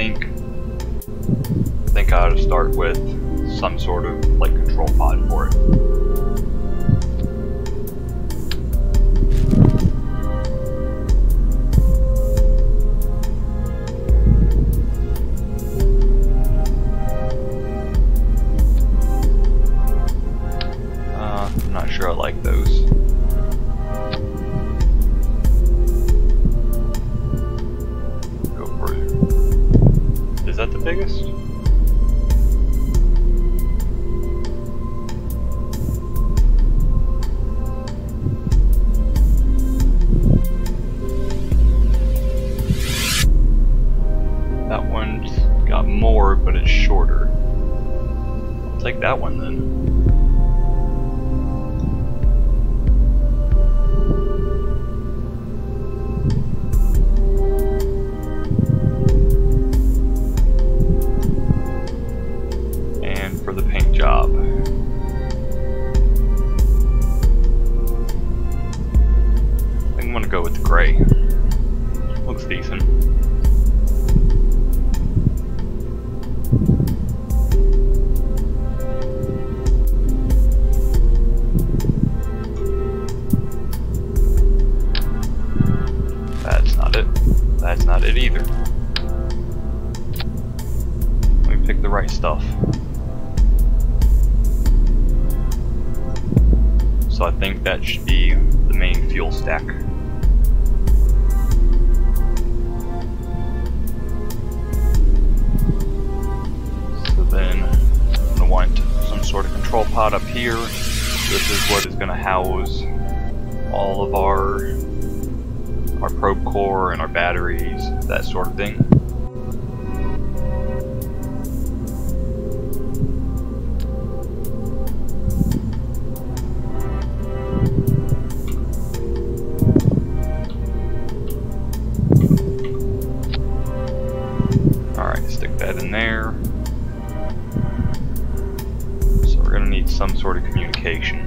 I think I ought to start with some sort of like control pod for it. I'm not sure I like those. Go for it. Is that the biggest? That one's got more, but it's shorter. I'll take that one then. That sort of thing. Alright, stick that in there. So we're going to need some sort of communication.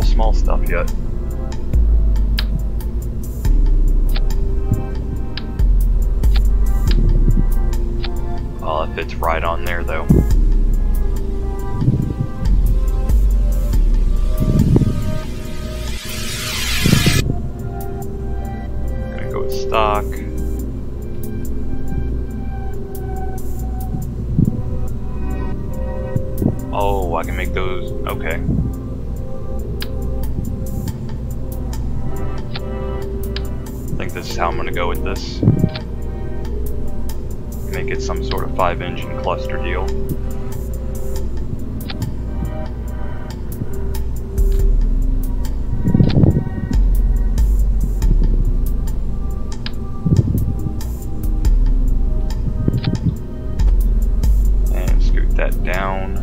real small stuff yet. Oh, it fits right on there though. Gonna go with stock. Oh, I can make those, okay. I think this is how I'm gonna go with this. Make it some sort of 5-engine cluster deal. And scoot that down.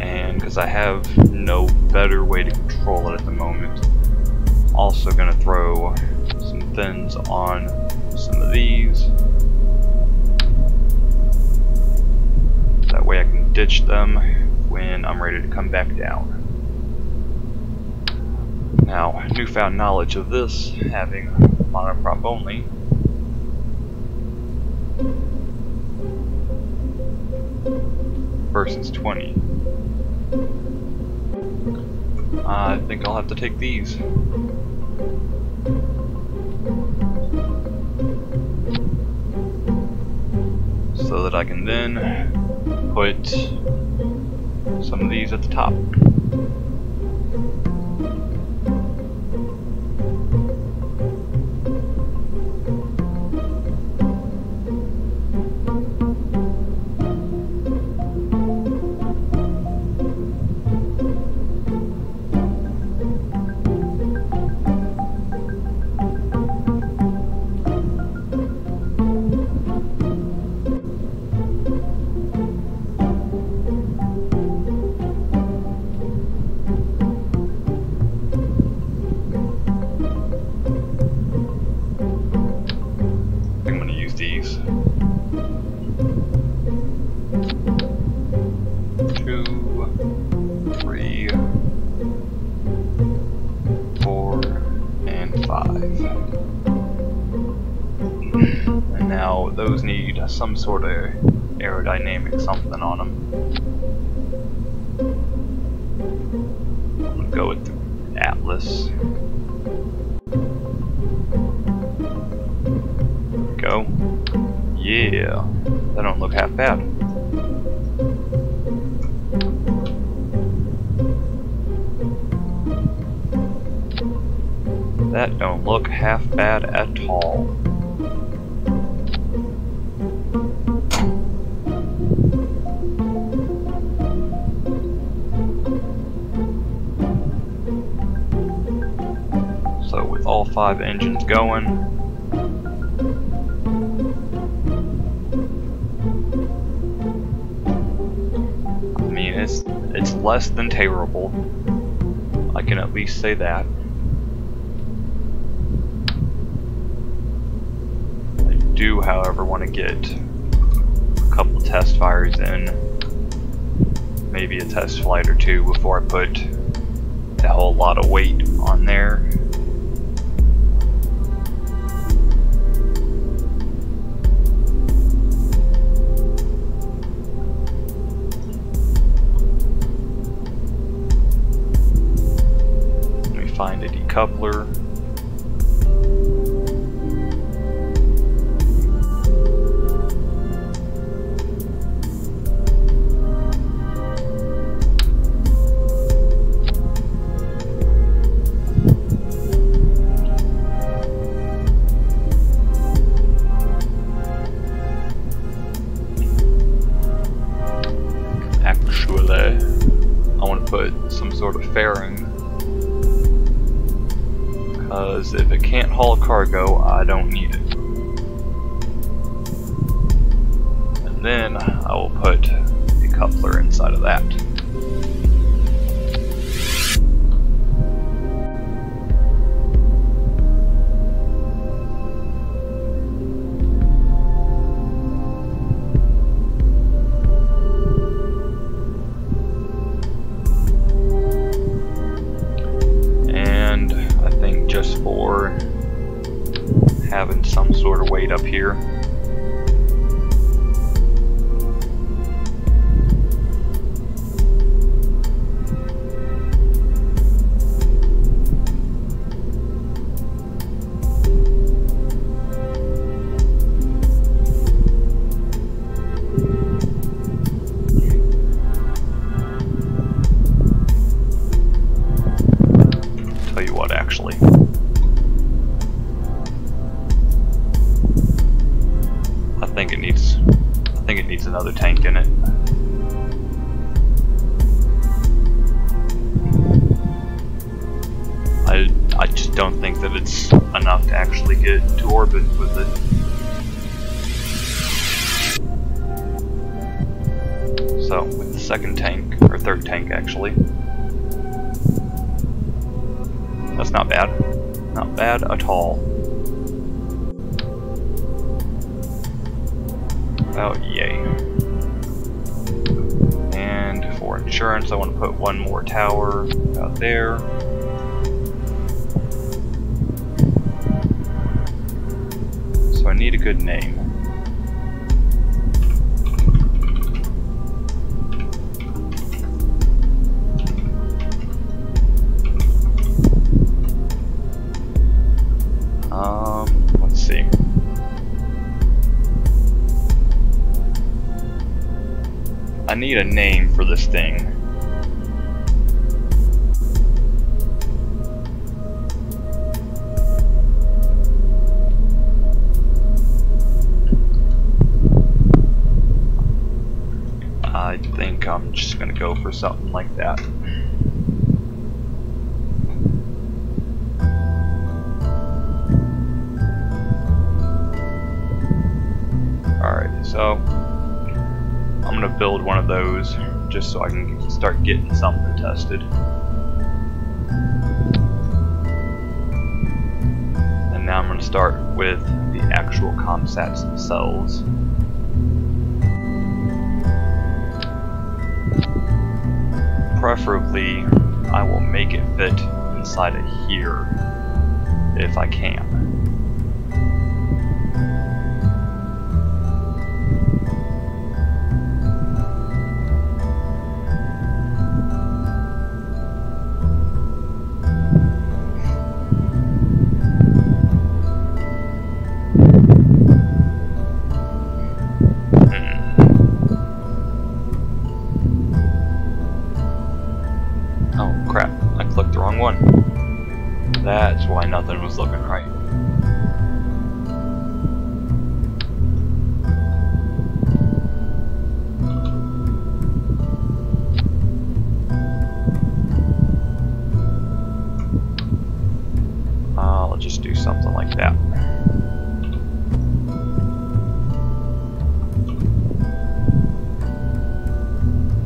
And because I have no better way to control it at the moment, also gonna throw some thins on some of these. That way I can ditch them when I'm ready to come back down. Now, newfound knowledge of this, having monoprop only. Versus 20. I think I'll have to take these. So that I can then put some of these at the top. Those need some sort of aerodynamic something on them. I'm gonna go with the Atlas. There we go. Yeah, that don't look half bad. That don't look half bad at all. All 5 engines going. I mean, it's less than terrible. I can at least say that. I do, however, want to get a couple test fires in, maybe a test flight or two before I put a whole lot of weight on there. Find a decoupler. Actually, I want to put some sort of fairing. Because if it can't haul cargo, I don't need it. And then I will put a coupler inside of that. for having some sort of weight up here. I think it needs another tank in it. I just don't think that it's enough to actually get to orbit with it. So with the second tank, or third tank actually. That's not bad. Not bad at all. About yay. And for insurance, I want to put one more tower out there. So I need a good name. Let's see. I need a name for this thing. I think I'm just gonna go for something like that. Alright, so I'm gonna build one of those just so I can start getting something tested. And now I'm gonna start with the actual ComSats themselves. Preferably, I will make it fit inside of here if I can. That's why nothing was looking right. I'll just do something like that.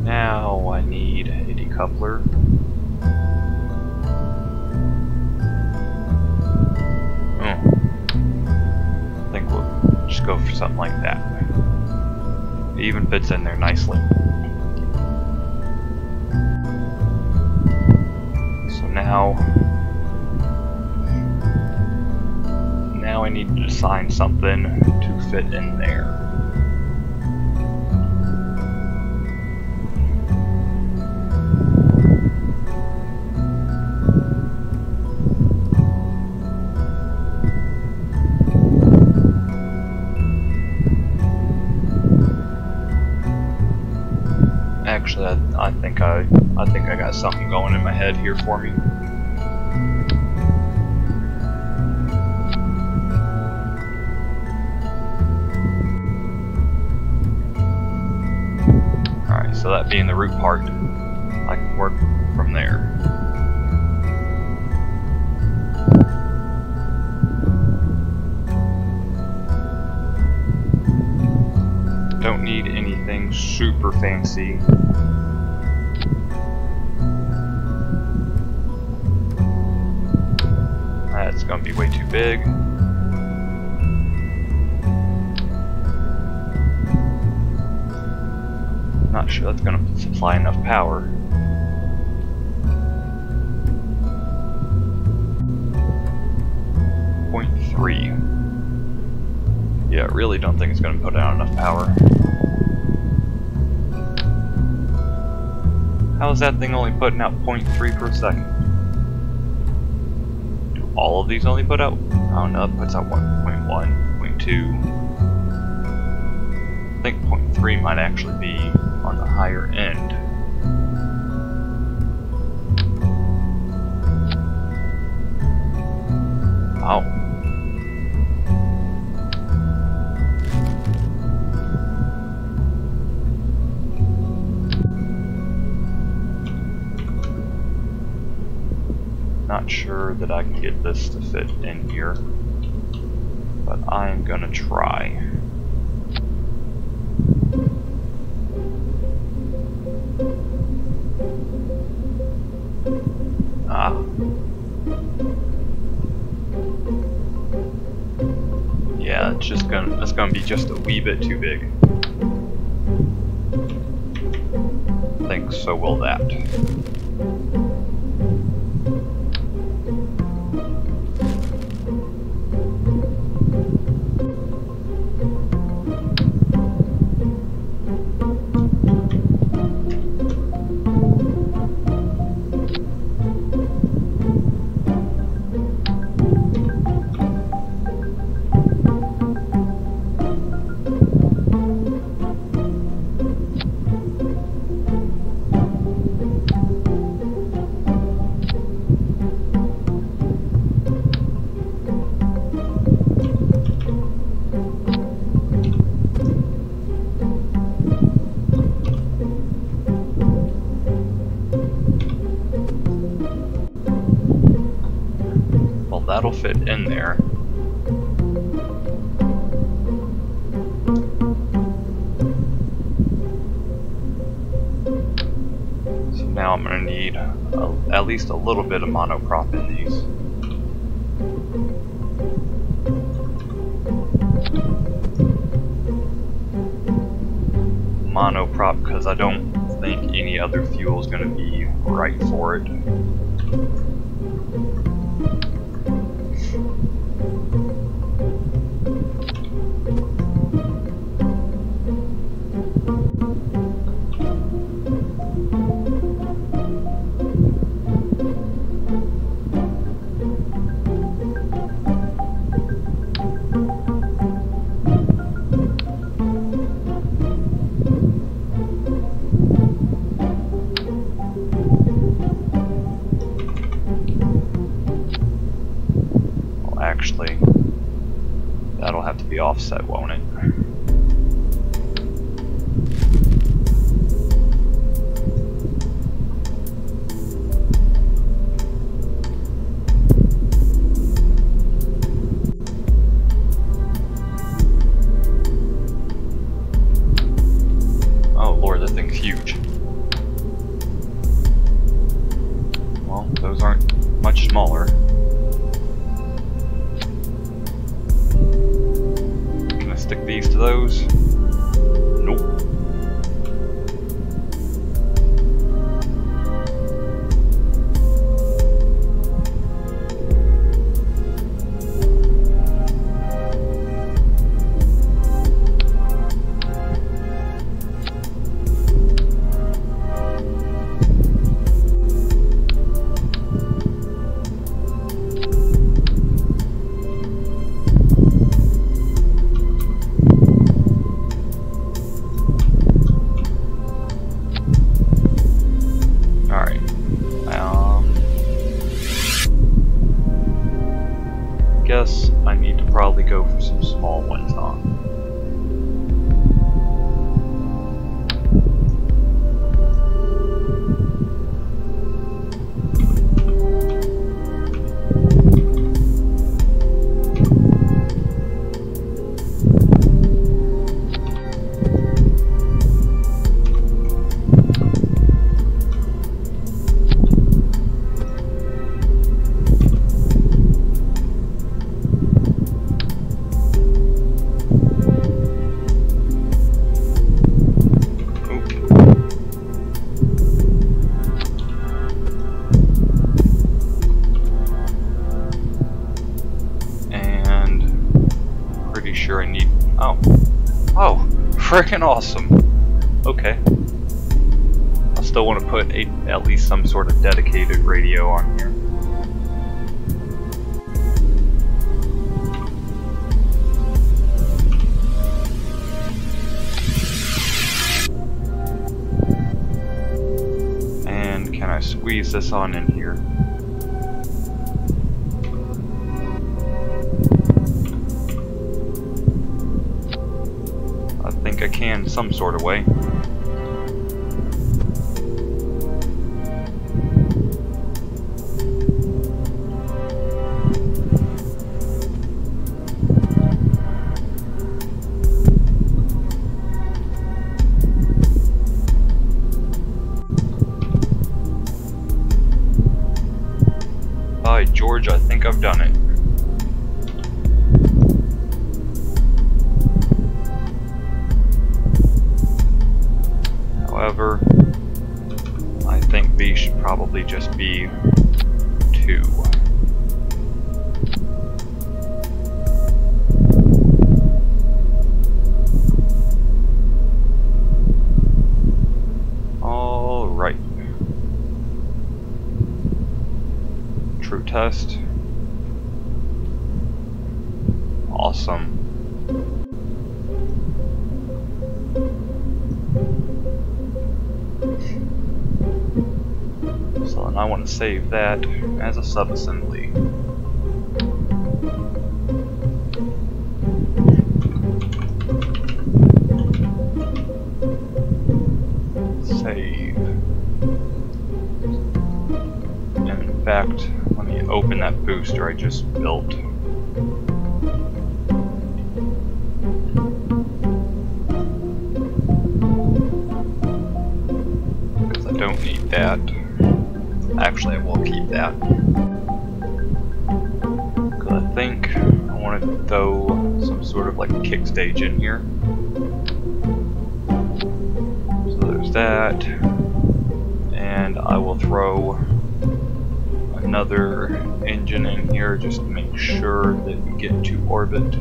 Now I need a decoupler. Go for something like that. It even fits in there nicely. So now I need to design something to fit in there. Actually, I think I got something going in my head here for me. Alright, so that being the root part, I can work from there. Don't need anything super fancy. That's gonna be way too big. Not sure that's gonna supply enough power. 3. Yeah, I really don't think it's going to put out enough power. How is that thing only putting out 0.3 per second? Do all of these only put out? I don't know, it puts out 1.1, 0.2. I think 0.3 might actually be on the higher end. Wow. Not sure that I can get this to fit in here, but I'm gonna try. Ah. Yeah, it's just gonna, that's gonna be just a wee bit too big. I think so will that. That'll fit in there. So now I'm going to need at least a little bit of monocrop in these. Monocrop because I don't think any other fuel is going to be right for it. Actually, that'll have to be offset, won't it? Oh Lord, that thing's huge. Well, those aren't much smaller. Stick these to those. Nope. I need to probably go for some small ones, huh? pretty sure I need... Oh. Oh! Freaking awesome! Okay. I still want to put at least some sort of dedicated radio on here. And can I squeeze this on in here? I can some sort of way. By George, I think I've done it. I think these should probably just be 2. All right. True test. Awesome. I want to save that as a subassembly. Save. And in fact, let me open that booster I just built. Because I don't need that. Actually, I will keep that. Because I think I want to throw some sort of like kick stage in here. So there's that. And I will throw another engine in here just to make sure that we get to orbit.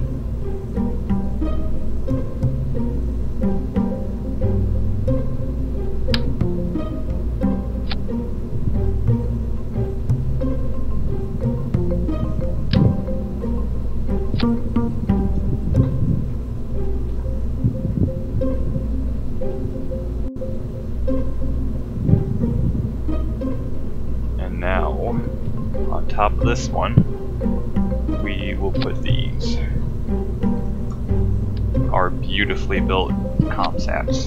Top of this one, we will put these, our beautifully built ComSats,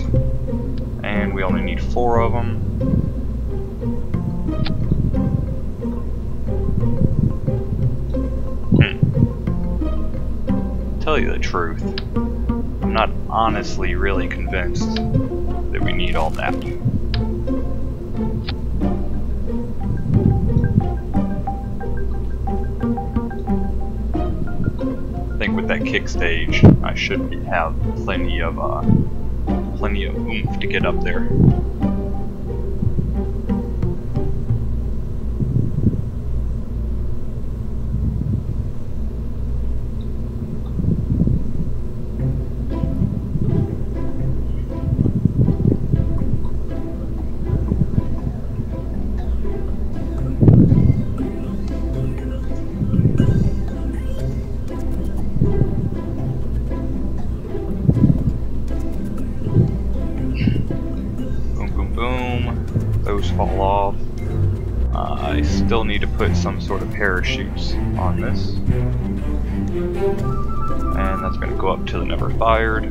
and we only need 4 of them. Tell you the truth, I'm not honestly really convinced that we need all that. That kick stage, I should have plenty of oomph to get up there. Fall off. I still need to put some sort of parachutes on this, and that's going to go up till never fired.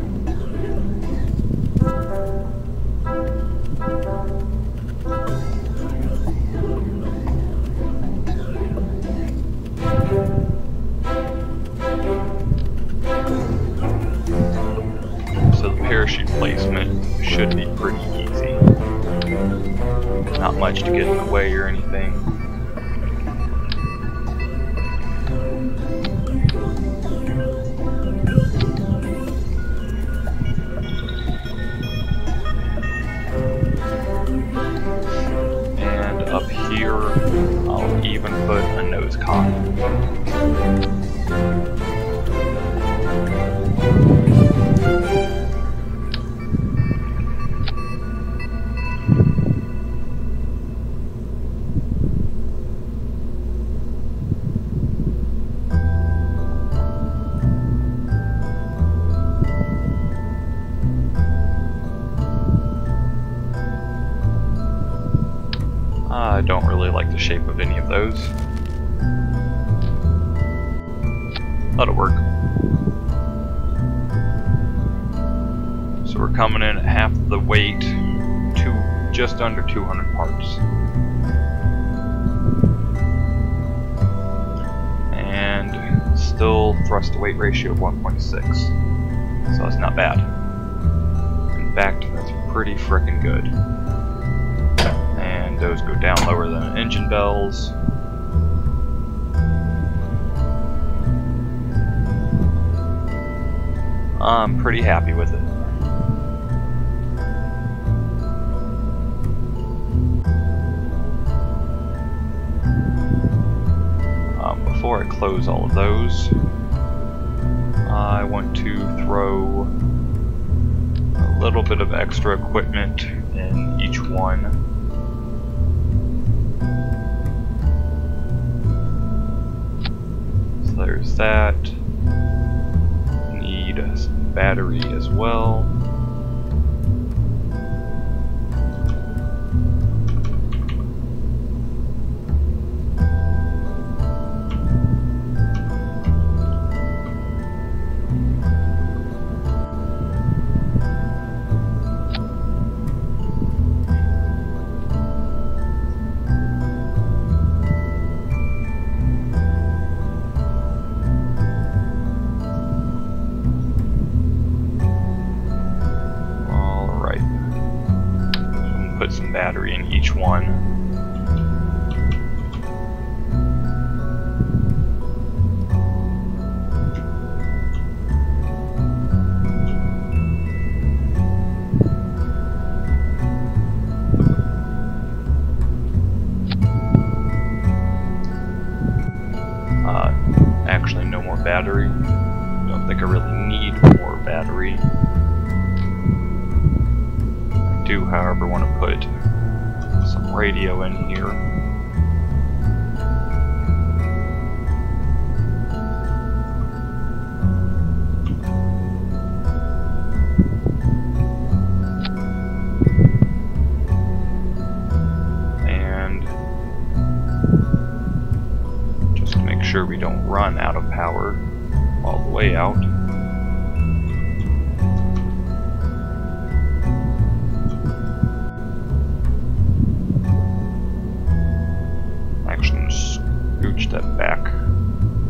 So the parachute placement should be pretty easy. Not much to get in the way or anything. And up here, I'll even put a nose cone. I don't really like the shape of any of those. That'll work. So we're coming in at half the weight to just under 200 parts. And still thrust to weight ratio of 1.6. So that's not bad. In fact, that's pretty frickin' good. And those go down lower than engine bells. I'm pretty happy with it. Before I close all of those, I want to throw a little bit of extra equipment in each one. So there's that. Need some battery as well. Battery in each one. Actually, no more battery. Don't think I really need more battery. I do, however, want to put some radio in here. And just make sure we don't run out of power all the way out.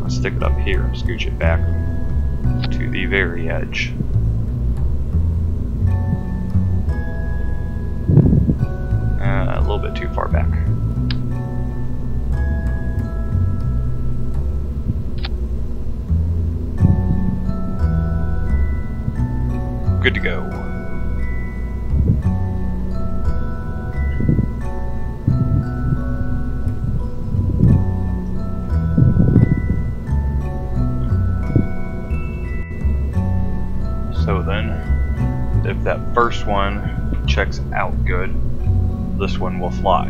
Stick it up here and scooch it back to the very edge. A little bit too far back. Good to go. That first one checks out good, this one will fly.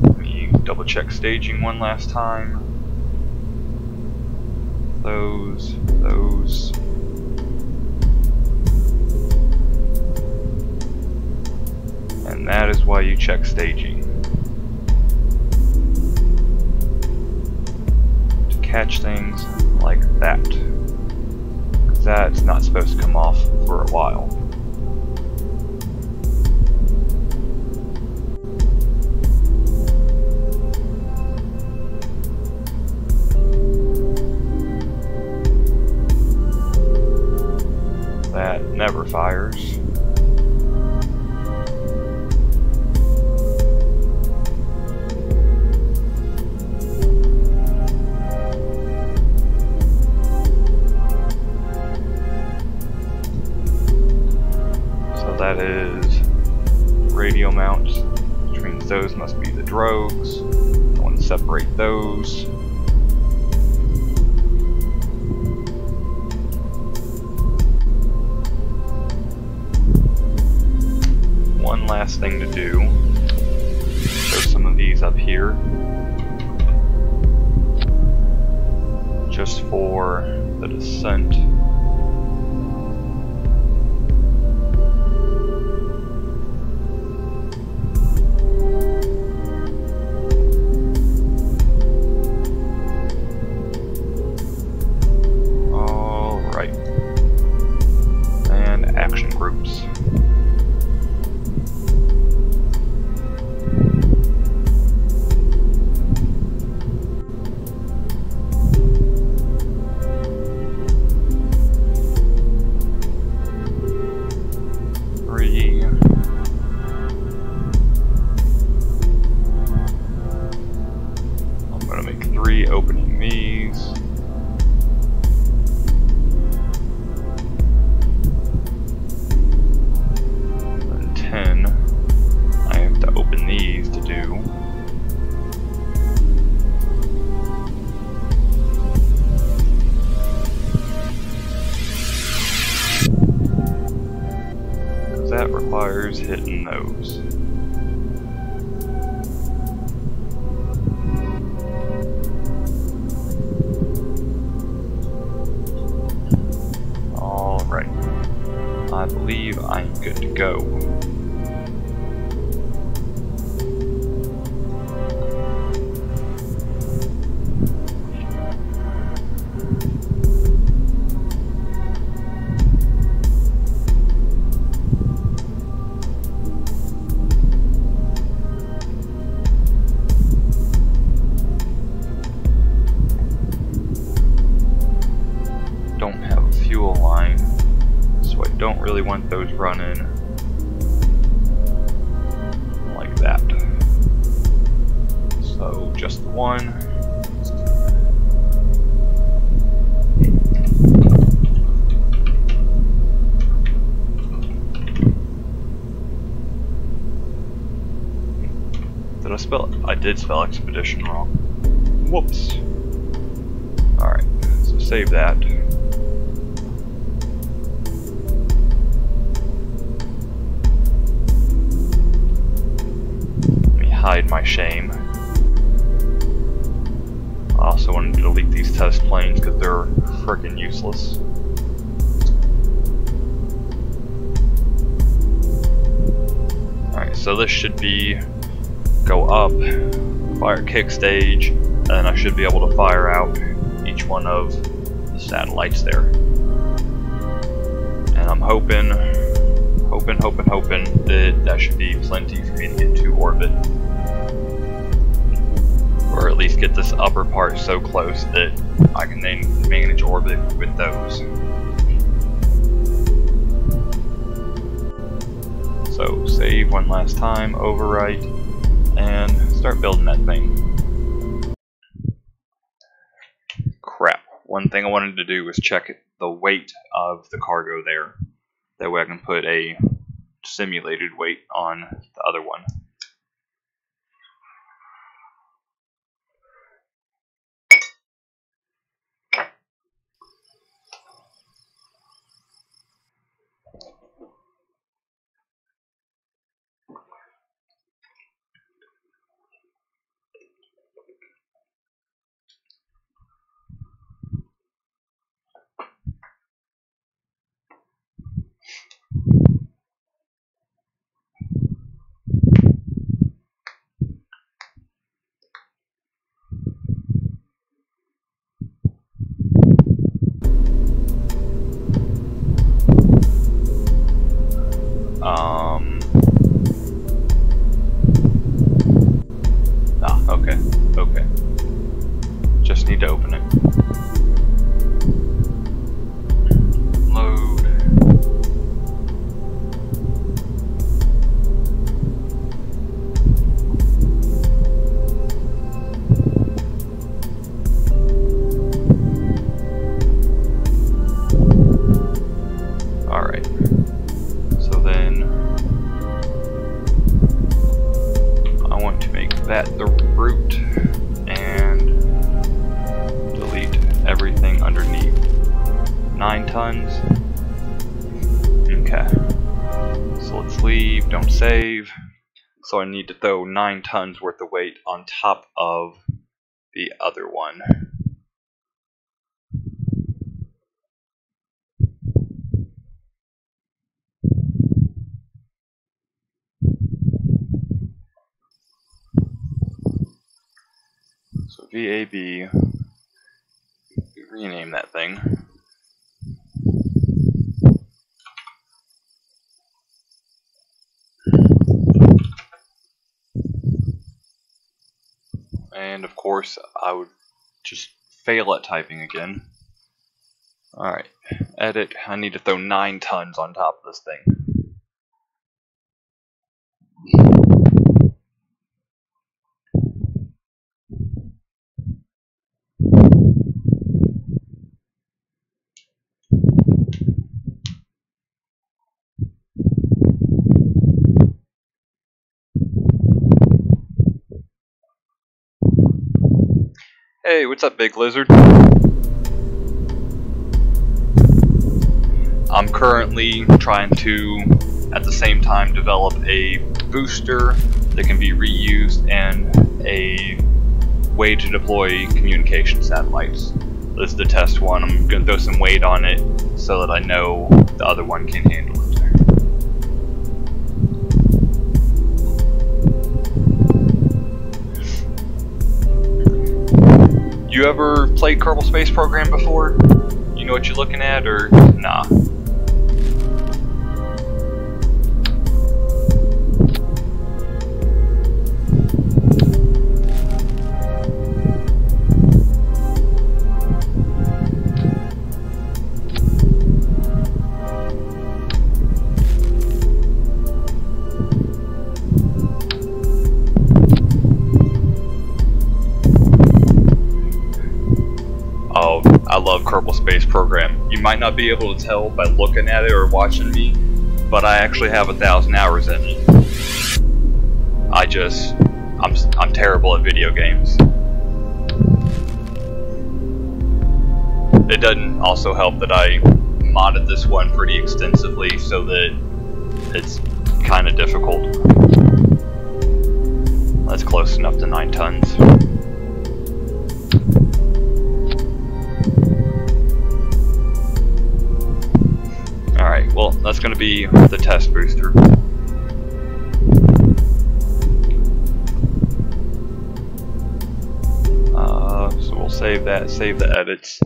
Let me double check staging one last time. Those. And that is why you check staging. To catch things like that. That's not supposed to come off for a while. That never fires. That is radio mounts, which means those must be the drogues. I want to separate those. One last thing to do, throw some of these up here, just for the descent. like three opening these. And 10. I have to open these to do. Because that requires hitting those. I'm good to go. Don't have a fuel line. So I don't really want those running like that. So just one. Did I spell it? I did spell expedition wrong. Whoops. Alright, so save that. Hide my shame. I also wanted to delete these test planes because they're frickin' useless. Alright, so this should be go up, fire kick stage, and then I should be able to fire out each one of the satellites there. And I'm hoping that that should be plenty for me to get to orbit. Or at least get this upper part so close that I can then manage orbit with those. So save one last time, overwrite, and start building that thing. Crap. One thing I wanted to do was check the weight of the cargo there. That way I can put a simulated weight on the other one. Okay. Just need to open it. Load. Alright. So then I want to make that the route. Everything underneath 9 tons. Okay, so let's leave. Don't save. So I need to throw 9 tons worth of weight on top of the other one. So VAB. Rename that thing. And of course, I would just fail at typing again. Alright, edit. I need to throw 9 tons on top of this thing. Hey, what's up, big lizard? I'm currently trying to, at the same time, develop a booster that can be reused and a way to deploy communication satellites. This is the test one. I'm going to throw some weight on it so that I know the other one can handle it. You ever played Kerbal Space Program before? You know what you're looking at, or nah? Kerbal Space Program. You might not be able to tell by looking at it or watching me, but I actually have 1,000 hours in it. I'm terrible at video games. It doesn't also help that I modded this one pretty extensively so that it's kind of difficult. That's close enough to 9 tons. Alright, well, that's going to be the test booster. So we'll save that, save the edits.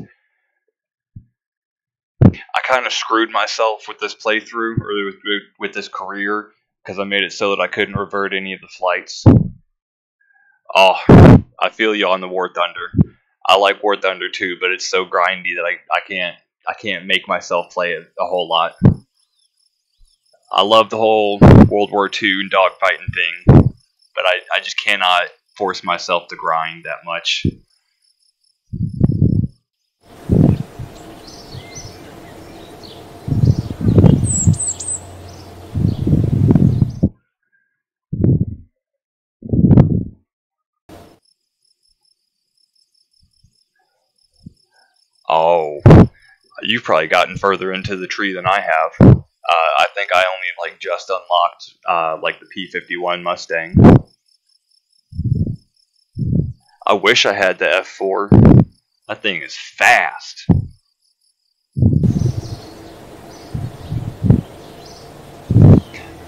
I kind of screwed myself with this playthrough, or with this career, because I made it so that I couldn't revert any of the flights. Oh, I feel you on the War Thunder. I like War Thunder too, but it's so grindy that I can't. I can't make myself play it a whole lot. I love the whole World War II dogfighting thing, but I just cannot force myself to grind that much. Oh. You've probably gotten further into the tree than I have. I think I only like just unlocked like the P-51 Mustang. I wish I had the F-4. That thing is fast.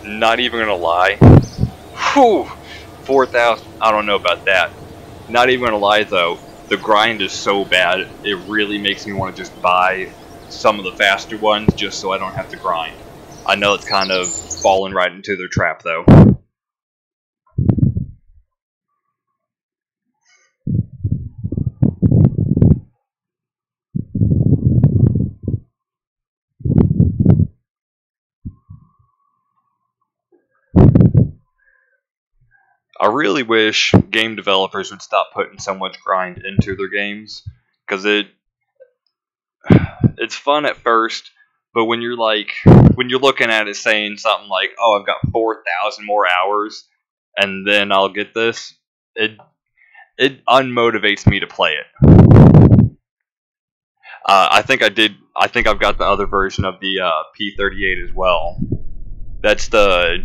Not even gonna lie. Whew! 4,000. I don't know about that. Not even gonna lie though. The grind is so bad. It really makes me want to just buy some of the faster ones just so I don't have to grind. I know it's kind of fallen right into their trap though. I really wish game developers would stop putting so much grind into their games, because it's fun at first, but when you're like, when you're looking at it saying something like, oh, I've got 4,000 more hours and then I'll get this, it unmotivates me to play it. I think I've got the other version of the P-38 as well. That's the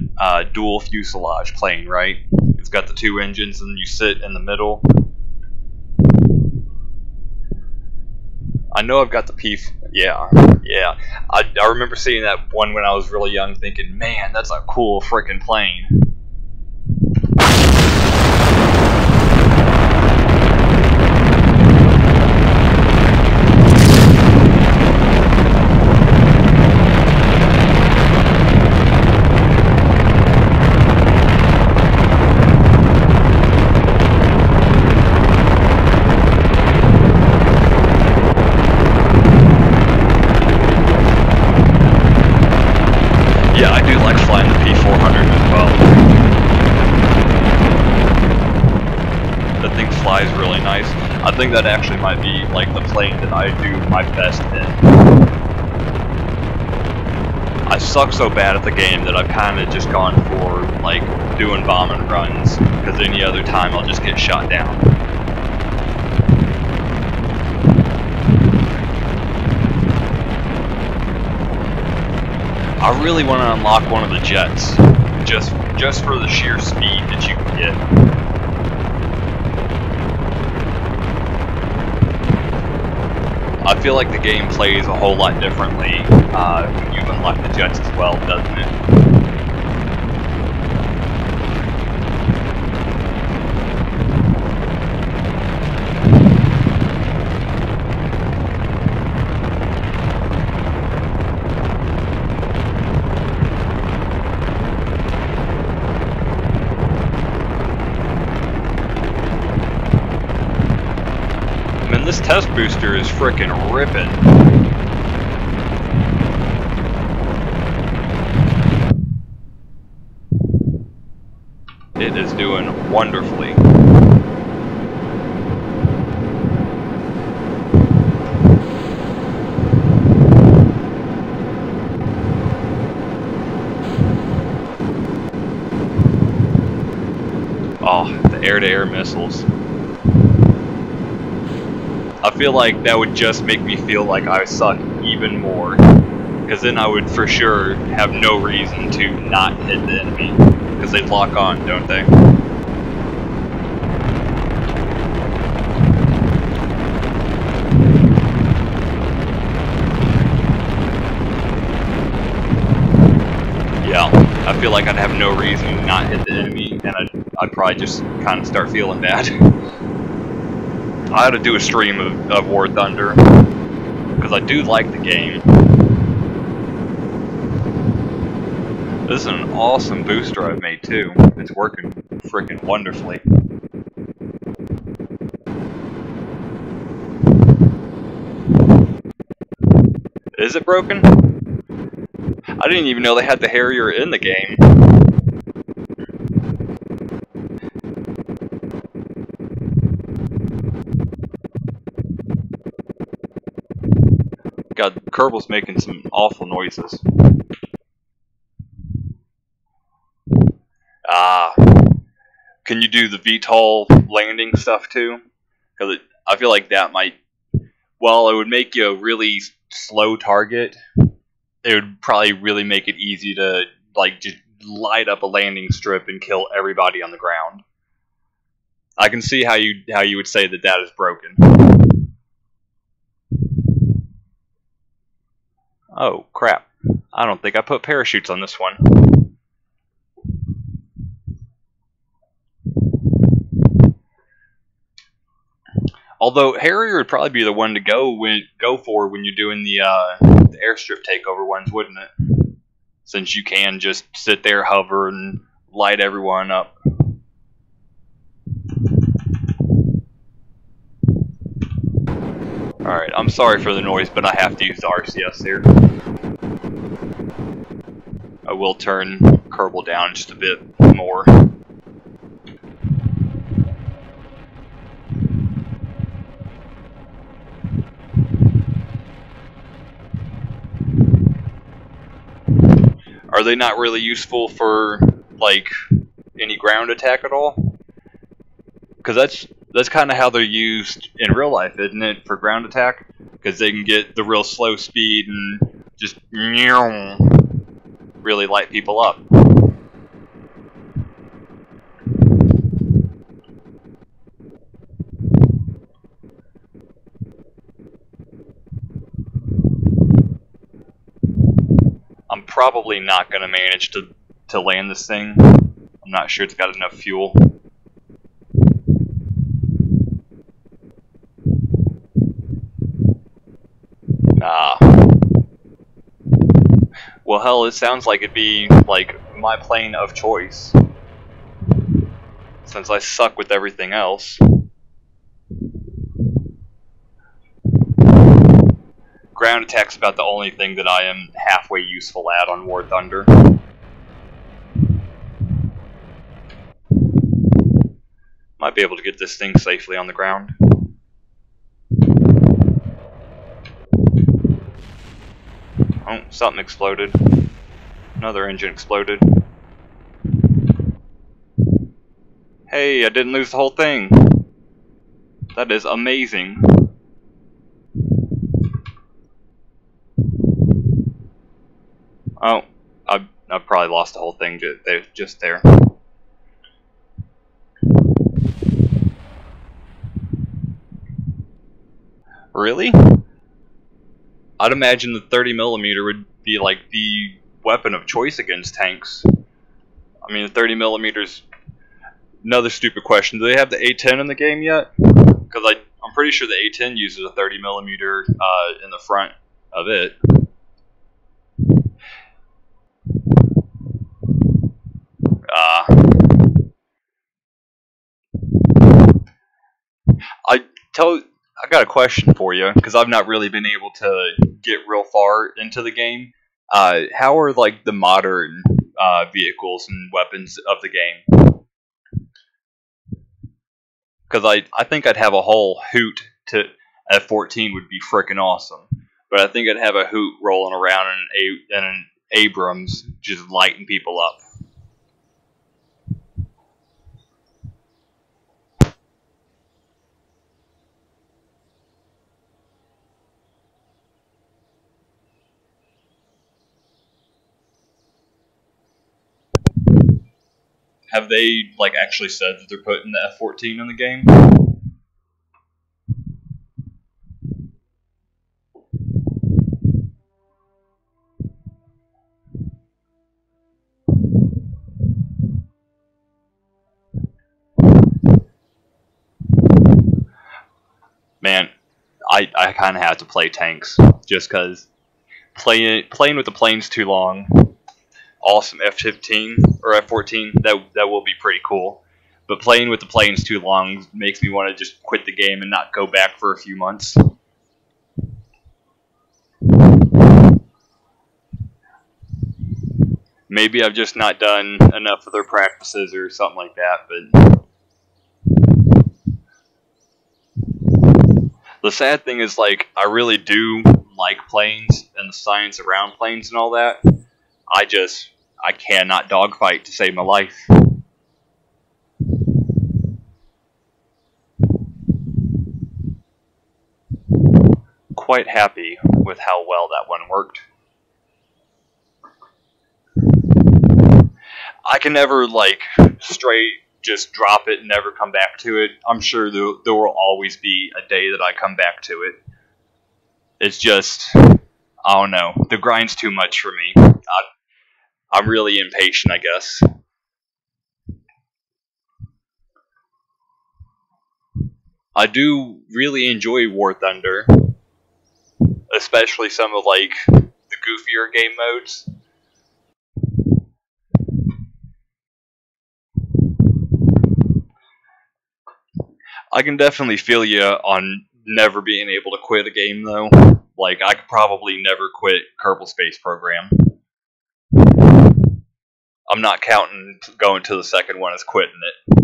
dual fuselage plane, right? It's got the two engines and you sit in the middle. I know I've got the yeah. I remember seeing that one when I was really young thinking, man, that's a cool frickin' plane. I think that actually might be like the plane that I do my best in. I suck so bad at the game that I've kind of just gone for like doing bombing runs, because any other time I'll just get shot down. I really want to unlock one of the jets, just for the sheer speed that you can get. I feel like the game plays a whole lot differently when you unlock the jets as well, doesn't it? I mean, this test booster is frickin' ripping. It is doing wonderfully. Oh, the air-to-air missiles. I feel like that would just make me feel like I suck even more, because then I would for sure have no reason to not hit the enemy. Because they lock on, don't they? Yeah, I feel like I'd have no reason to not hit the enemy, and I'd probably just kind of start feeling bad. I ought to do a stream of War Thunder, because I do like the game. This is an awesome booster I've made too. It's working frickin' wonderfully. Is it broken? I didn't even know they had the Harrier in the game. God, Kerbal's making some awful noises. Can you do the VTOL landing stuff too? Because I feel like that might, well, it would make you a really slow target. It would probably really make it easy to like just light up a landing strip and kill everybody on the ground. I can see how you would say that that is broken. Oh crap! I don't think I put parachutes on this one. Although Harrier would probably be the one to go for when you're doing the airstrip takeover ones, wouldn't it? Since you can just sit there, hover, and light everyone up. Alright, I'm sorry for the noise, but I have to use the RCS here. I will turn Kerbal down just a bit more. Are they not really useful for like any ground attack at all? Because that's kind of how they're used in real life, isn't it? For ground attack, because they can get the real slow speed and just really light people up. I'm probably not going to manage to land this thing. I'm not sure it's got enough fuel. Nah. Well, hell, it sounds like it'd be, like, my plane of choice, since I suck with everything else. Ground attack's about the only thing that I am halfway useful at on War Thunder. Might be able to get this thing safely on the ground. Oh, something exploded. Another engine exploded. Hey, I didn't lose the whole thing. That is amazing. Oh, I've probably lost the whole thing just there. Really? I'd imagine the 30mm would be like the weapon of choice against tanks. I mean, the 30mm. Another stupid question: do they have the A-10 in the game yet? Because I'm pretty sure the A-10 uses a 30mm in the front of it. I got a question for you, because I've not really been able to get real far into the game. How are like the modern vehicles and weapons of the game? Because I think I'd have a whole hoot to F-14 would be freaking awesome, but I think I'd have a hoot rolling around in an Abrams just lighting people up. Have they, like, actually said that they're putting the F-14 in the game? Man, I kind of have to play tanks, just because playing with the planes too long. Awesome F-15 or F-14, that will be pretty cool. But playing with the planes too long makes me want to just quit the game and not go back for a few months. Maybe I've just not done enough of their practices or something like that, but... the sad thing is, like, I really do like planes and the science around planes and all that. I cannot dogfight to save my life. Quite happy with how well that one worked. I can never, like, straight just drop it and never come back to it. I'm sure there will always be a day that I come back to it. It's just, I don't know, the grind's too much for me. I'm really impatient, I guess. I do really enjoy War Thunder, especially some of, like, the goofier game modes. I can definitely feel you on never being able to quit a game, though. Like, I could probably never quit Kerbal Space Program. I'm not counting going to the second one as quitting it.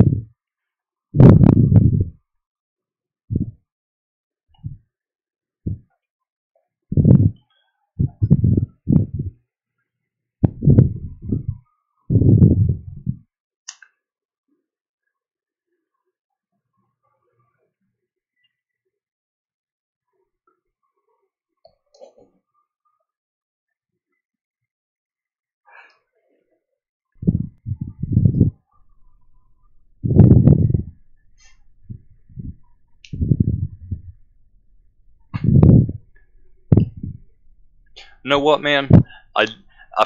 You know what, man? I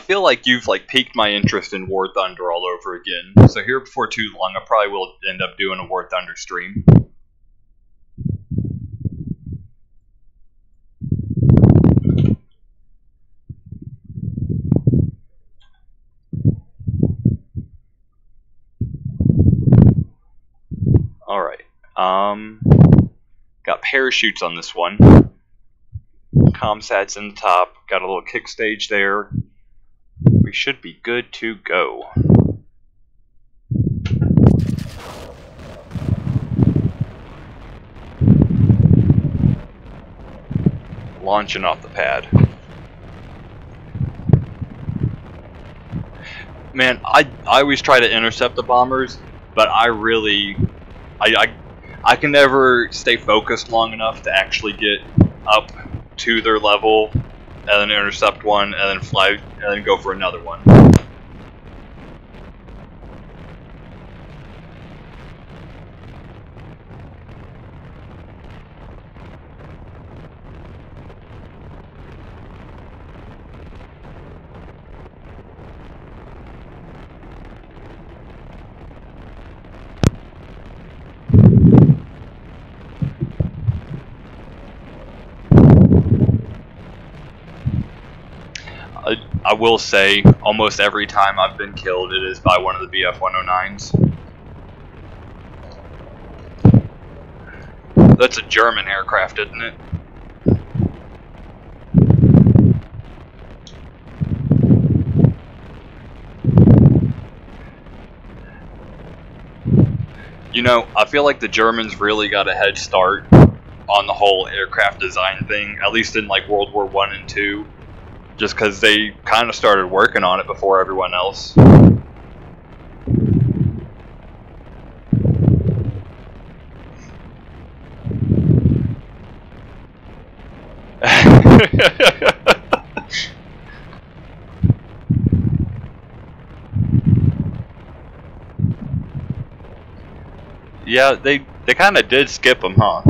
feel like you've, like, piqued my interest in War Thunder all over again. So here before too long, I probably will end up doing a War Thunder stream. All right. Got parachutes on this one. ComSat's in the top, got a little kick stage there. We should be good to go. Launching off the pad. Man, I always try to intercept the bombers, but I can never stay focused long enough to actually get up to their level, and then intercept one, and then fly, and then go for another one. I will say, almost every time I've been killed, it is by one of the BF-109s. That's a German aircraft, isn't it? You know, I feel like the Germans really got a head start on the whole aircraft design thing, at least in like World War I and II, just because they kind of started working on it before everyone else. Yeah, they kind of did skip them, huh?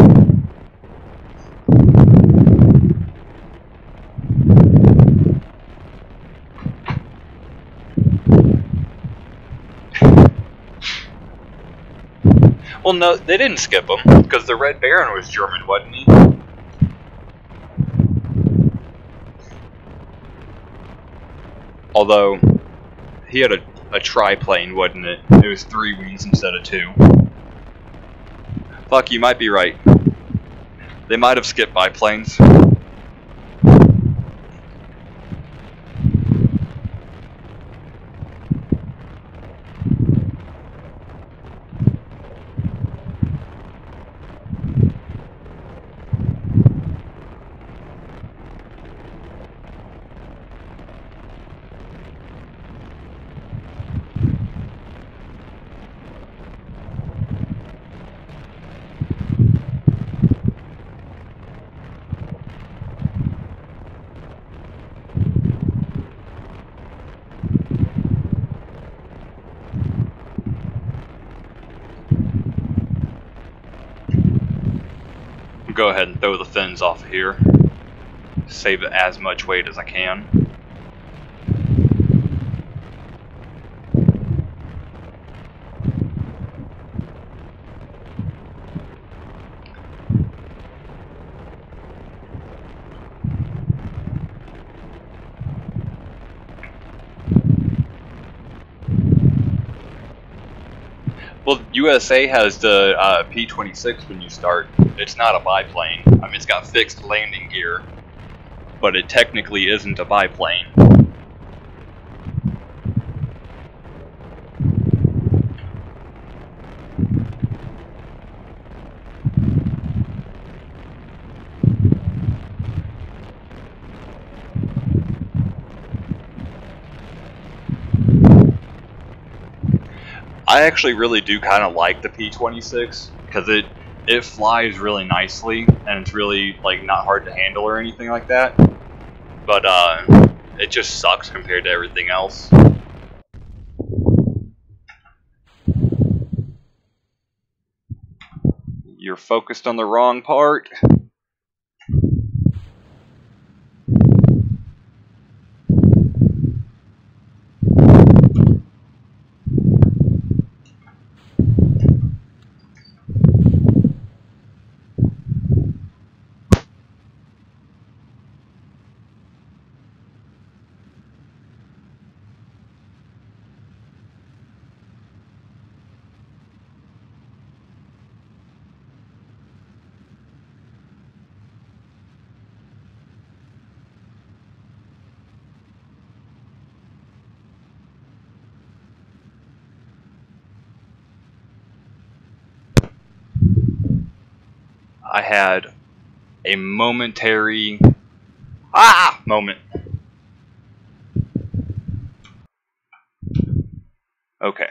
Well, no, they didn't skip them, because the Red Baron was German, wasn't he? Although, he had a triplane, wasn't it? It was 3 wings instead of 2. Fuck, you might be right. They might have skipped biplanes. Go ahead and throw the fins off of here. Save as much weight as I can. Well, USA has the P-26 when you start. It's not a biplane. I mean, it's got fixed landing gear, but it technically isn't a biplane. I actually really do kind of like the P-26 because it flies really nicely, and it's really, like, not hard to handle or anything like that. But, it just sucks compared to everything else. You're focused on the wrong part. I had a momentary moment. Okay.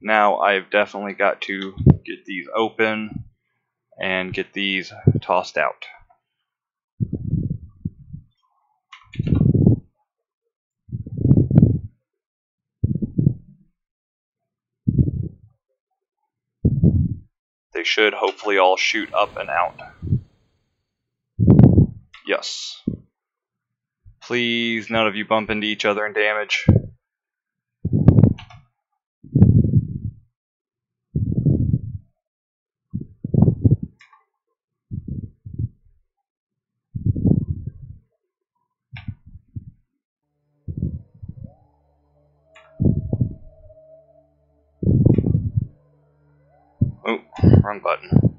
Now I've definitely got to get these open and get these tossed out. They should hopefully all shoot up and out. Yes. Please, none of you bump into each other and damage. Oh, wrong button.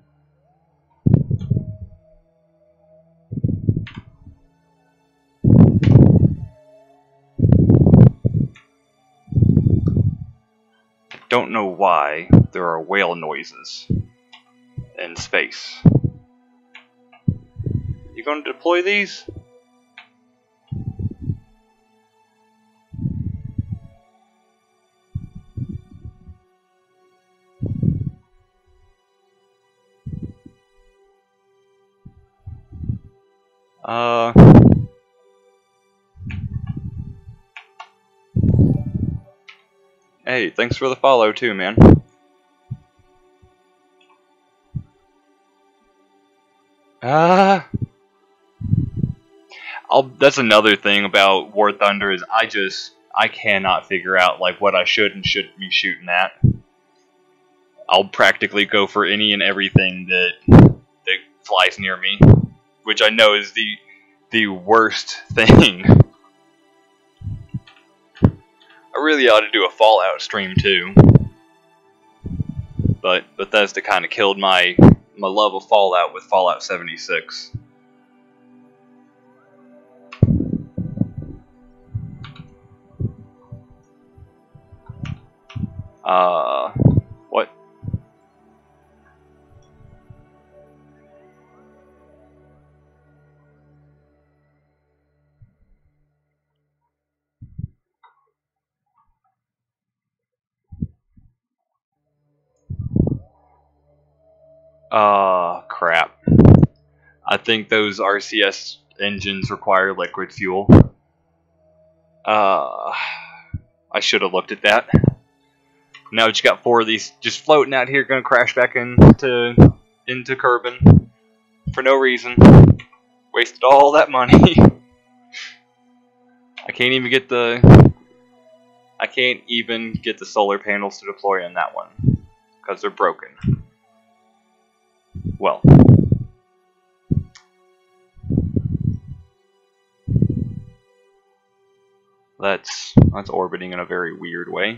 I don't know why there are whale noises in space. You gonna deploy these? Hey, thanks for the follow too, man. That's another thing about War Thunder is I cannot figure out like what I should and shouldn't be shooting at. I'll practically go for any and everything that flies near me, which I know is the worst thing. I really ought to do a Fallout stream too, but Bethesda kind of killed my love of Fallout with Fallout 76. What? Crap. I think those RCS engines require liquid fuel. I should have looked at that. Now that you got four of these just floating out here, gonna crash back into Kerbin for no reason. Wasted all that money. I can't even get the solar panels to deploy on that one because they're broken. Well, that's orbiting in a very weird way.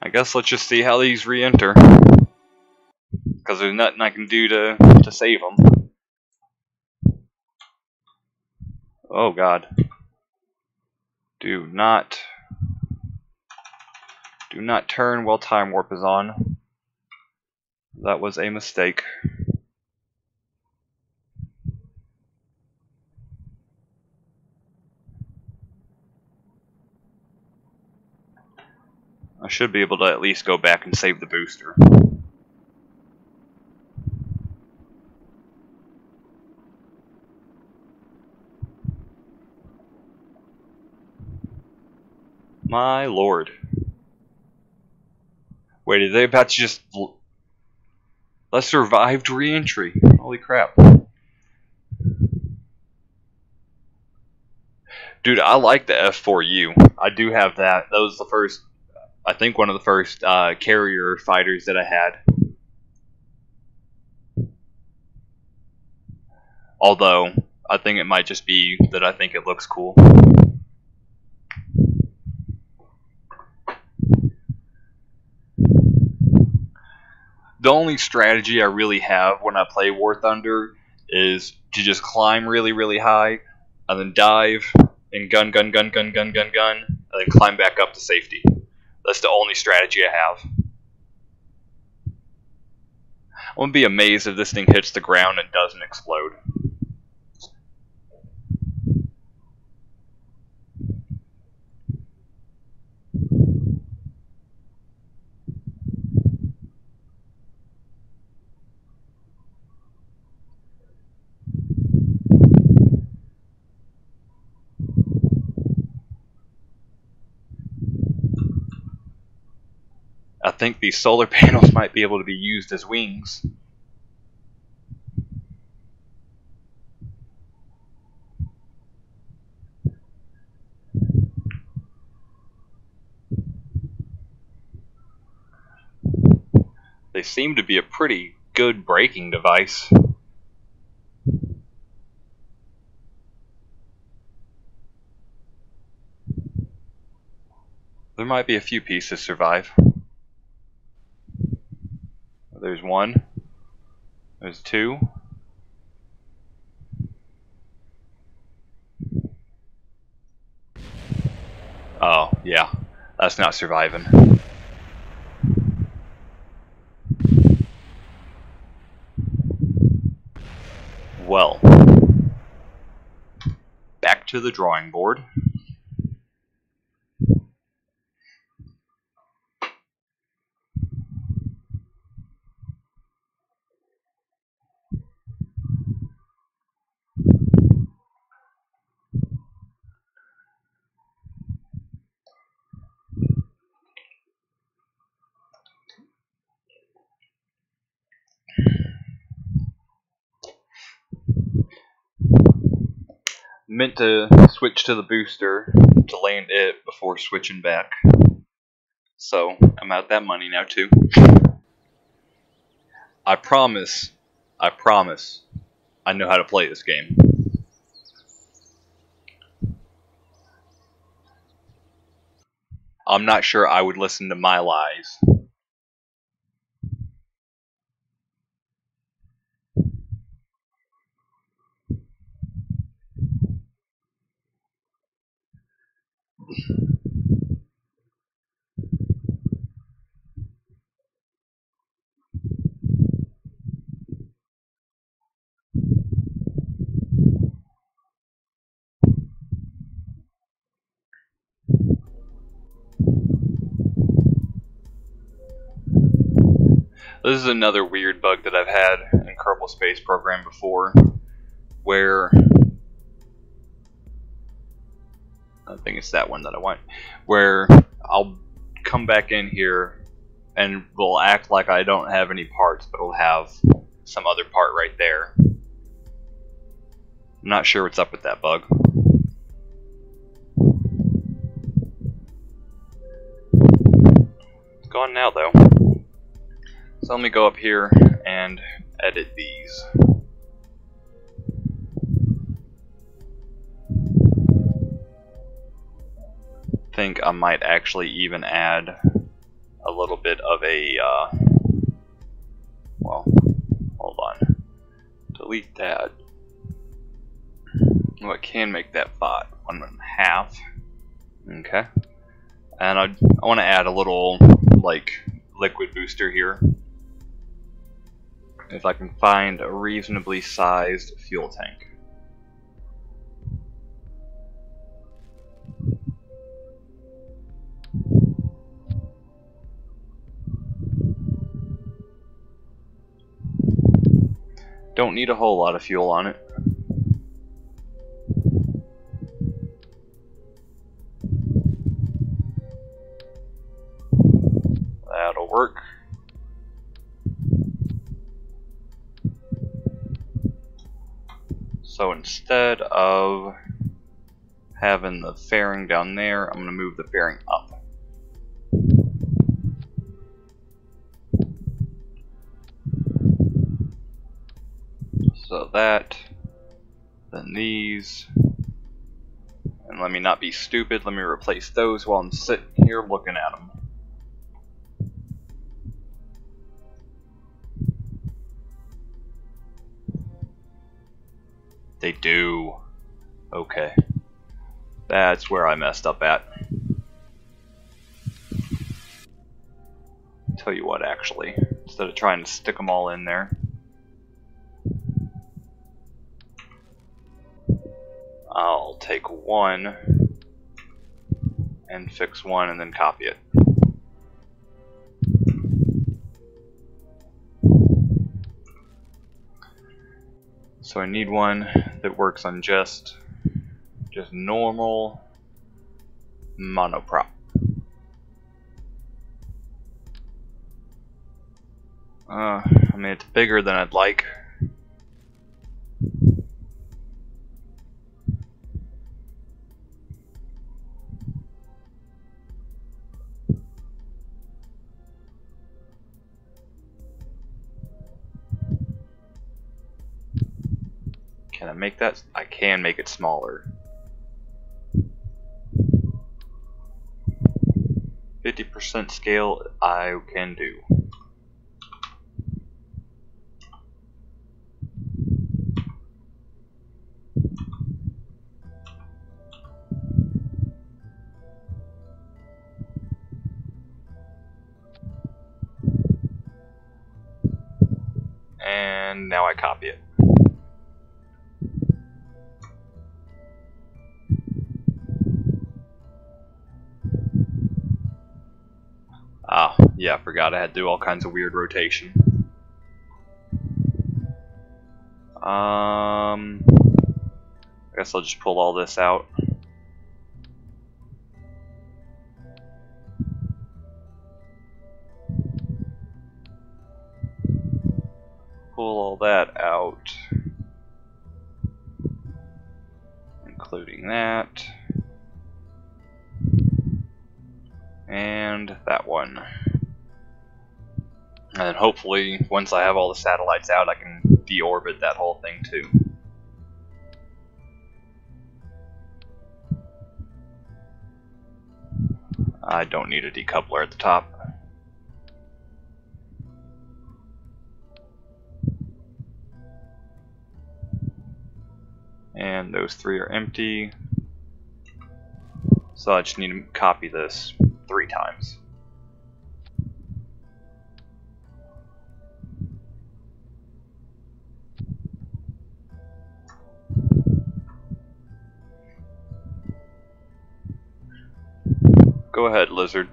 I guess let's just see how these re-enter, because there's nothing I can do to save them. Oh god. Do not turn while time warp is on. That was a mistake. I should be able to at least go back and save the booster. My lord. Wait, are they about to just... Let's survive to re-entry. Holy crap. Dude, I like the F4U. I do have that. That was the first... I think one of the first carrier fighters that I had. Although, I think it might just be that I think it looks cool. The only strategy I really have when I play War Thunder is to just climb really, really high, and then dive, and gun, and then climb back up to safety. That's the only strategy I have. I'm going to be amazed if this thing hits the ground and doesn't explode. I think these solar panels might be able to be used as wings. They seem to be a pretty good braking device. There might be a few pieces survive. There's one. There's two. Oh, yeah. That's not surviving. Well. Back to the drawing board. Meant to switch to the booster to land it before switching back, so I'm out that money now too. I promise I know how to play this game. I'm not sure I would listen to my lies. This is another weird bug that I've had in Kerbal Space Program before, where I think it's that one that I want, where I'll come back in here and will act like I don't have any parts, but it'll have some other part right there. I'm not sure what's up with that bug. It's gone now though. So let me go up here and edit these. I think I might actually even add a little bit of a, well, hold on, delete that. Well, I can make that bot 1.5, okay, and I want to add a little, like, liquid booster here, if I can find a reasonably sized fuel tank. Don't need a whole lot of fuel on it. That'll work. So instead of having the fairing down there, I'm going to move the fairing up. So that, then these, and let me not be stupid, let me replace those while I'm sitting here looking at them. They do. Okay. That's where I messed up at. Tell you what, actually, instead of trying to stick them all in there, I'll take one and fix one and then copy it. So I need one that works on just normal monoprop. I mean, it's bigger than I'd like. Can I make that? I can make it smaller. 100% scale I can do. And now I copy it. Ah, yeah, I forgot I had to do all kinds of weird rotation. I guess I'll just pull all this out. Pull all that out, including that. And that one. And hopefully, once I have all the satellites out, I can deorbit that whole thing too. I don't need a decoupler at the top. And those three are empty. So I just need to copy this 3 times. Go ahead, lizard.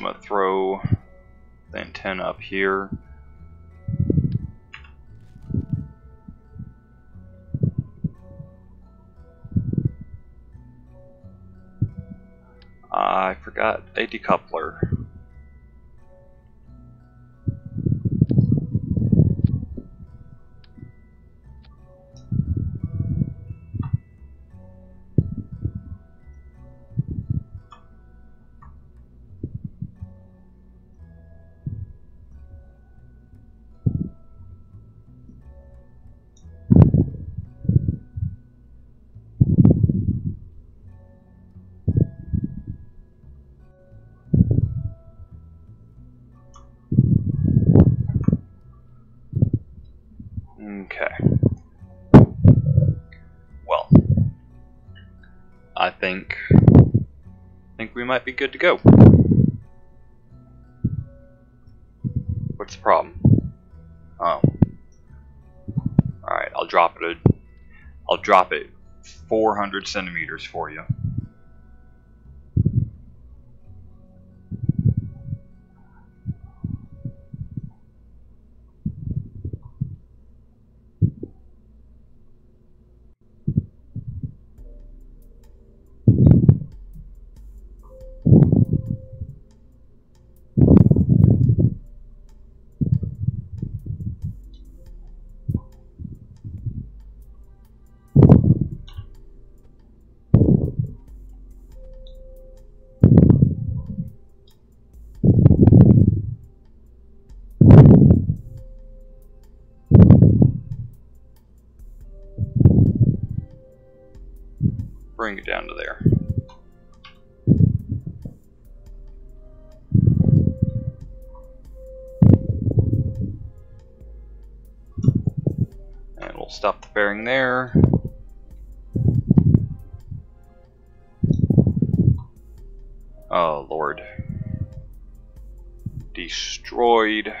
I'm gonna throw the antenna up here. I forgot a decoupler. Okay. Well, I think we might be good to go. What's the problem? Oh. Alright, I'll drop it 400 centimeters for you. Bring it down to there. And we'll stop the bearing there. Oh Lord. Destroyed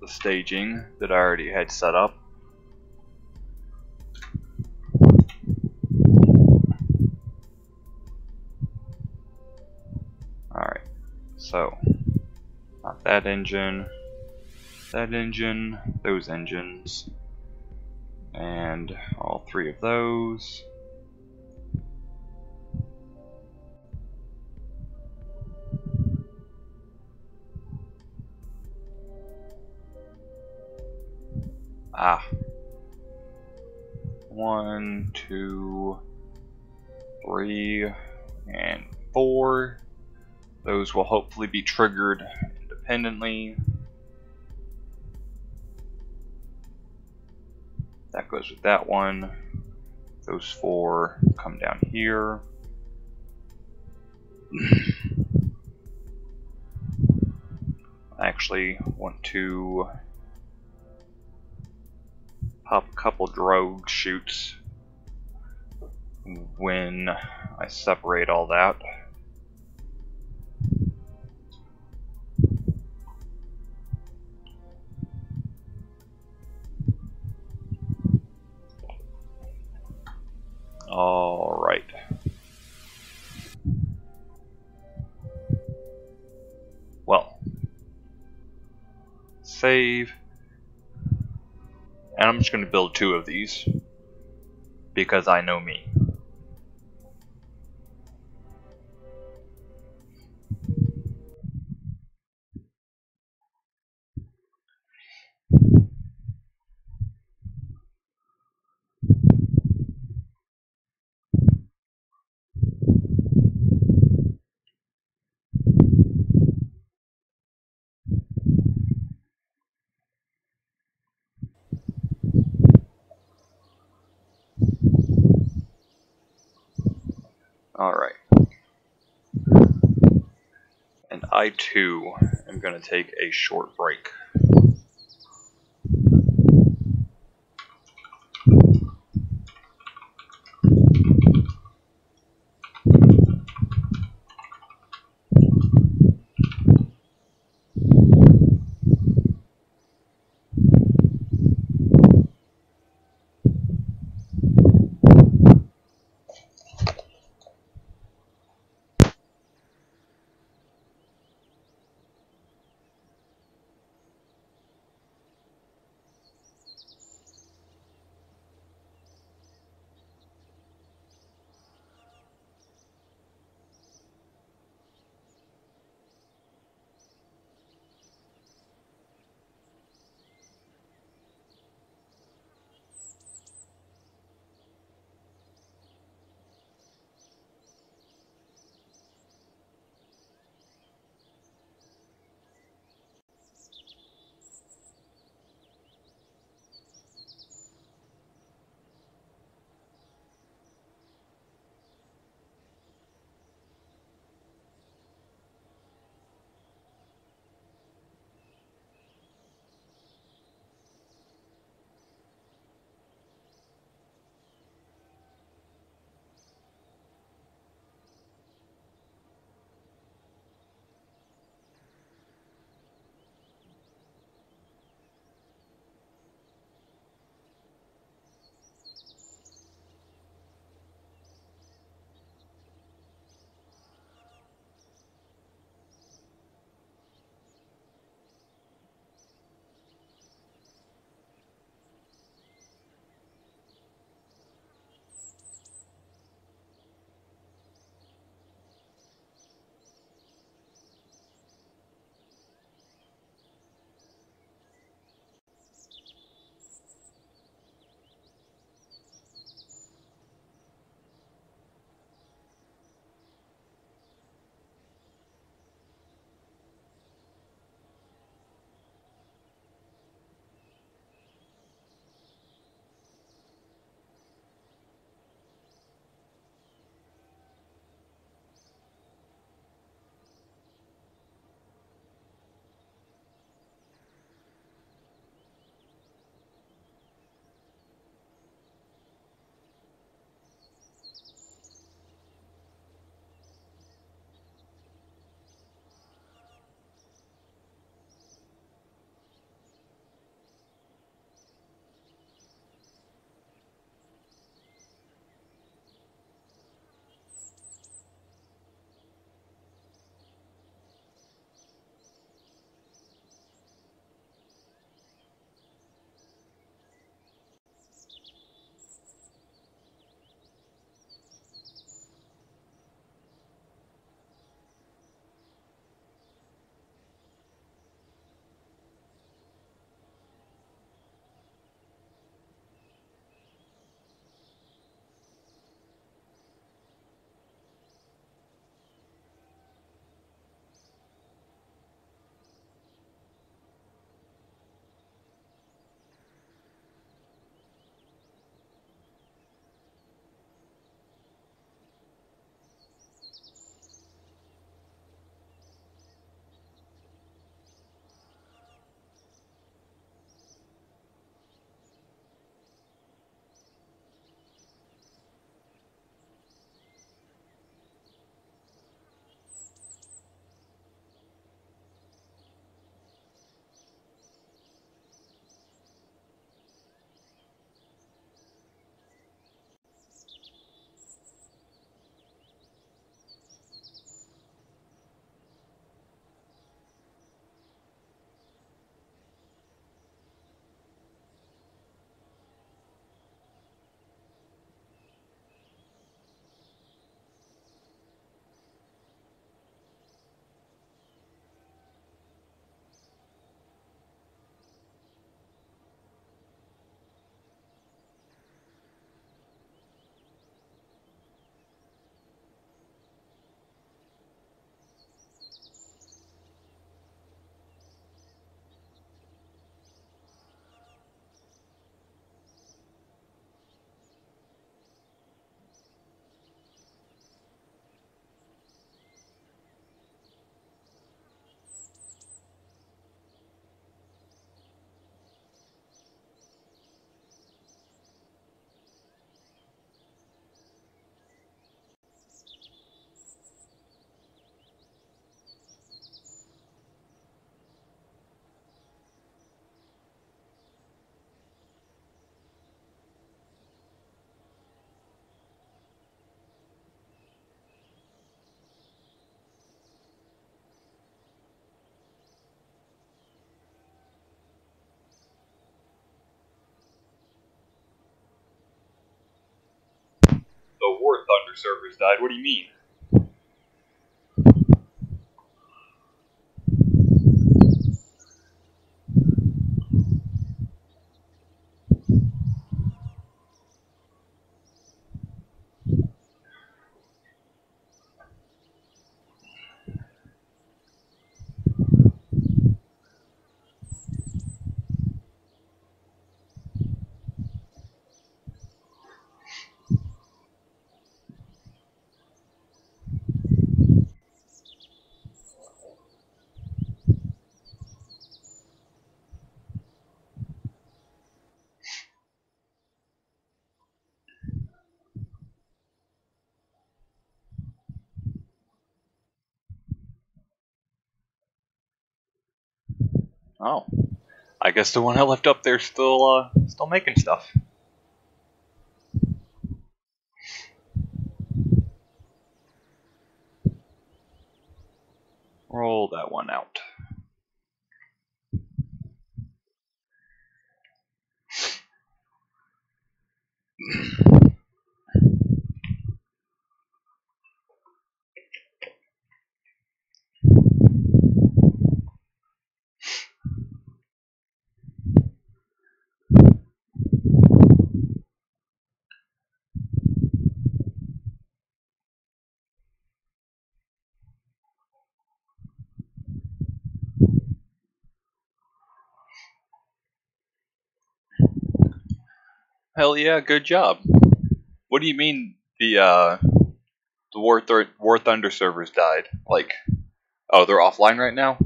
the staging that I already had set up. So, not that engine, that engine, those engines, and all three of those. Ah. 1, 2, 3, and 4. Those will hopefully be triggered independently. That goes with that one. Those 4 come down here. Actually, want to pop a couple drogue shoots when I separate all that. All right. Well, save. And I'm just going to build 2 of these, because I know me. Alright, and I too am going to take a short break. servers died. What do you mean? Oh, I guess the one I left up there still, still making stuff. Roll that one out. Hell yeah, good job. What do you mean the War Thunder servers died? Like, oh, they're offline right now?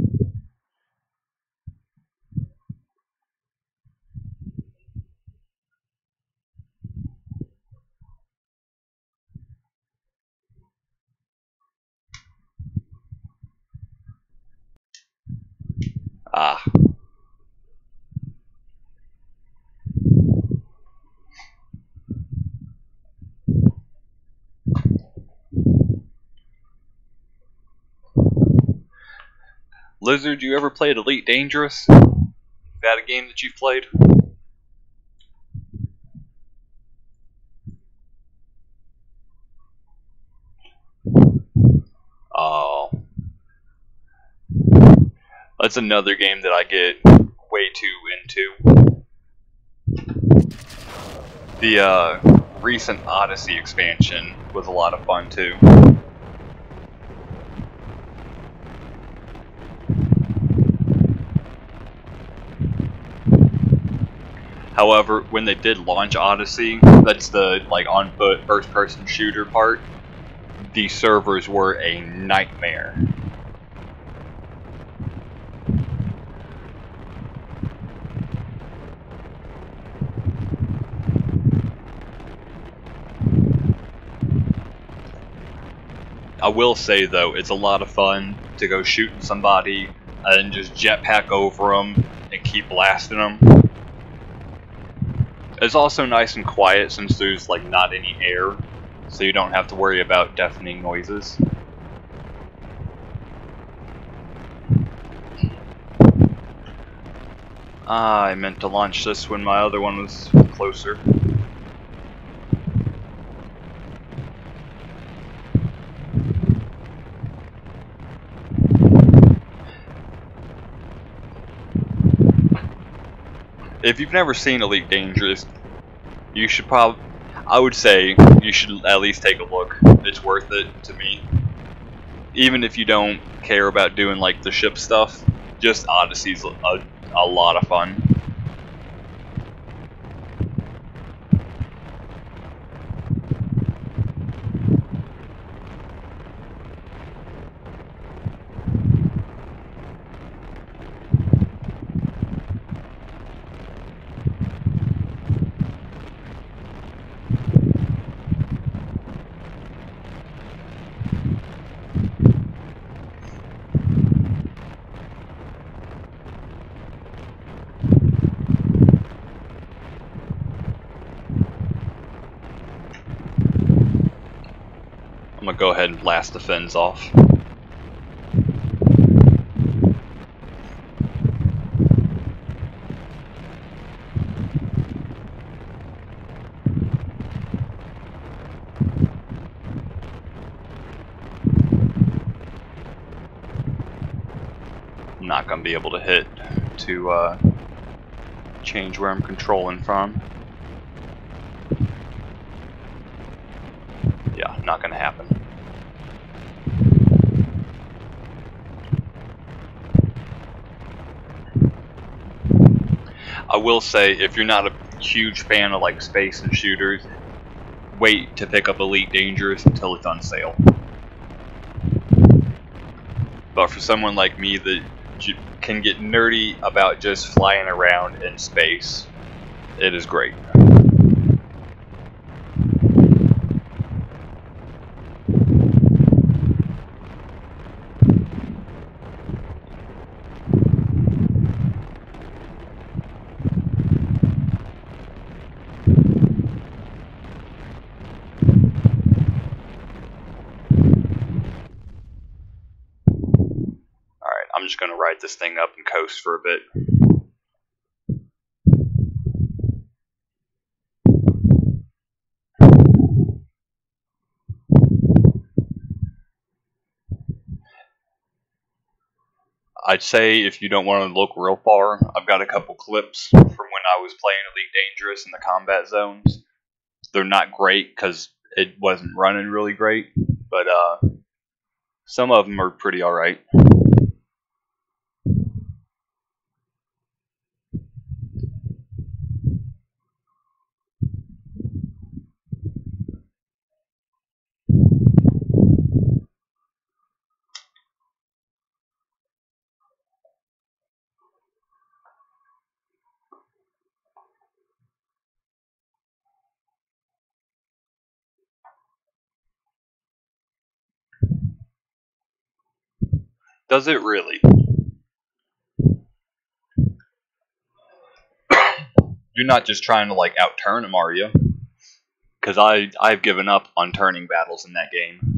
Ah. Lizard, you ever played Elite Dangerous? Is that a game that you've played? Oh. That's another game that I get way too into. The recent Odyssey expansion was a lot of fun too. However, when they did launch Odyssey, that's the like on foot first person shooter part, the servers were a nightmare. I will say though, it's a lot of fun to go shooting somebody and just jetpack over them and keep blasting them. It's also nice and quiet since there's like not any air, so you don't have to worry about deafening noises. Ah, I meant to launch this when my other one was closer. If you've never seen Elite Dangerous, you should probably, I would say, you should at least take a look. It's worth it to me. Even if you don't care about doing like the ship stuff, just Odyssey's a lot of fun. Go ahead and blast the fins off. not going to be able to hit to change where I'm controlling from. Yeah, not going to happen. I will say, if you're not a huge fan of like space and shooters, wait to pick up Elite Dangerous until it's on sale. But for someone like me that can get nerdy about just flying around in space, it is great. Gonna ride this thing up and coast for a bit. I'd say if you don't want to look real far, I've got a couple clips from when I was playing Elite Dangerous in the combat zones. They're not great because it wasn't running really great, but some of them are pretty alright. Does it really? You're not just trying to like outturn him, are you? Because I've given up on turning battles in that game.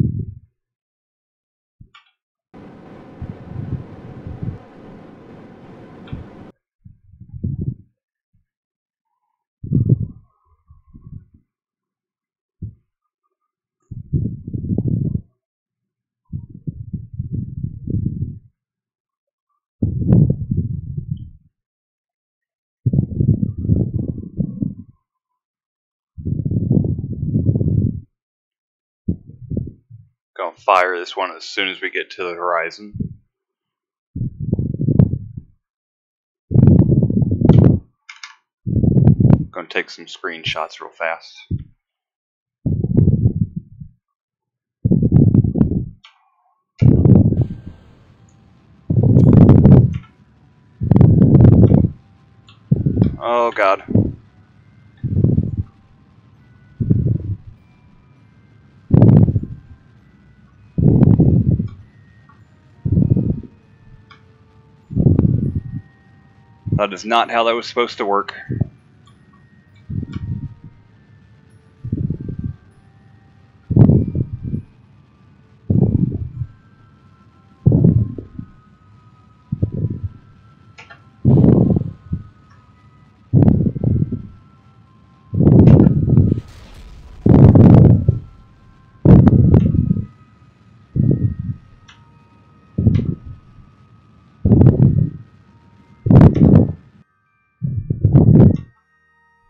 Gonna fire this one as soon as we get to the horizon. Gonna take some screenshots real fast. Oh God. That is not how that was supposed to work.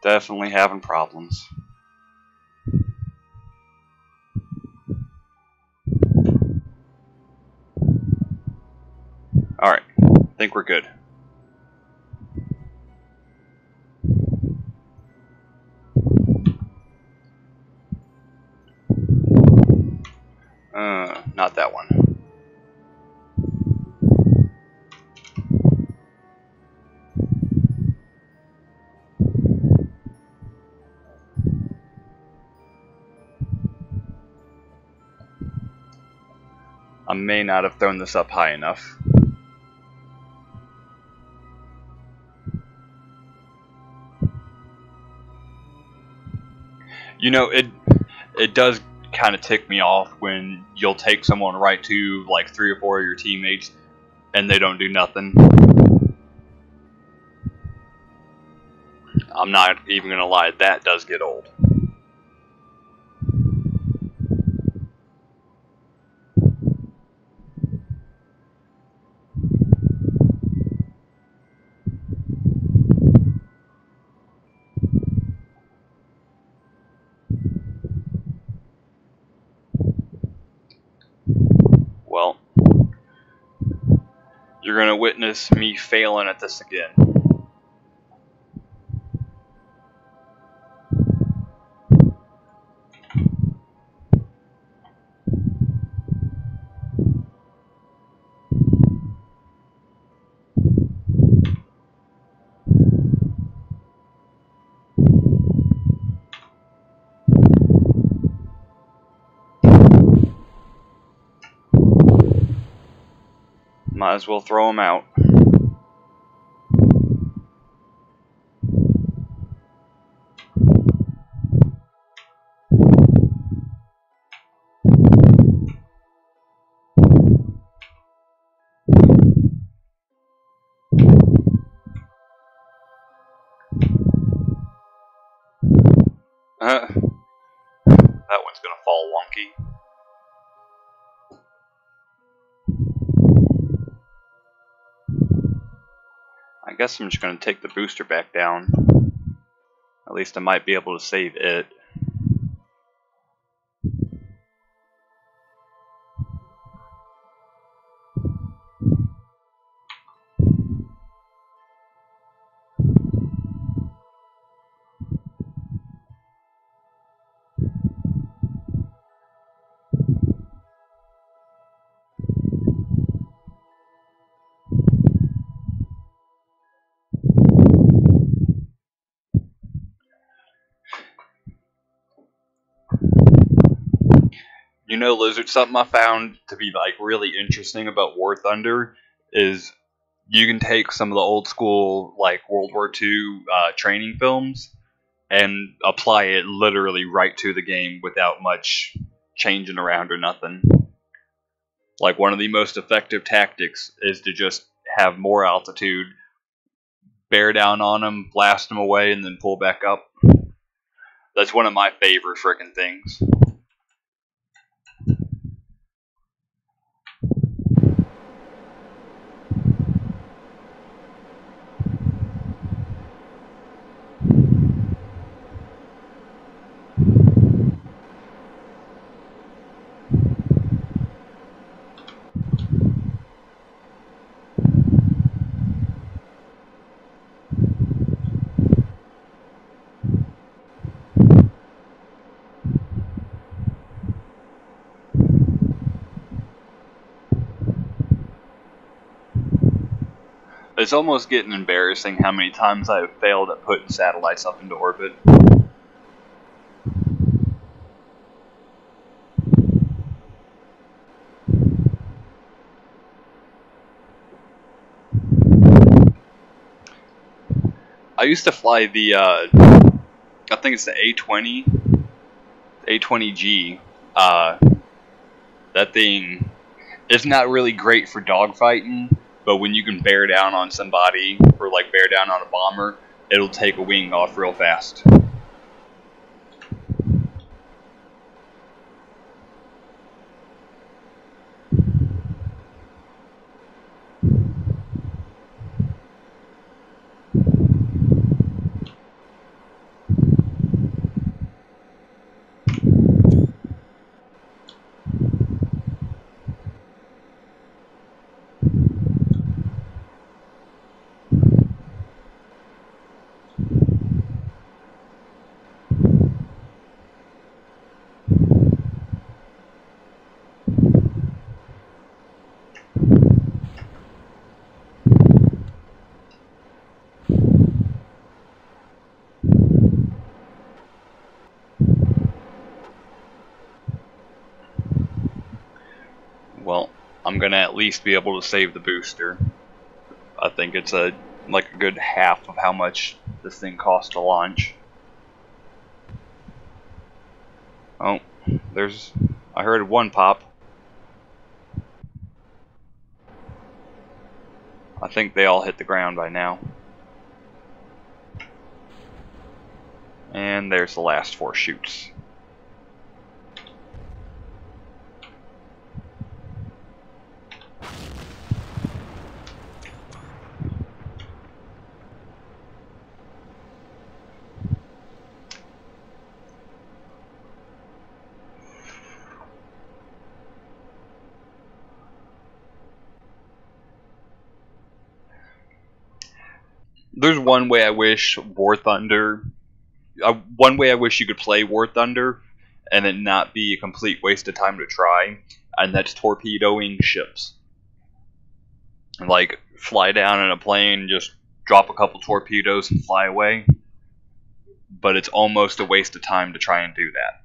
Definitely having problems. Alright, I think we're good. Not that one. I may not have thrown this up high enough. You know, it does kind of tick me off when you'll take someone right to like 3 or 4 of your teammates and they don't do nothing. I'm not even gonna lie, that does get old. You're gonna witness me failing at this again. Might as well throw them out. That one's gonna fall wonky. I guess I'm just going to take the booster back down. At least I might be able to save it. You know, Lizard, something I found to be like really interesting about War Thunder is you can take some of the old school like World War II training films and apply it literally right to the game without much changing around or nothing. Like one of the most effective tactics is to just have more altitude, bear down on them, blast them away, and then pull back up. That's one of my favorite frickin' things. It's almost getting embarrassing how many times I have failed at putting satellites up into orbit. I used to fly the, I think it's the A-20, A-20G. That thing is not really great for dogfighting. But when you can bear down on somebody, or like bear down on a bomber, it'll take a wing off real fast. Gonna at least be able to save the booster. I think it's a like a good half of how much this thing costs to launch. Oh, there's, I heard one pop. I think they all hit the ground by now. And there's the last four shoots. there's one way I wish War Thunder, one way I wish you could play War Thunder and it not be a complete waste of time to try, and that's torpedoing ships. Like, fly down in a plane, just drop a couple torpedoes and fly away. But it's almost a waste of time to try and do that.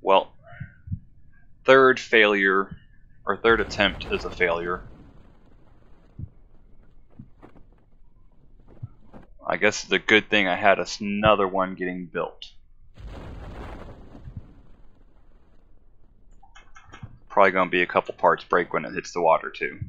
Well, third failure, or third attempt is a failure. I guess it's a good thing I had another one getting built. Probably gonna be a couple parts break when it hits the water too.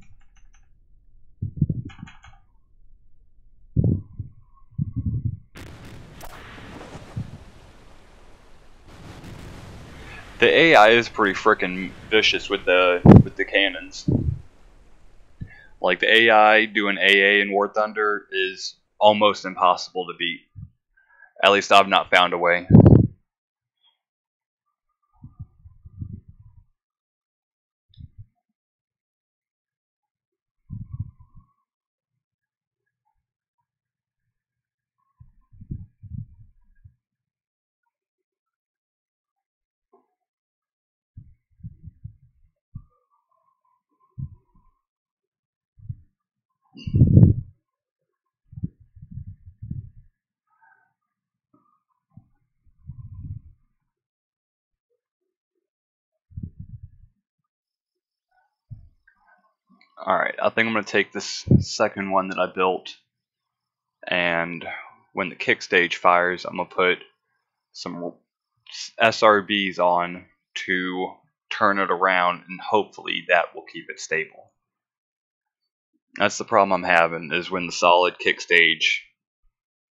The AI is pretty frickin' vicious with the cannons. Like, the AI doing AA in War Thunder is almost impossible to beat. At least I've not found a way. Alright, I think I'm going to take this second one that I built, and when the kick stage fires, I'm going to put some SRBs on to turn it around, and hopefully that will keep it stable. That's the problem I'm having, is when the solid kick stage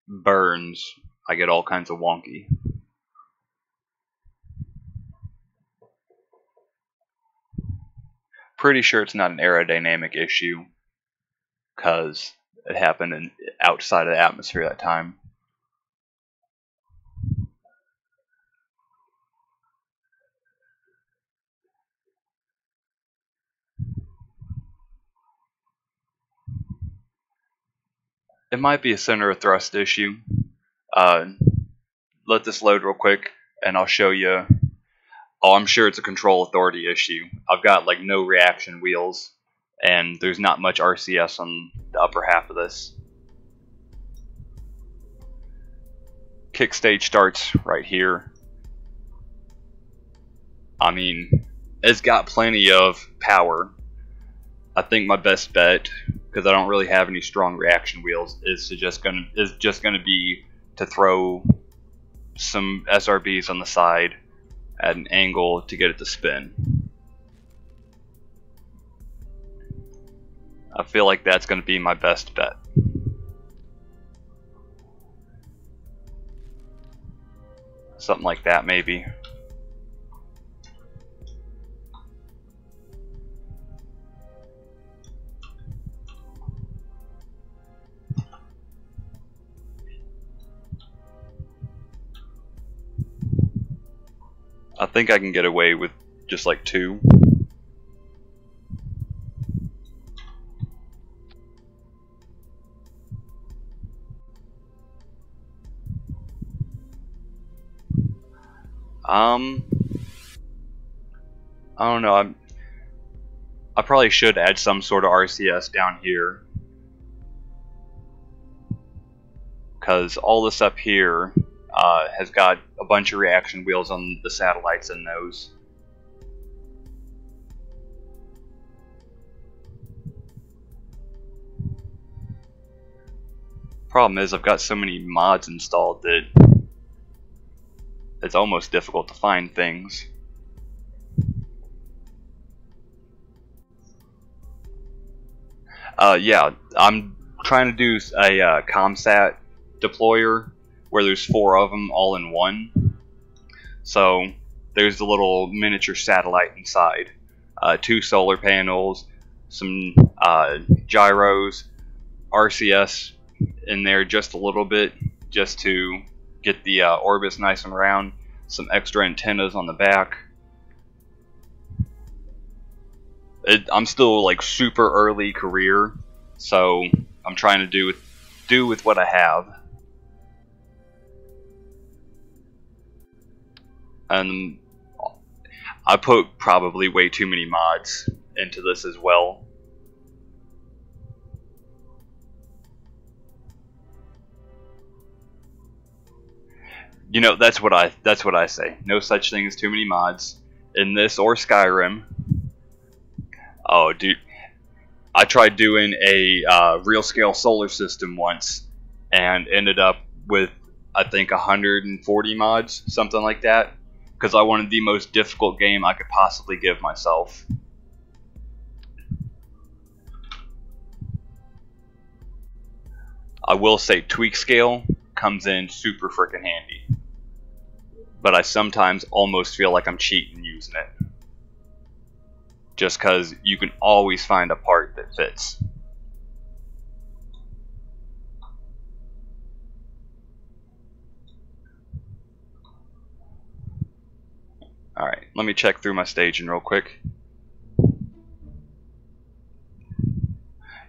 burns, I get all kinds of wonky. Pretty sure it's not an aerodynamic issue, because it happened outside of the atmosphere that time. It might be a center of thrust issue. Let this load real quick, and I'll show you. Oh, I'm sure it's a control authority issue. I've got like no reaction wheels, and there's not much RCS on the upper half of this. Kick stage starts right here. I mean, it's got plenty of power. I think my best bet, because I don't really have any strong reaction wheels, is to just gonna be to throw some SRBs on the side at an angle to get it to spin. I feel like that's going to be my best bet. Something like that, maybe. I think I can get away with just like two. I don't know. I probably should add some sort of RCS down here, because all this up here has got a bunch of reaction wheels on the satellites in those. Problem is, I've got so many mods installed that it's almost difficult to find things. Yeah, I'm trying to do a ComSat deployer, where there's four of them all in one. So there's the little miniature satellite inside. Two solar panels, some gyros, RCS in there just a little bit, just to get the orbits nice and round, some extra antennas on the back. I'm still like super early career, so I'm trying to do with what I have. And I put probably way too many mods into this as well. You know, that's what I say. No such thing as too many mods in this or Skyrim. Oh, dude, I tried doing a real scale solar system once and ended up with I think 140 mods, something like that, because I wanted the most difficult game I could possibly give myself. I will say TweakScale comes in super freaking handy, but I sometimes almost feel like I'm cheating using it, just because you can always find a part that fits. Alright, let me check through my staging real quick.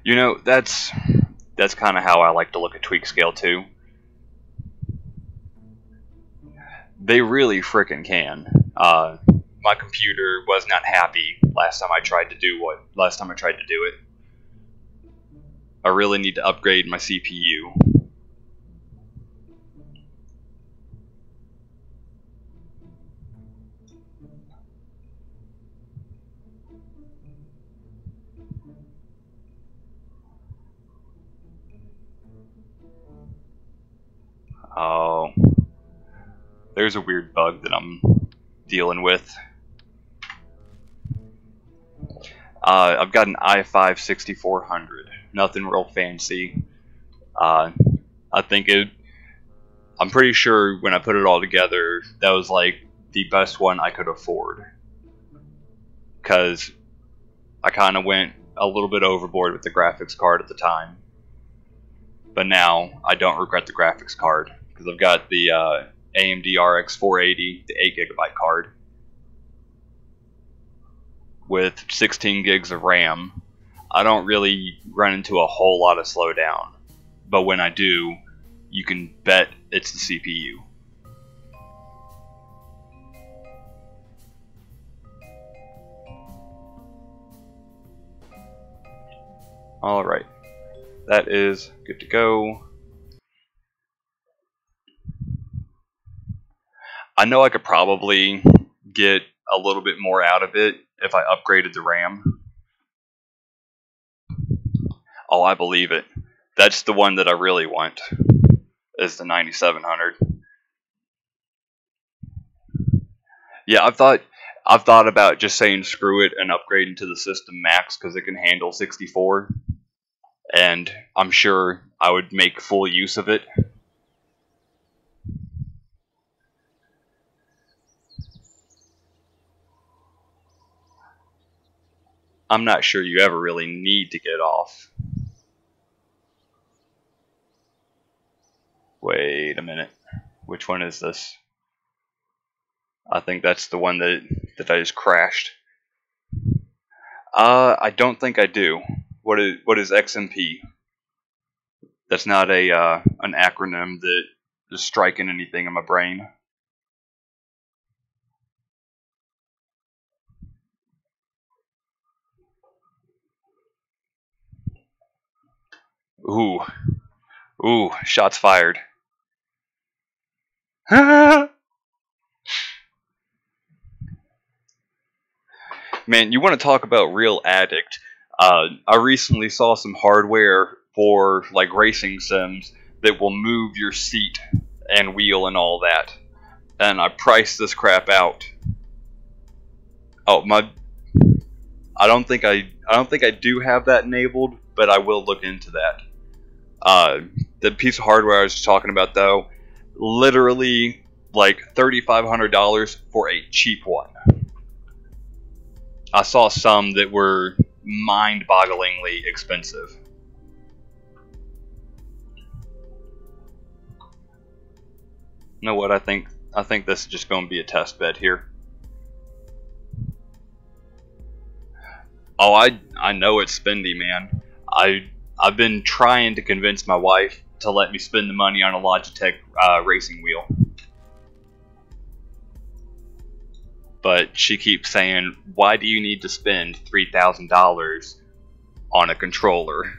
You know, that's kind of how I like to look at TweakScale too. They really frickin' can. My computer was not happy last time I tried to do it. I really need to upgrade my CPU. Oh, there's a weird bug that I'm dealing with. I've got an i5-6400. Nothing real fancy. I'm pretty sure when I put it all together, that was like the best one I could afford, because I kind of went a little bit overboard with the graphics card at the time. But now I don't regret the graphics card, because I've got the AMD RX 480, the 8GB card, with 16 gigs of RAM. I don't really run into a whole lot of slowdown, but when I do, you can bet it's the CPU. Alright, that is good to go. I know I could probably get a little bit more out of it if I upgraded the RAM. Oh, I believe it. That's the one that I really want, is the 9700. Yeah, I've thought about just saying screw it and upgrading to the system max, because it can handle 64, and I'm sure I would make full use of it. I'm not sure you ever really need to get off. Wait a minute. Which one is this? I think that's the one that I just crashed. I don't think I do. What is XMP? That's not a an acronym that is striking anything in my brain. Ooh. Ooh, shots fired. Man, you want to talk about real addict. I recently saw some hardware for like racing sims that will move your seat and wheel and all that. And I priced this crap out. Oh, my, I don't think I do have that enabled, but I will look into that. The piece of hardware I was talking about, though, literally like $3,500 for a cheap one. I saw some that were mind-bogglingly expensive. You know what? I think I think this is just going to be a test bed here. Oh, I know it's spendy, man. I've been trying to convince my wife to let me spend the money on a Logitech racing wheel. But she keeps saying, why do you need to spend $3,000 on a controller?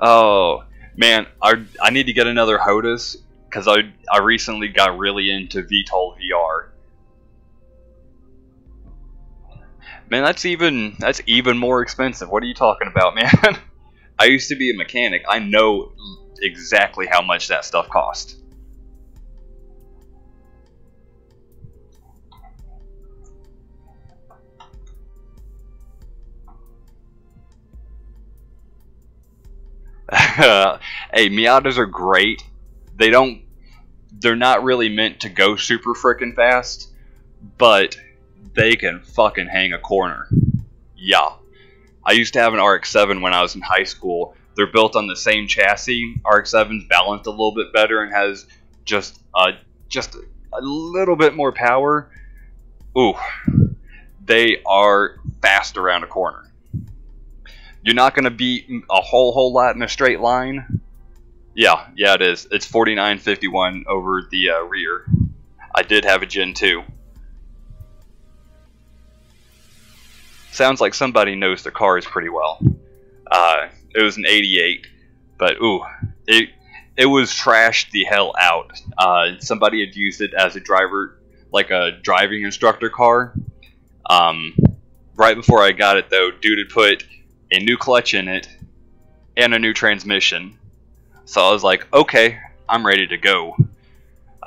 Oh, man, I need to get another HOTAS, because I recently got really into VTOL VR. Man, that's even more expensive. What are you talking about, man? I used to be a mechanic. I know exactly how much that stuff cost. Hey, Miatas are great. They're not really meant to go super frickin' fast, but they can fucking hang a corner. Yeah. I used to have an RX-7 when I was in high school. They're built on the same chassis. RX-7's balanced a little bit better and has just a little bit more power. Ooh, they are fast around a corner. You're not going to beat a whole lot in a straight line. Yeah, it is. It's 49.51 over the rear. I did have a Gen 2. Sounds like somebody knows their cars pretty well. It was an 88, but ooh, it was trashed the hell out. Somebody had used it as a driver, like a driving instructor car. Right before I got it, though, dude had put a new clutch in it and a new transmission. So I was like, okay, I'm ready to go.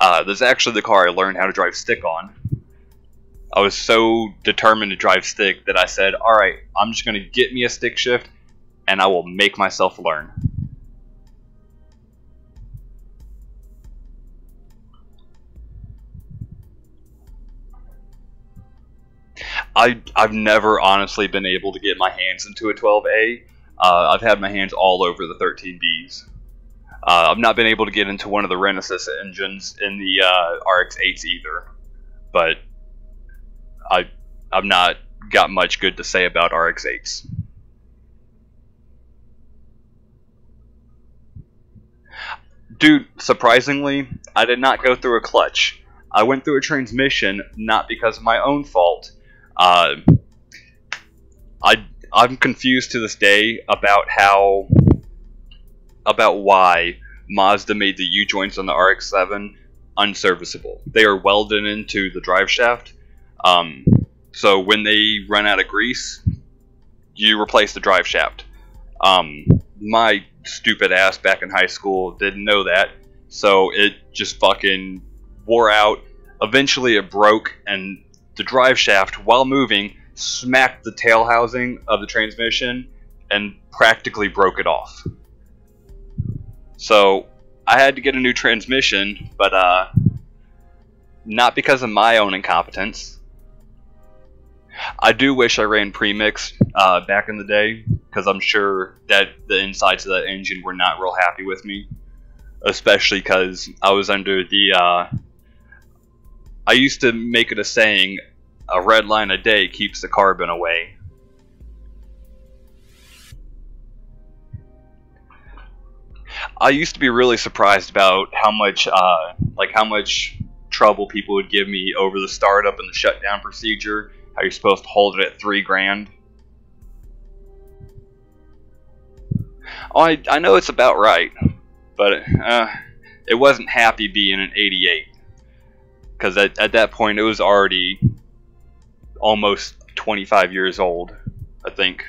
That's actually the car I learned how to drive stick on. I was so determined to drive stick that I said, alright, I'm just going to get me a stick shift and I will make myself learn. I've never honestly been able to get my hands into a 12A. I've had my hands all over the 13Bs. I've not been able to get into one of the Renesis engines in the RX-8s either. But I've not got much good to say about RX-8s. Dude, surprisingly, I did not go through a clutch. I went through a transmission, not because of my own fault. I'm confused to this day about why Mazda made the U-joints on the RX-7 unserviceable. They are welded into the drive shaft. So when they run out of grease, you replace the drive shaft. My stupid ass back in high school didn't know that, so it just fucking wore out. Eventually it broke, and the drive shaft, while moving, smacked the tail housing of the transmission and practically broke it off. So I had to get a new transmission, but not because of my own incompetence. I do wish I ran premix back in the day, because I'm sure that the insides of that engine were not real happy with me, especially because I was under the... I used to make it a saying, a red line a day keeps the carbon away. I used to be really surprised about how much, trouble people would give me over the startup and the shutdown procedure. How you're supposed to hold it at $3,000. Oh, I know it's about right, but it wasn't happy being an 88, because at that point it was already almost 25 years old, I think.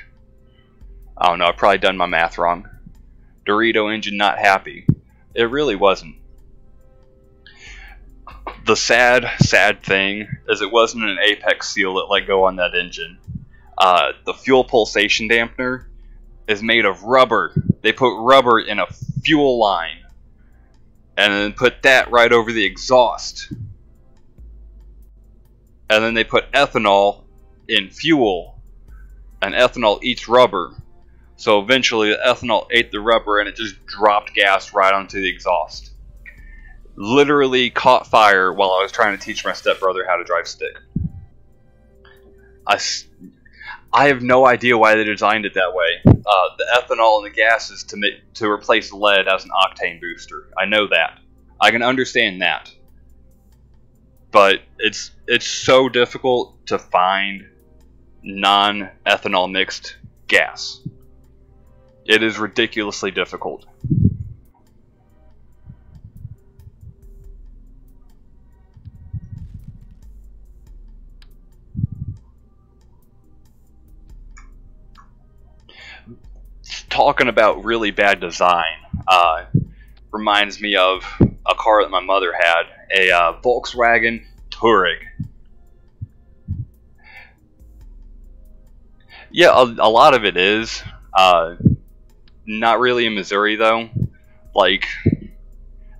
I don't know, I've probably done my math wrong. Dorito engine not happy. It really wasn't. The sad thing is it wasn't an apex seal that let go on that engine. The fuel pulsation dampener is made of rubber. They put rubber in a fuel line and then put that right over the exhaust. And then they put ethanol in fuel, and ethanol eats rubber. So eventually the ethanol ate the rubber and it just dropped gas right onto the exhaust. Literally caught fire while I was trying to teach my stepbrother how to drive stick. I have no idea why they designed it that way. The ethanol and the gas is to replace lead as an octane booster. I know that. I can understand that. But it's so difficult to find non-ethanol mixed gas. It is ridiculously difficult. Talking about really bad design reminds me of a car that my mother had, a Volkswagen Touareg. Yeah, a lot of it is. Not really in Missouri, though. Like,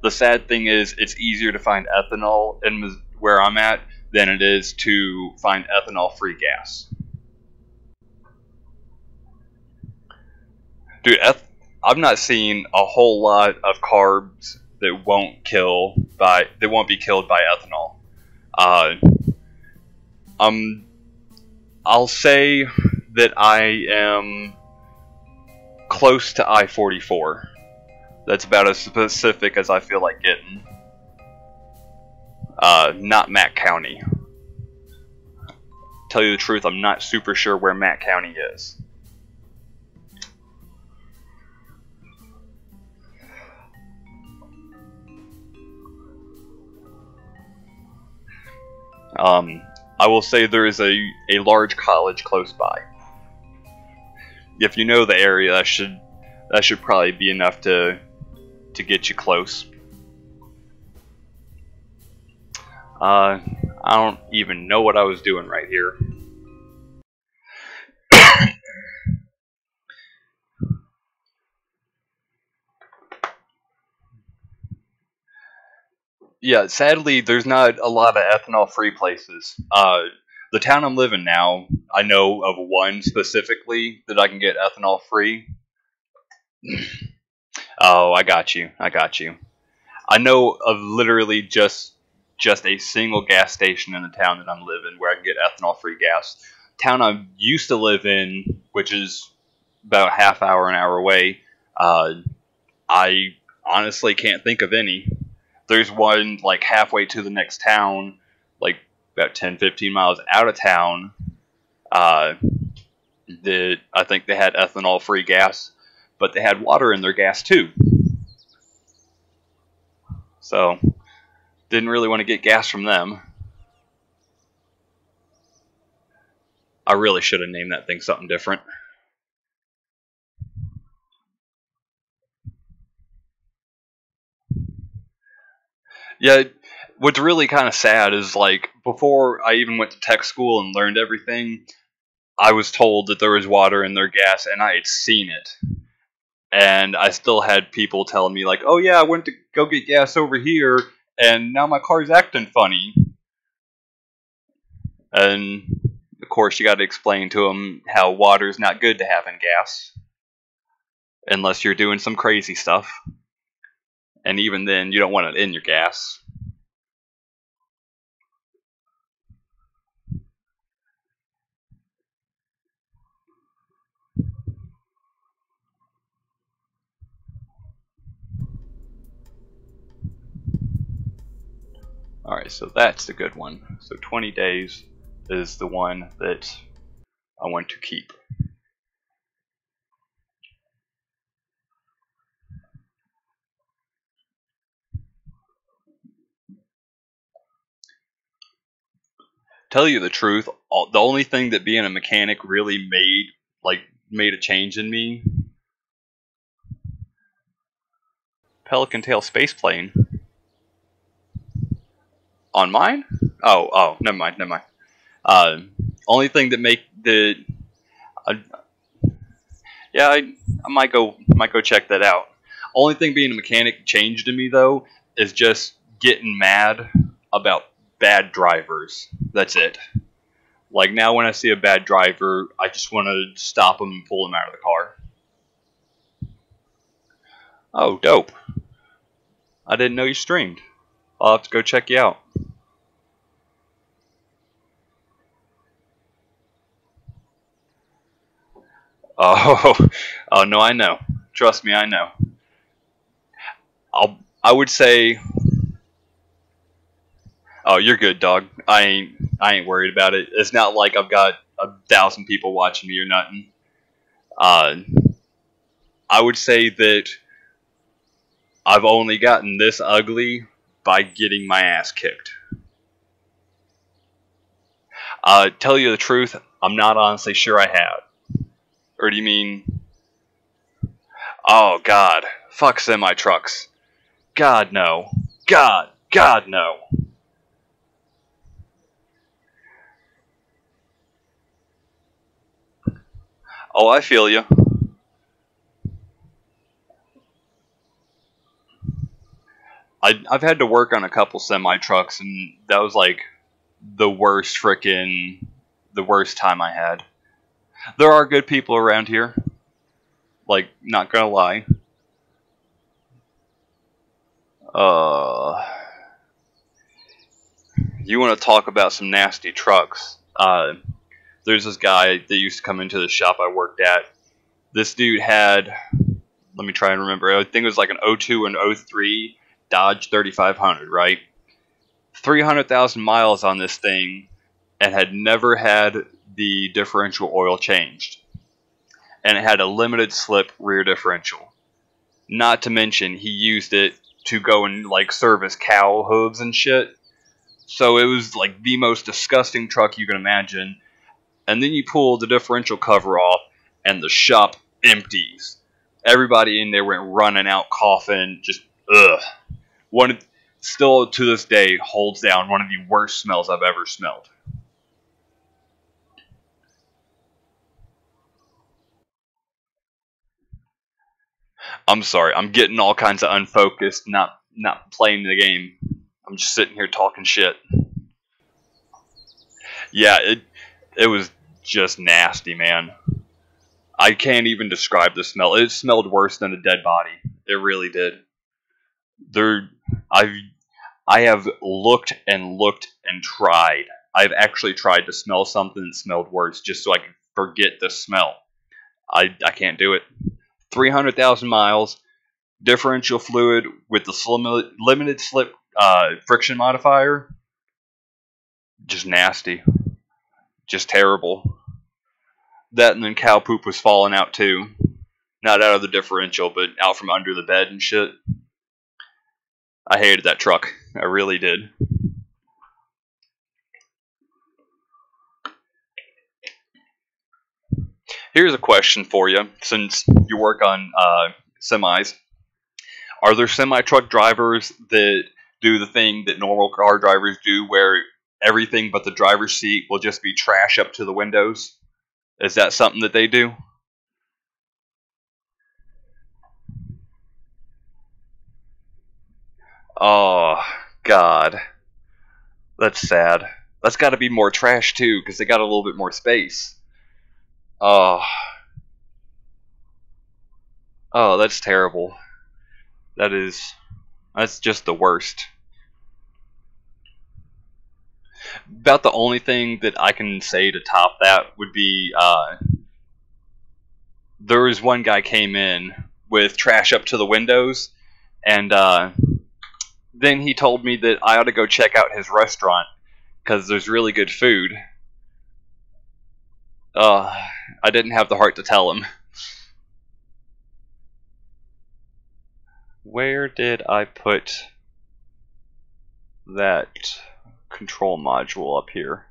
the sad thing is it's easier to find ethanol in where I'm at than it is to find ethanol-free gas. Dude, I've not seen a whole lot of carbs that won't be killed by ethanol. I'll say that I am close to I-44. That's about as specific as I feel like getting. Not Mack County. Tell you the truth, I'm not super sure where Mack County is. I will say there is a large college close by. If you know the area, that should probably be enough to get you close. I don't even know what I was doing right here. Yeah, sadly, there's not a lot of ethanol-free places. The town I'm living now, I know of one specifically that I can get ethanol-free. Oh, I got you. I know of literally just a single gas station in the town that I'm living where I can get ethanol-free gas. The town I used to live in, which is about a half hour, an hour away, I honestly can't think of any. There's one, like, halfway to the next town, like, about 10, 15 miles out of town, that I think they had ethanol-free gas, but they had water in their gas, too. So, didn't really want to get gas from them. I really should have named that thing something different. Yeah, what's really kind of sad is, like, before I even went to tech school and learned everything, I was told that there was water in their gas, and I had seen it. And I still had people telling me, like, oh yeah, I went to go get gas over here, and now my car's acting funny. And, of course, you got to explain to them how water's not good to have in gas. Unless you're doing some crazy stuff. And even then, you don't want it in your gas. Alright, so that's the good one. So 20 days is the one that I want to keep. Tell you the truth, the only thing that being a mechanic really made a change in me. Pelican tail space plane. On mine? Oh, never mind. Only thing that I might go check that out. Only thing being a mechanic changed in me though is just getting mad about bad drivers. That's it. Like, now when I see a bad driver, I just want to stop them and pull them out of the car. Oh, dope. I didn't know you streamed. I'll have to go check you out. Oh no, I know. Trust me, I know. I would say, oh, you're good, dog. I ain't worried about it. It's not like I've got 1,000 people watching me or nothing. I would say that I've only gotten this ugly by getting my ass kicked. Tell you the truth, I'm not honestly sure I have. Or do you mean? Oh God, fuck semi trucks. God no. God no. Oh, I feel you. I've had to work on a couple semi-trucks, and that was like the worst time I had. There are good people around here. Like, not gonna lie. You want to talk about some nasty trucks? There's this guy that used to come into the shop I worked at. This dude had, let me try and remember, I think it was like an 02 and 03 Dodge 3500, right? 300,000 miles on this thing, and had never had the differential oil changed. And it had a limited slip rear differential. Not to mention, he used it to go and like service cow hooves and shit. So it was like the most disgusting truck you can imagine. And then you pull the differential cover off, and the shop empties. Everybody in there went running out, coughing, just ugh. One still to this day holds down one of the worst smells I've ever smelled. I'm sorry, I'm getting all kinds of unfocused, not playing the game. I'm just sitting here talking shit. Yeah, it was just nasty, man. I can't even describe the smell. It smelled worse than a dead body. It really did. I have looked and looked and tried. I've actually tried to smell something that smelled worse just so I could forget the smell. I can't do it. 300,000 miles, differential fluid with the limited slip friction modifier. Just nasty. Just terrible. That and then cow poop was falling out too. Not out of the differential, but out from under the bed and shit. I hated that truck. I really did. Here's a question for you, since you work on semis. Are there semi-truck drivers that do the thing that normal car drivers do where everything but the driver's seat will just be trash up to the windows? Is that something that they do? Oh, God. That's sad. That's got to be more trash, too, because they got a little bit more space. Oh, that's terrible. That's just the worst. About the only thing that I can say to top that would be there was one guy came in with trash up to the windows, and then he told me that I ought to go check out his restaurant because there's really good food. I didn't have the heart to tell him. Where did I put that control module up here?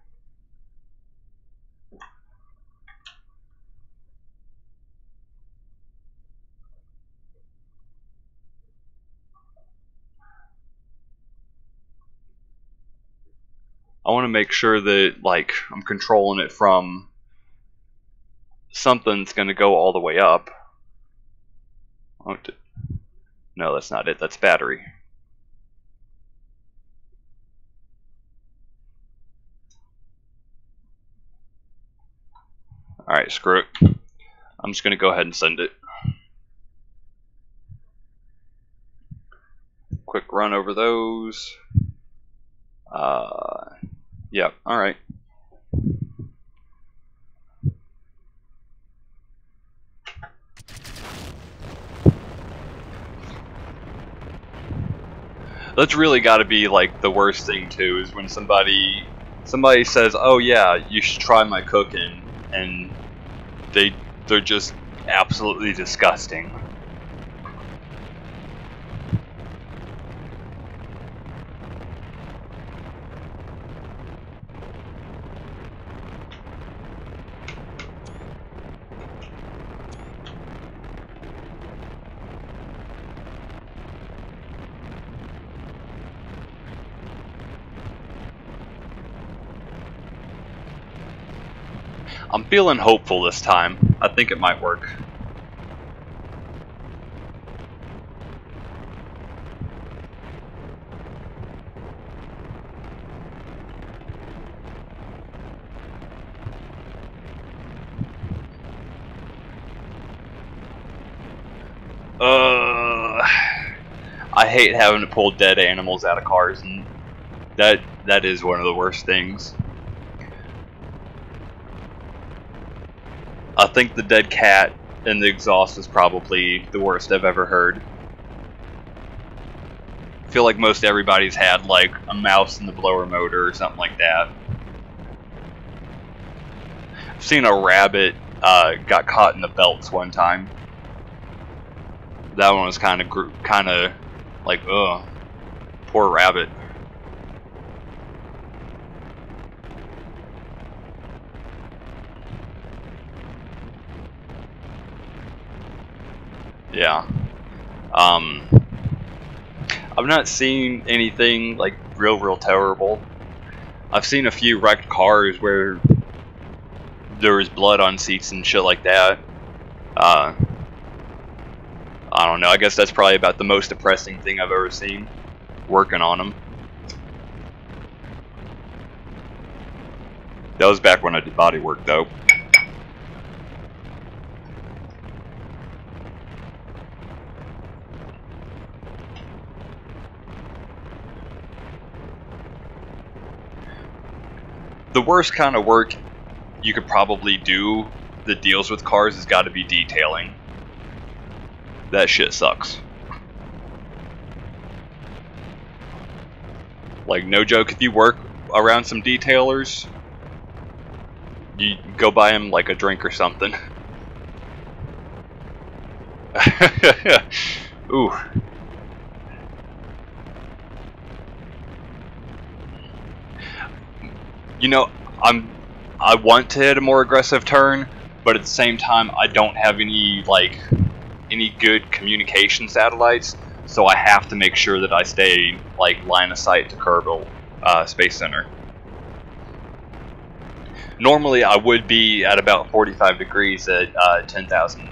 I want to make sure that like I'm controlling it from something that's going to go all the way up. No, that's not it. That's battery. Alright, screw it. I'm just going to go ahead and send it. quick run over those. Yeah, alright. That's really got to be like the worst thing too, is when somebody says, "Oh yeah, you should try my cooking," and they're just absolutely disgusting. I'm feeling hopeful this time. I think it might work. I hate having to pull dead animals out of cars, and that is one of the worst things. I think the dead cat and the exhaust is probably the worst I've ever heard. I feel like most everybody's had like a mouse in the blower motor or something like that. I've seen a rabbit got caught in the belts one time. That one was kind of like, ugh, poor rabbit. Yeah, I've not seen anything like real terrible. I've seen a few wrecked cars where there was blood on seats and shit like that. I don't know, I guess that's probably about the most depressing thing I've ever seen, working on them. That was back when I did body work though. The worst kind of work you could probably do that deals with cars has got to be detailing. That shit sucks. Like, no joke, if you work around some detailers, you go buy them like a drink or something. Ooh. You know, I want to hit a more aggressive turn, but at the same time, I don't have any good communication satellites, so I have to make sure that I stay like line of sight to Kerbal Space Center. Normally, I would be at about 45 degrees at 10,000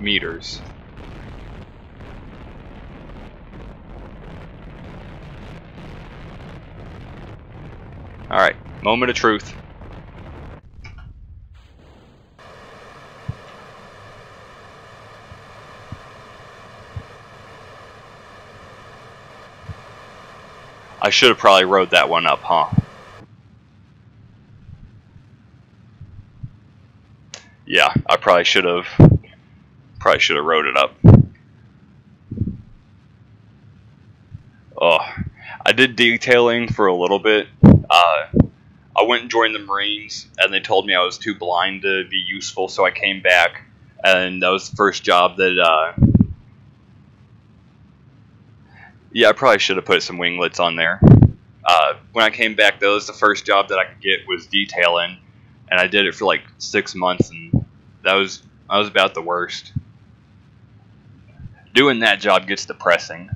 meters. All right. Moment of truth. I should have probably rode that one up, huh? Yeah, I probably should have. Probably should have rode it up. Oh, I did detailing for a little bit. I went and joined the Marines, and they told me I was too blind to be useful, so I came back, and that was the first job that, yeah, I probably should have put some winglets on there. When I came back, though, that was the first job that I could get, was detailing, and I did it for, like, 6 months, and that was about the worst. Doing that job gets depressing.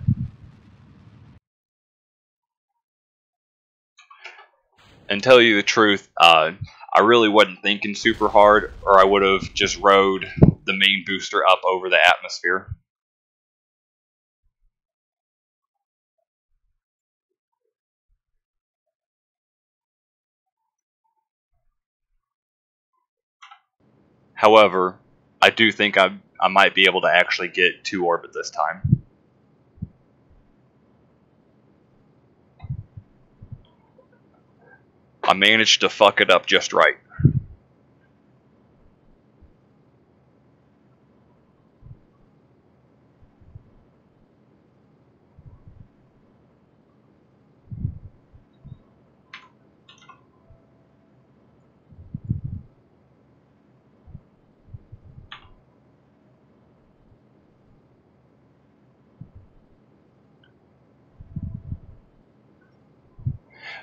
And tell you the truth, I really wasn't thinking super hard, or I would have just rode the main booster up over the atmosphere. However, I do think I might be able to actually get to orbit this time. I managed to fuck it up just right.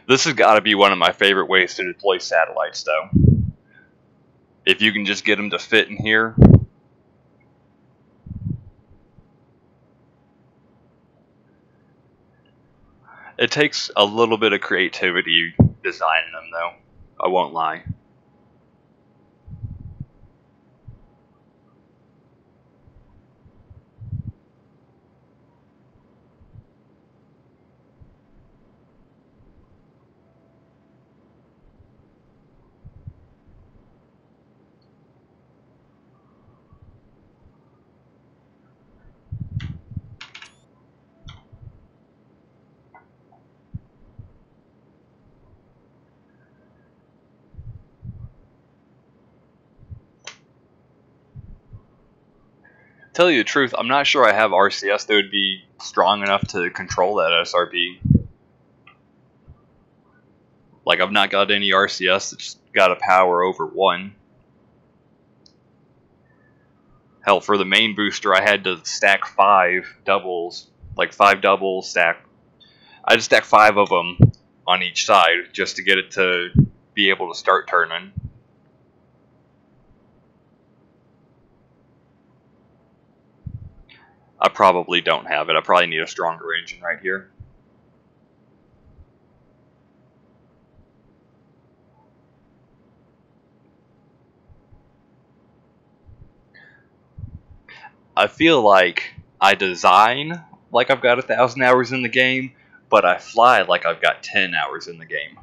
This has got to be one of my favorite ways to deploy satellites, though. If you can just get them to fit in here. It takes a little bit of creativity designing them, though. I won't lie. Tell you the truth, I'm not sure I have RCS that would be strong enough to control that SRB. Like, I've not got any RCS that's got a power over 1. Hell, for the main booster, I had to stack 5 doubles. Like, 5 doubles stack. I just stacked 5 of them on each side just to get it to be able to start turning. I probably don't have it. I probably need a stronger engine right here. I feel like I design like I've got 1,000 hours in the game, but I fly like I've got 10 hours in the game.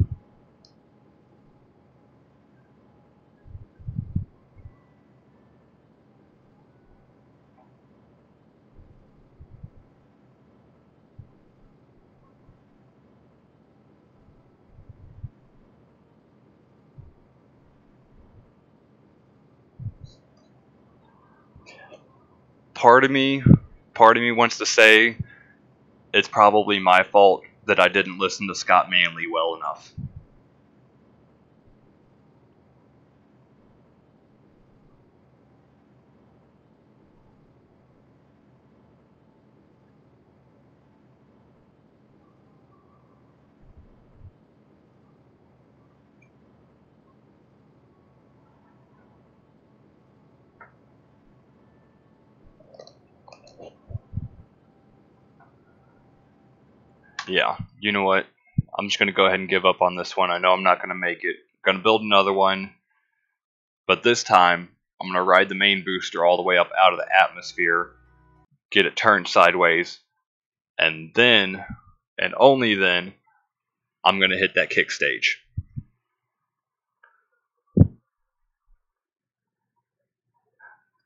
Part of me wants to say it's probably my fault that I didn't listen to Scott Manley well enough. Yeah, you know what? I'm just going to go ahead and give up on this one. I know I'm not going to make it. I'm going to build another one. But this time, I'm going to ride the main booster all the way up out of the atmosphere. Get it turned sideways. And then, and only then, I'm going to hit that kick stage.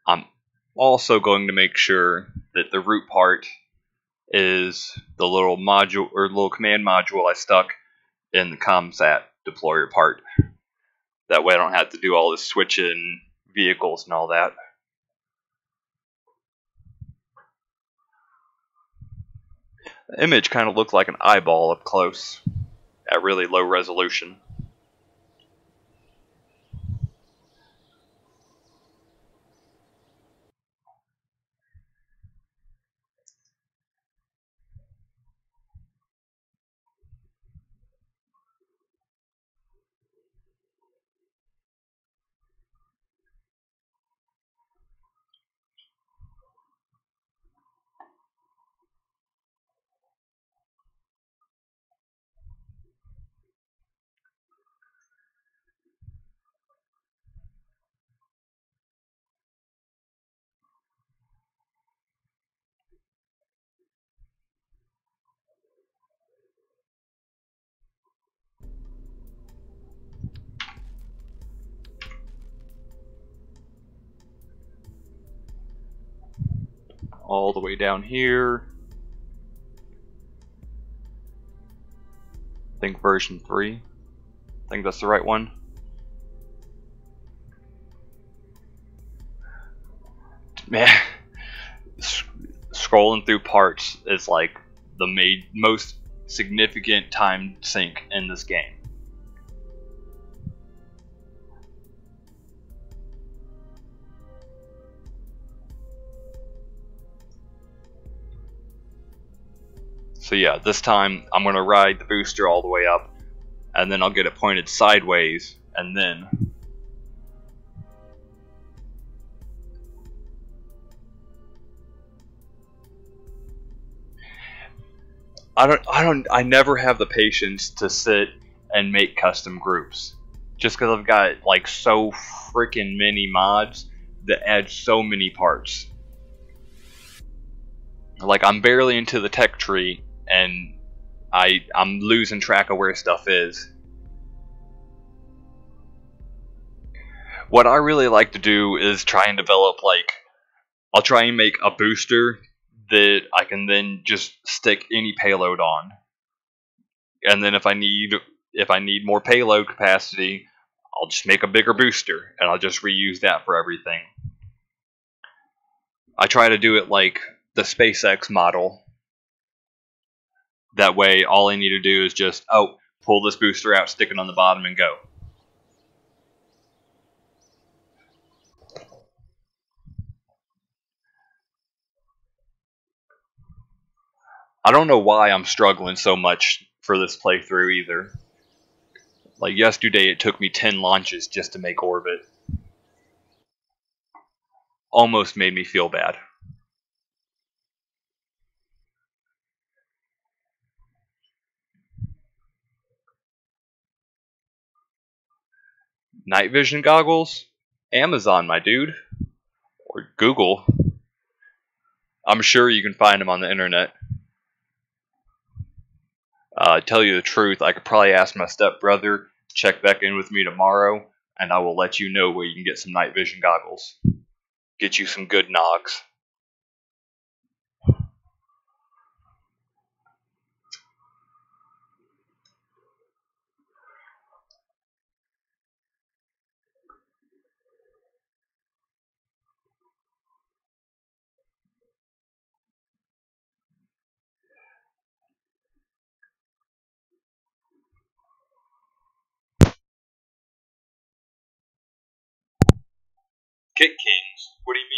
I'm also going to make sure that the root part is the little module or little command module I stuck in the ComSat deployer part. That way I don't have to do all this switching vehicles and all that. The image kind of looked like an eyeball up close at really low resolution. All the way down here. I think version 3. I think that's the right one. Man, scrolling through parts is like the most significant time sink in this game. So yeah, this time I'm going to ride the booster all the way up, and then I'll get it pointed sideways, and then I never have the patience to sit and make custom groups, just because I've got like so freaking many mods that add so many parts. Like, I'm barely into the tech tree, and I'm losing track of where stuff is. What I really like to do is try and develop, like, I'll try and make a booster that I can then just stick any payload on. And then if I need more payload capacity, I'll just make a bigger booster, and I'll just reuse that for everything. I try to do it like the SpaceX model. That way, all I need to do is just, oh, pull this booster out, stick it on the bottom, and go. I don't know why I'm struggling so much for this playthrough either. Like, yesterday it took me 10 launches just to make orbit. Almost made me feel bad. Night vision goggles? Amazon, my dude. Or Google. I'm sure you can find them on the internet. Tell you the truth, I could probably ask my stepbrother to check back in with me tomorrow, and I will let you know where you can get some night vision goggles. Get you some good nogs. Kit Kings? What do you mean?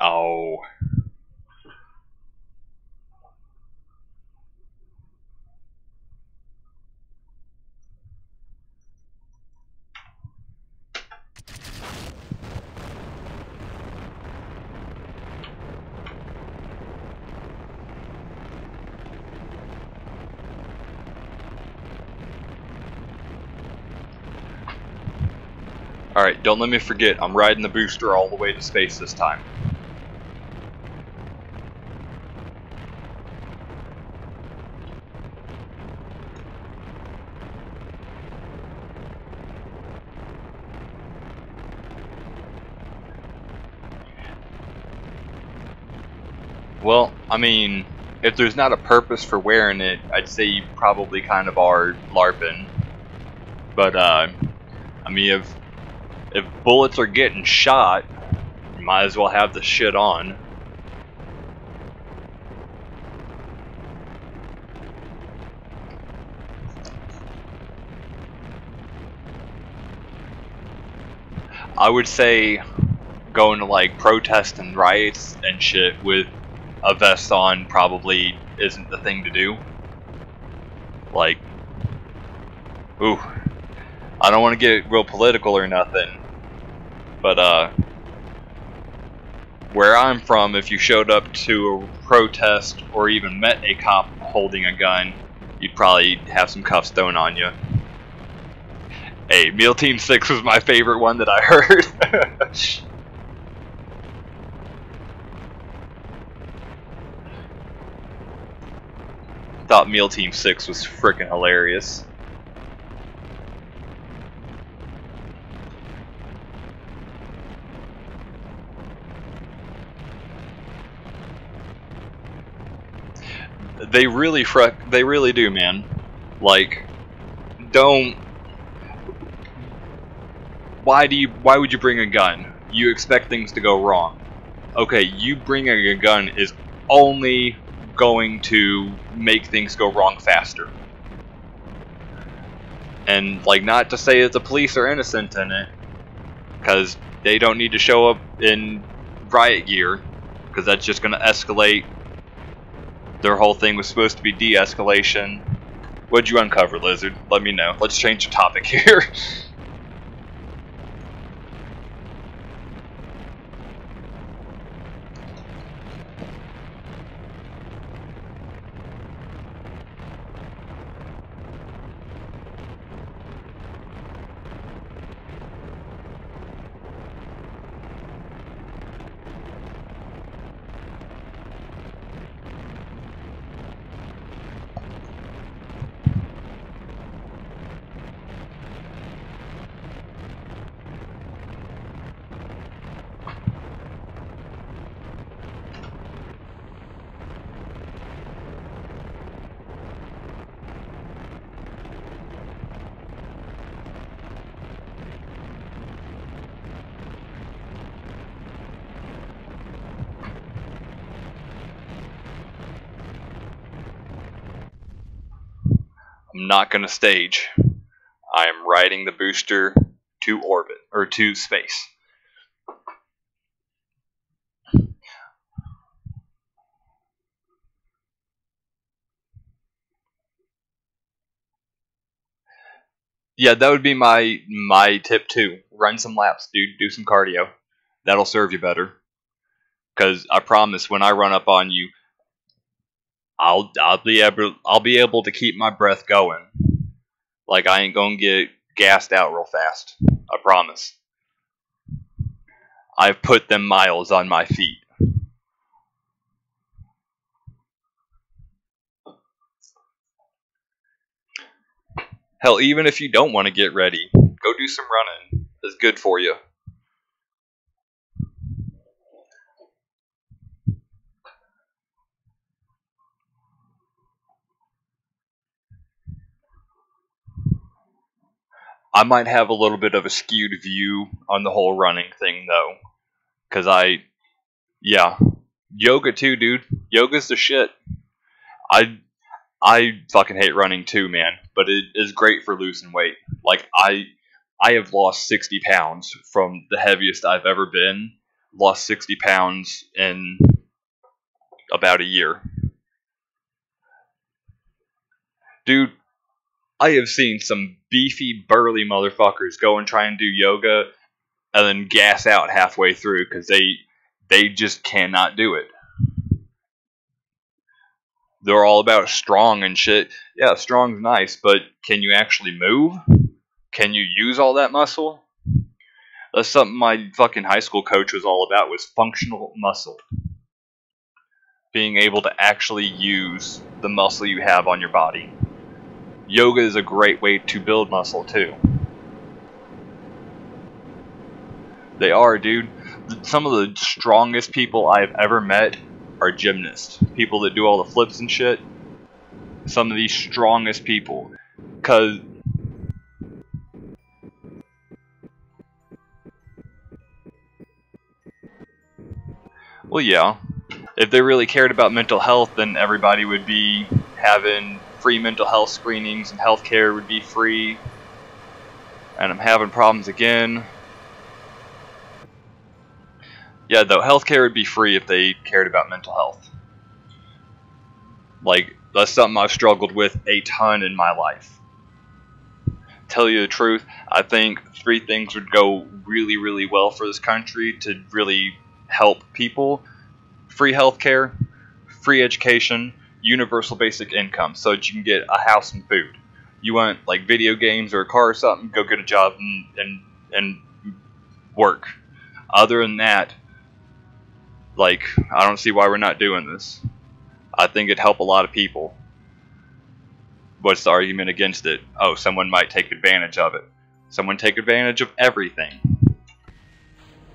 Oh. Alright, don't let me forget, I'm riding the booster all the way to space this time. Well, I mean, if there's not a purpose for wearing it, I'd say you probably kind of are LARPing. But, I mean, if bullets are getting shot, you might as well have the shit on. I would say going to, like, protests and riots and shit with a vest on probably isn't the thing to do. Like, ooh, I don't want to get real political or nothing, but where I'm from, if you showed up to a protest or even met a cop holding a gun, you'd probably have some cuffs thrown on you. Hey, Meal Team 6 was my favorite one that I heard. Thought Meal Team 6 was frickin' hilarious. They really really do, man. Like, don't. Why would you bring a gun? You expect things to go wrong. Okay, you bringing a gun is only going to make things go wrong faster. And, like, not to say that the police are innocent in it, because they don't need to show up in riot gear, because that's just going to escalate. Their whole thing was supposed to be de-escalation. What'd you uncover, Lizard? Let me know. Let's change the topic here. Not going to stage. I am riding the booster to orbit, or to space. Yeah, that would be my tip too. Run some laps, dude. Do some cardio. That'll serve you better. Because I promise, when I run up on you, I'll be able to keep my breath going. Like, I ain't gonna get gassed out real fast. I promise. I've put them miles on my feet. Hell, even if you don't want to get ready, go do some running. It's good for you. I might have a little bit of a skewed view on the whole running thing, though. Because yoga too, dude. Yoga's the shit. I fucking hate running too, man. But it is great for losing weight. Like, I have lost 60 pounds from the heaviest I've ever been. Lost 60 pounds in about a year. Dude, I have seen some beefy, burly motherfuckers go and try and do yoga and then gas out halfway through because they just cannot do it. They're all about strong and shit. Yeah, strong's nice, but can you actually move? Can you use all that muscle? That's something my fucking high school coach was all about, was functional muscle. Being able to actually use the muscle you have on your body. Yoga is a great way to build muscle, too. They are, dude. Some of the strongest people I've ever met are gymnasts. People that do all the flips and shit. Some of the strongest people. Because... well, yeah. If they really cared about mental health, then everybody would be having... free mental health screenings, and healthcare would be free. And I'm having problems again. Yeah, though, healthcare would be free if they cared about mental health. Like, that's something I've struggled with a ton in my life. Tell you the truth, I think three things would go really, really well for this country to really help people. Free healthcare, free education, universal basic income, so that you can get a house and food. You want like video games or a car or something, go get a job and work. Other than that, like, I don't see why we're not doing this. I think it'd help a lot of people. What's the argument against it? Oh, someone might take advantage of it. Someone take advantage of everything.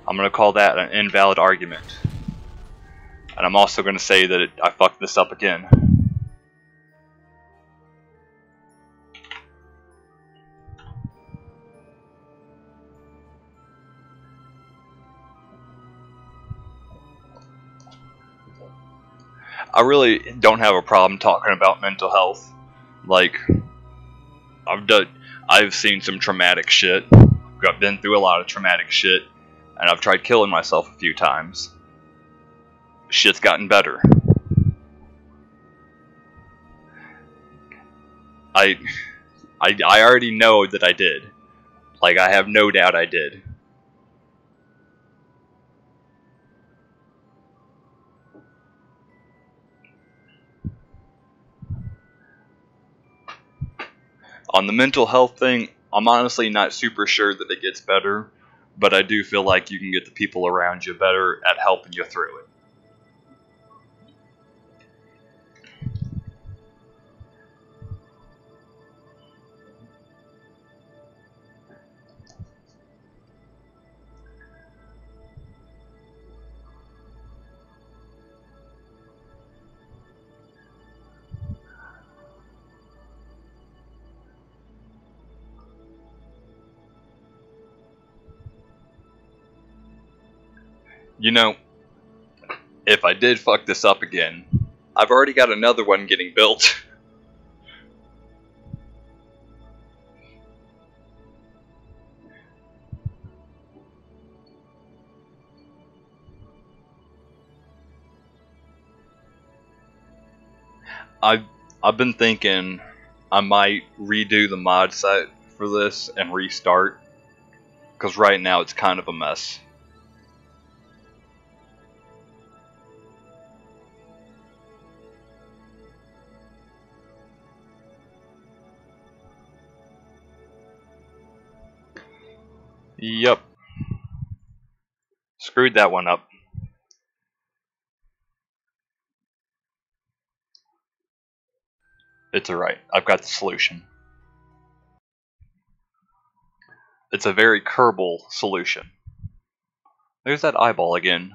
I'm going to call that an invalid argument. And I'm also going to say that I fucked this up again. I really don't have a problem talking about mental health. Like, I've seen some traumatic shit. I've been through a lot of traumatic shit, and I've tried killing myself a few times. Shit's gotten better. I already know that I did. Like, I have no doubt I did. On the mental health thing, I'm honestly not super sure that it gets better, but I do feel like you can get the people around you better at helping you through it. You know, if I did fuck this up again, I've already got another one getting built. I've been thinking I might redo the mod site for this and restart, because right now it's kind of a mess. Yep. Screwed that one up. It's alright. I've got the solution. It's a very Kerbal solution. There's that eyeball again.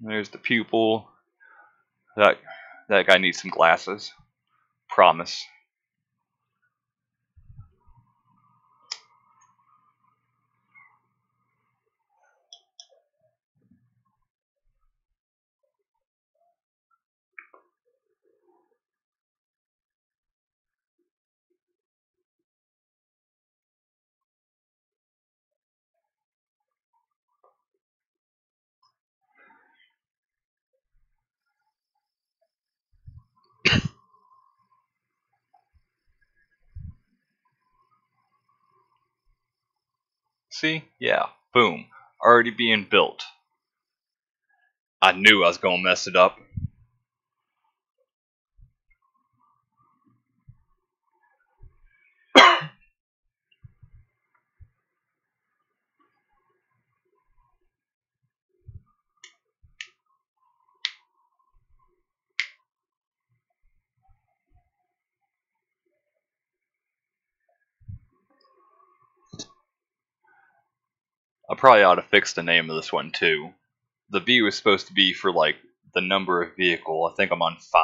There's the pupil. That guy needs some glasses. Promise. See? Yeah. Boom. Already being built. I knew I was going to mess it up. I probably ought to fix the name of this one too. The V was supposed to be for like the number of vehicle. I think I'm on 5.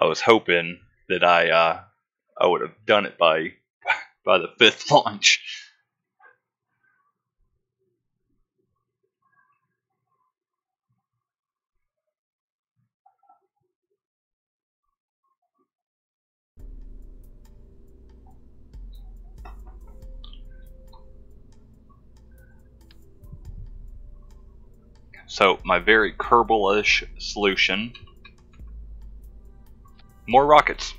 I was hoping that I would have done it by the 5th launch. So, my very Kerbal-ish solution. More rockets.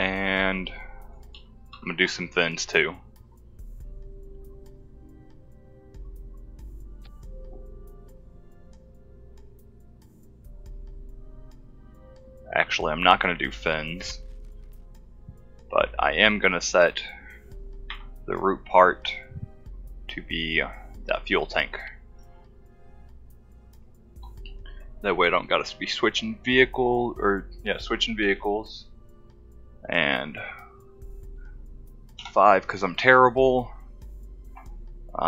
and I'm gonna do some thins too. Actually, I'm not gonna do fins, but I am gonna set the root part to be that fuel tank. That way I don't gotta be switching vehicle, or yeah, switching vehicles. And 5 because I'm terrible. Yeah,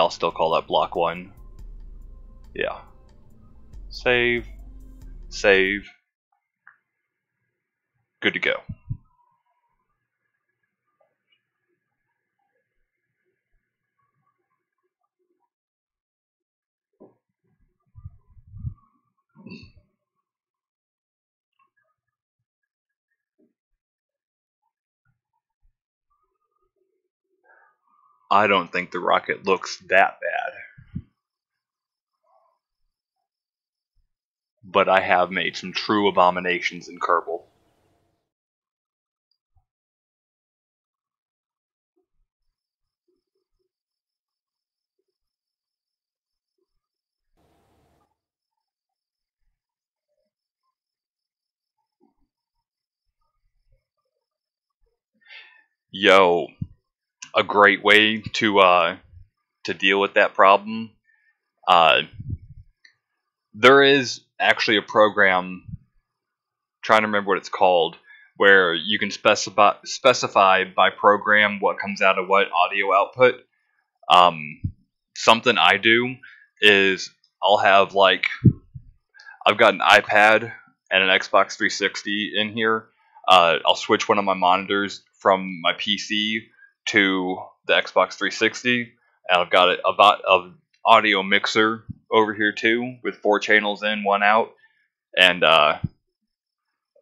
I'll still call that block 1. Yeah. Save. Save. Good to go. I don't think the rocket looks that bad, but I have made some true abominations in Kerbal. Yo. A great way to deal with that problem. There is actually a program, I'm trying to remember what it's called, where you can specify by program what comes out of what audio output. Something I do is I'll have, like, I've got an iPad and an Xbox 360 in here. I'll switch one of my monitors from my PC to the Xbox 360, and I've got a audio mixer over here too, with 4 channels in, 1 out, and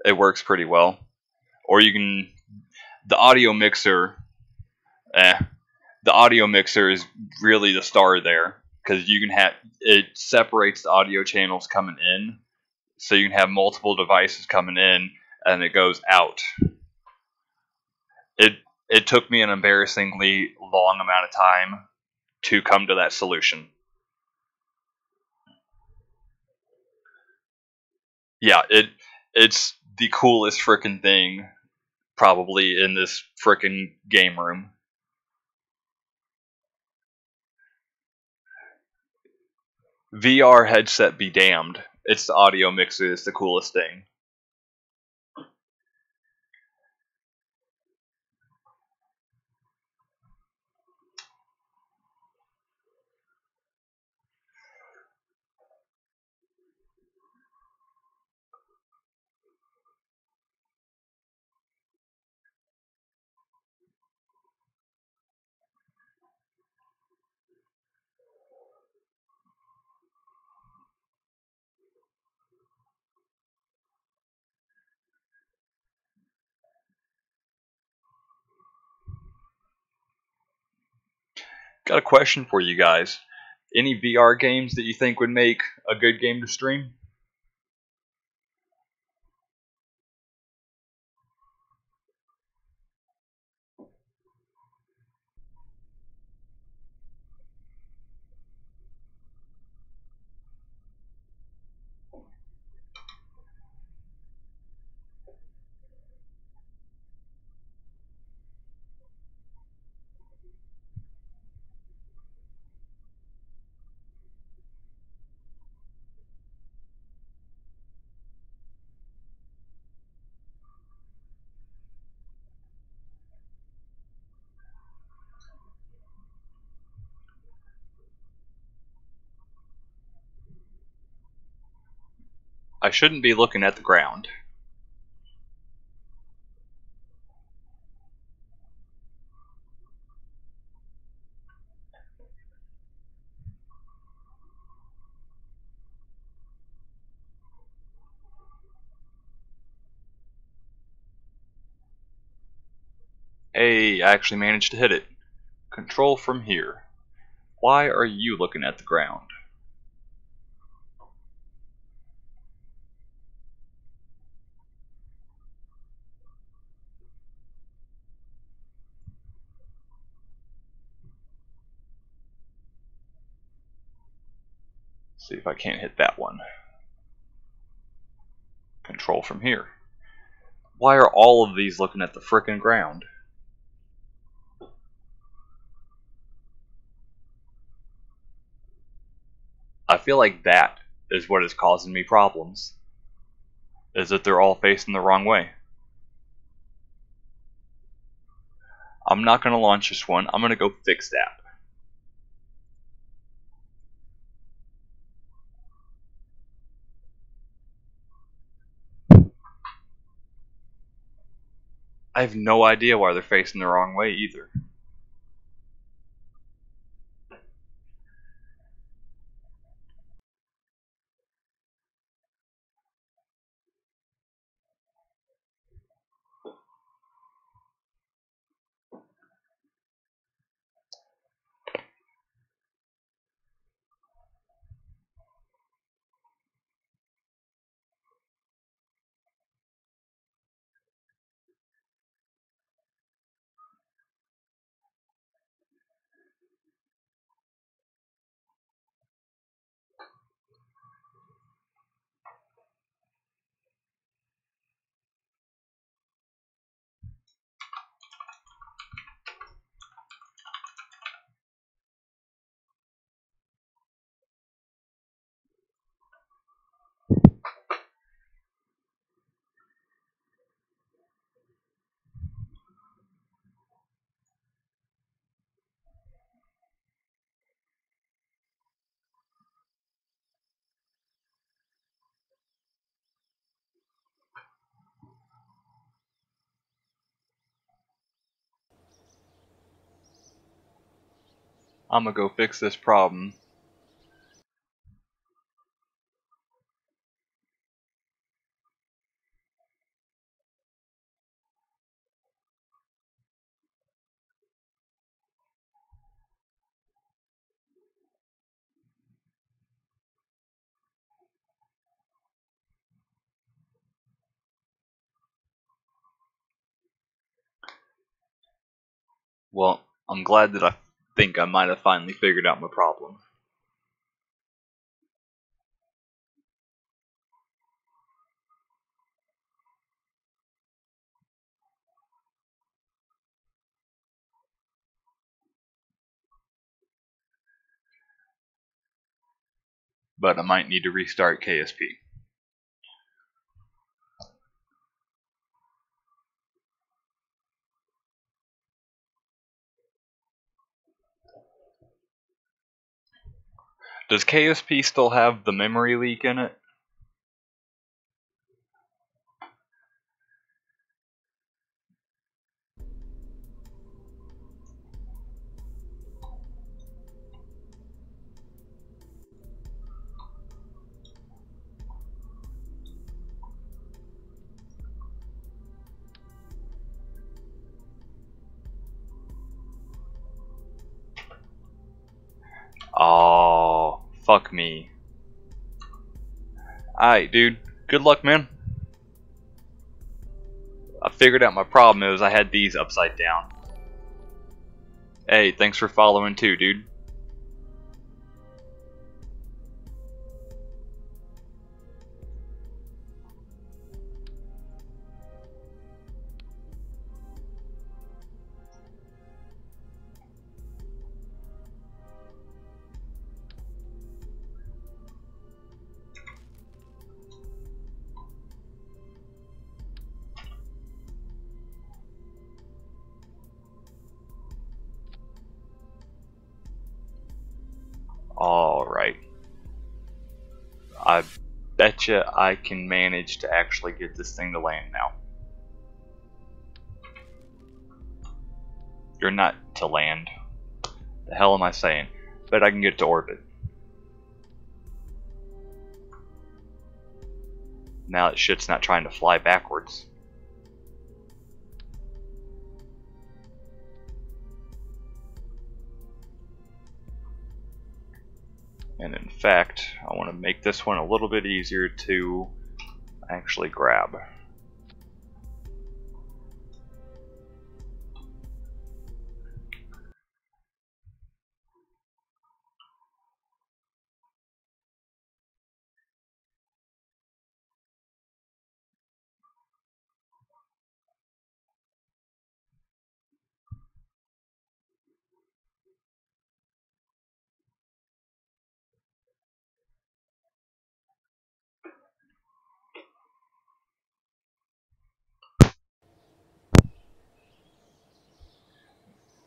it works pretty well. Or you can, the audio mixer is really the star there, because you can have, it separates the audio channels coming in, so you can have multiple devices coming in, and it goes out. It took me an embarrassingly long amount of time to come to that solution. Yeah, it's the coolest frickin' thing probably in this frickin' game room. VR headset be damned. It's the audio mixer that's the coolest thing. Got a question for you guys. Any VR games that you think would make a good game to stream? I shouldn't be looking at the ground. Hey, I actually managed to hit it. Control from here. Why are you looking at the ground? see if I can't hit that one. Control from here. Why are all of these looking at the frickin' ground? I feel like that is what is causing me problems. Is that they're all facing the wrong way. I'm not going to launch this one. I'm going to go fix that. I have no idea why they're facing the wrong way either. I'm gonna go fix this problem. Well, I'm glad that I think I might have finally figured out my problem. But I might need to restart KSP. Does KSP still have the memory leak in it? Oh, fuck me. Alright, dude. Good luck, man. I figured out my problem is I had these upside down. Hey, thanks for following too, dude. Betcha I can manage to actually get this thing to land now. You're not to land. The hell am I saying? But I can get it to orbit. Now that shit's not trying to fly backwards. And in fact, I want to make this one a little bit easier to actually grab.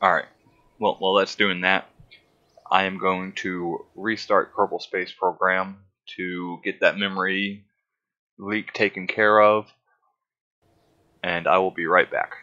Alright, well, while that's doing that, I am going to restart Kerbal Space Program to get that memory leak taken care of, and I will be right back.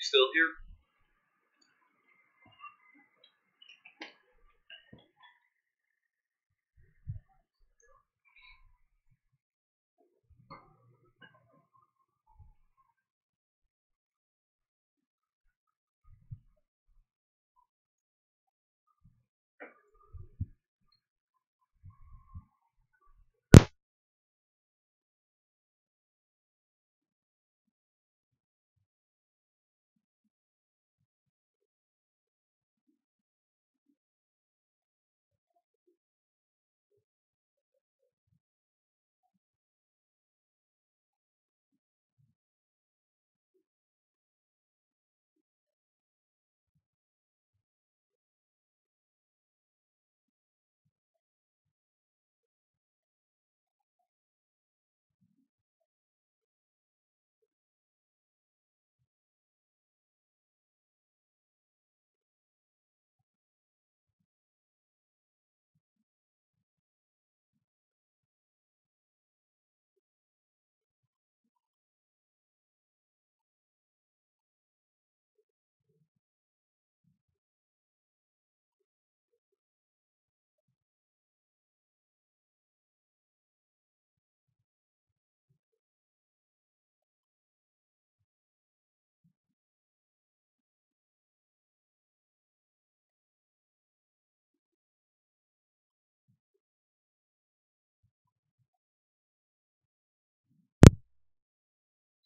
we still here?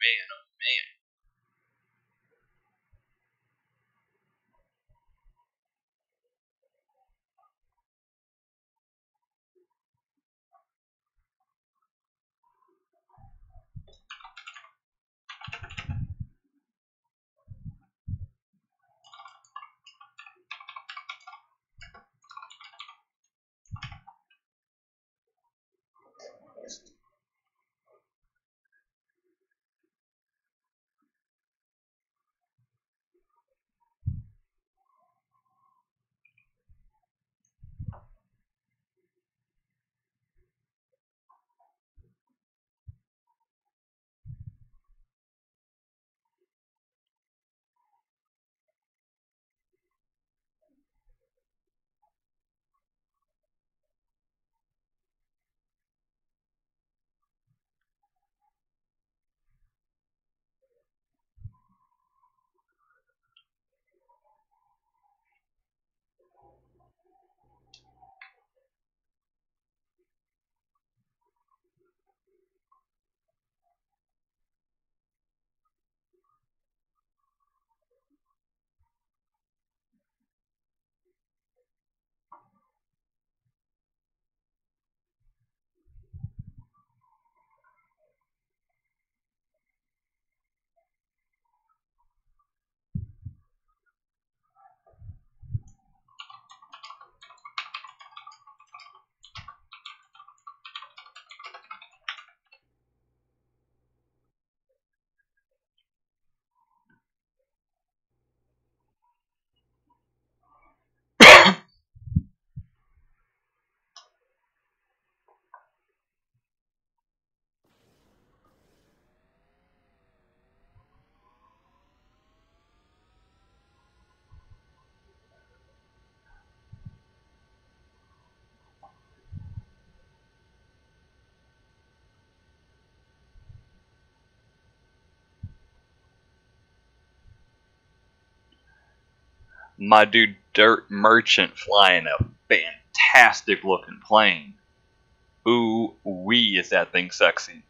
Man, oh man. My dude Dirt Merchant flying a fantastic looking plane. Ooh wee, is that thing sexy.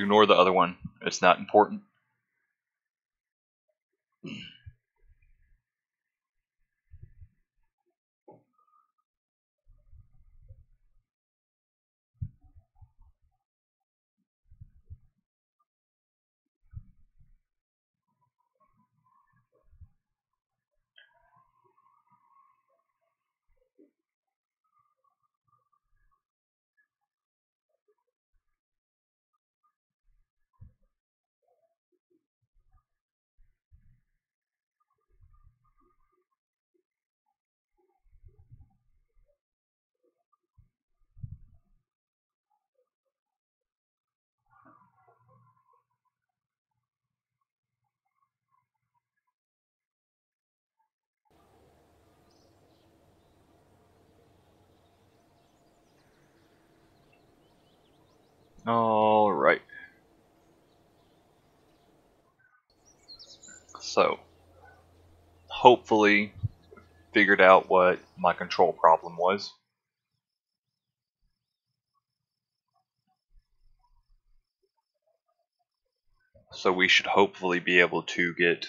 Ignore the other one. It's not important. All right. So, hopefully, figured out what my control problem was. So we should hopefully be able to get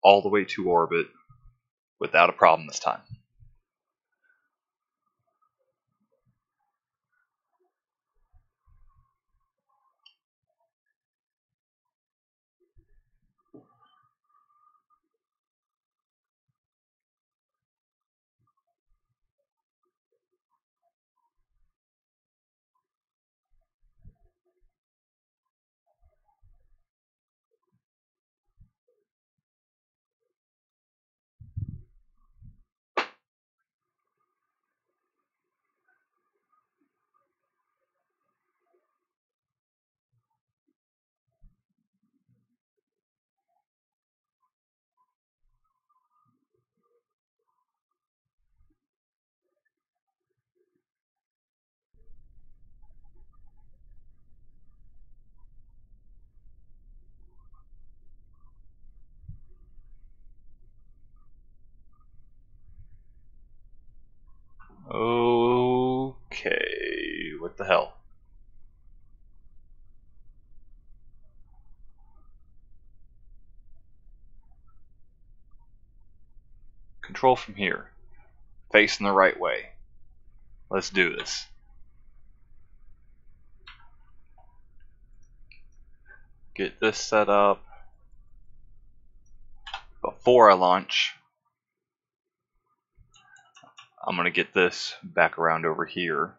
all the way to orbit without a problem this time. Okay, what the hell? Control from here. Facing the right way. Let's do this. Get this set up before I launch. I'm going to get this back around over here.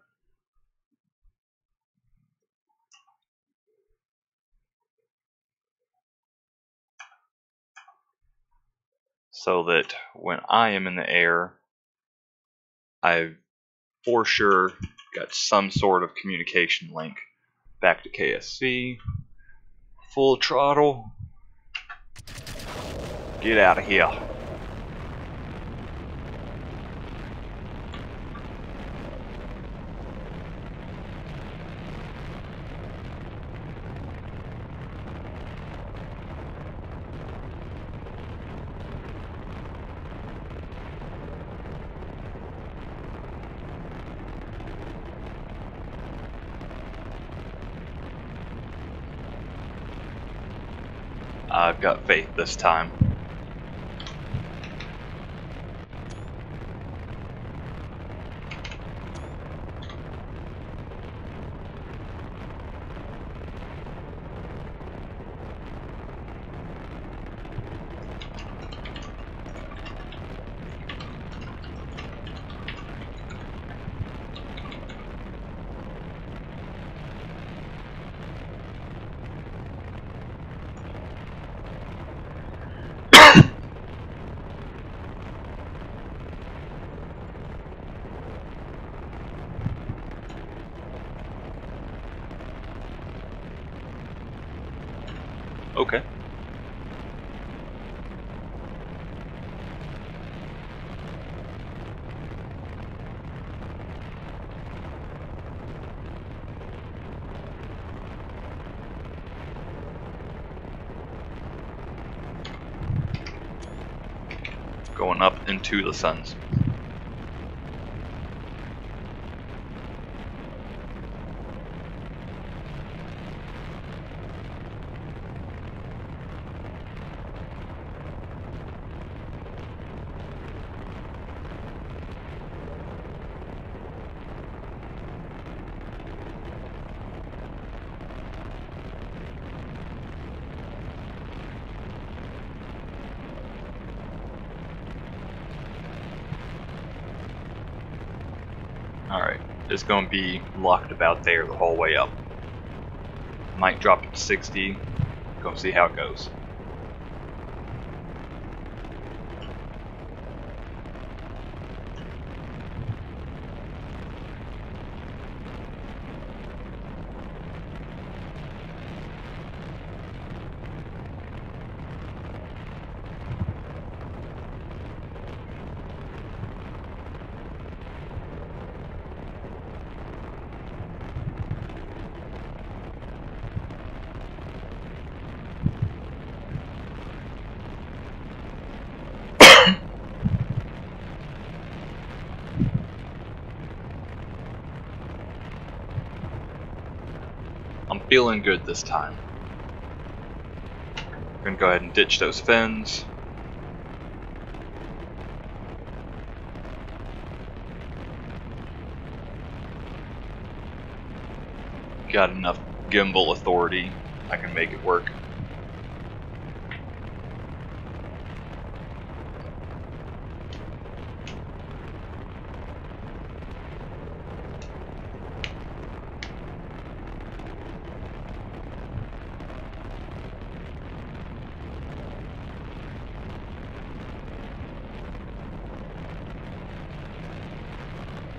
So that when I am in the air, I've for sure got some sort of communication link back to KSC. Full throttle. Get out of here. I've got faith this time. Okay. Going up into the suns. is going to be locked about there the whole way up. Might drop it to 60. Gonna see how it goes. Feeling good this time. I'm gonna go ahead and ditch those fins. Got enough gimbal authority, I can make it work.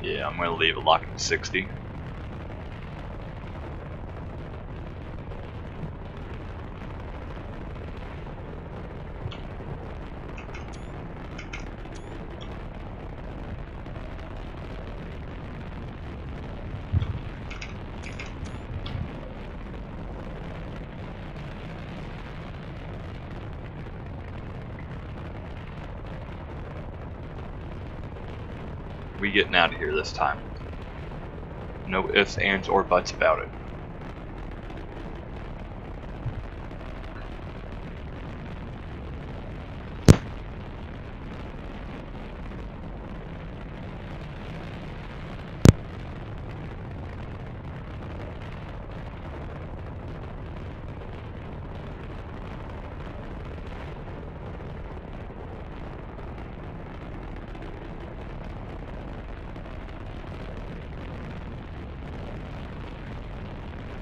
Yeah, I'm going to leave it locked at 60. We getting out of here this time. No ifs, ands, or buts about it.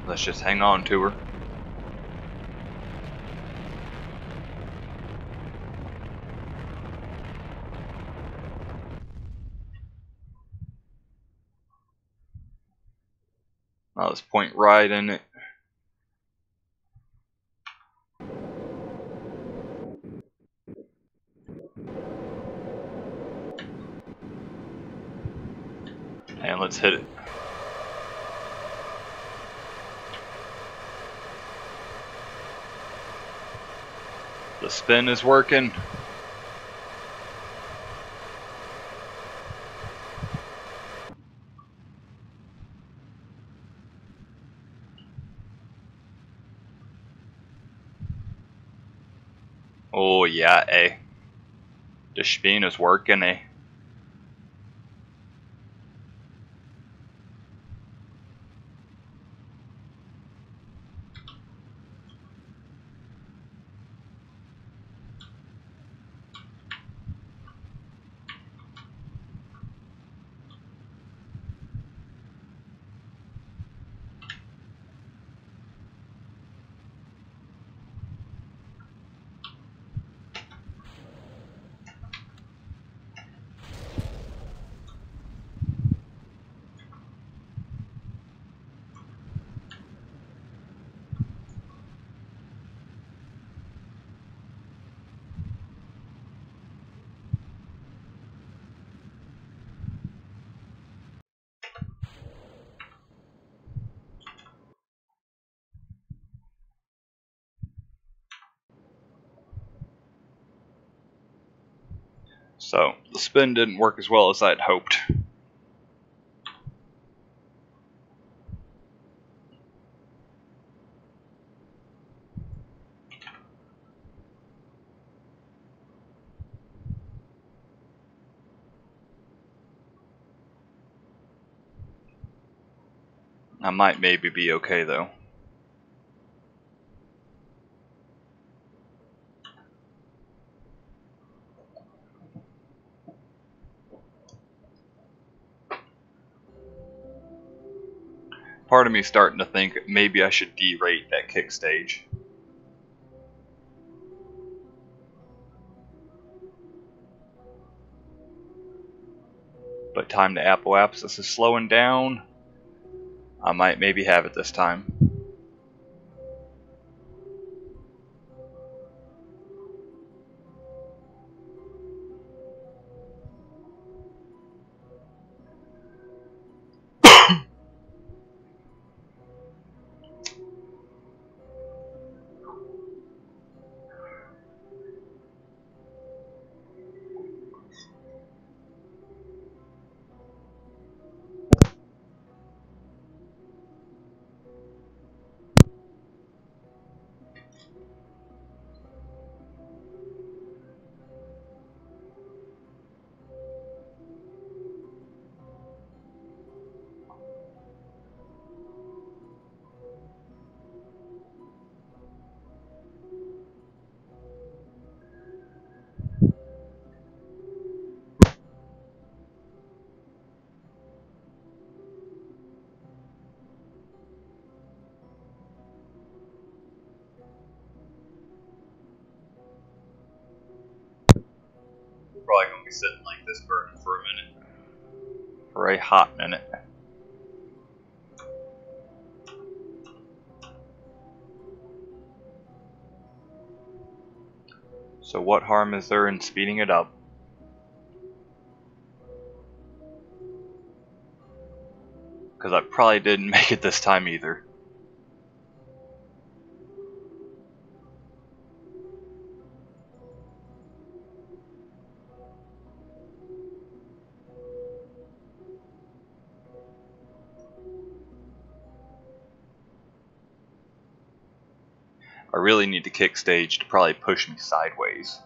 Let's just hang on to her. Now let's point right in it. And let's hit it. The spin is working. Oh yeah, eh. The spin is working, eh. So, the spin didn't work as well as I'd hoped. I might maybe be okay though. Part of me starting to think maybe I should derate that kick stage. But time to apoapsis is slowing down. I might maybe have it this time. Probably gonna be sitting like this burning for a minute. For a hot minute. So what harm is there in speeding it up? Because I probably didn't make it this time either. I really need the kick stage to probably push me sideways.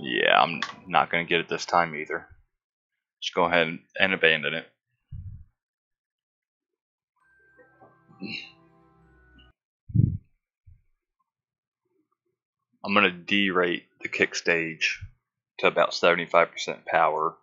Yeah, I'm not going to get it this time either. Just go ahead and abandon it. I'm going to derate the kick stage to about 75% power.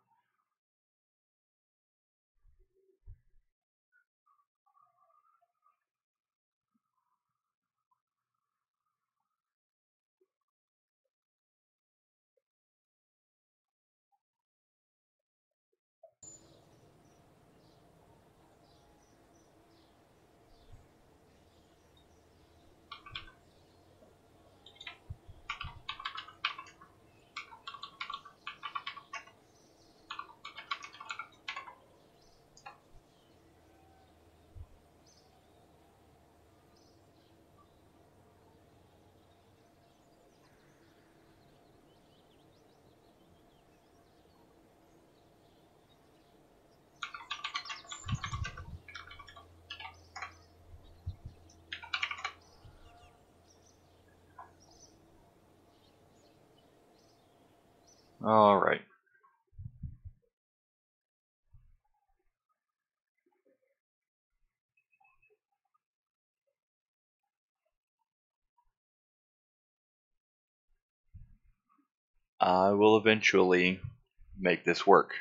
All right. I will eventually make this work.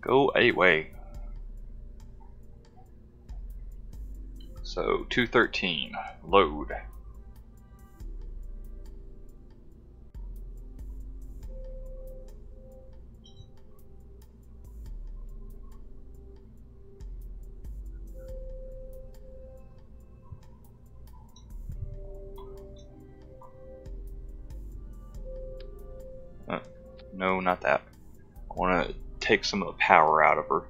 Go away. So 213 load. No, not that. I want to take some of the power out of her.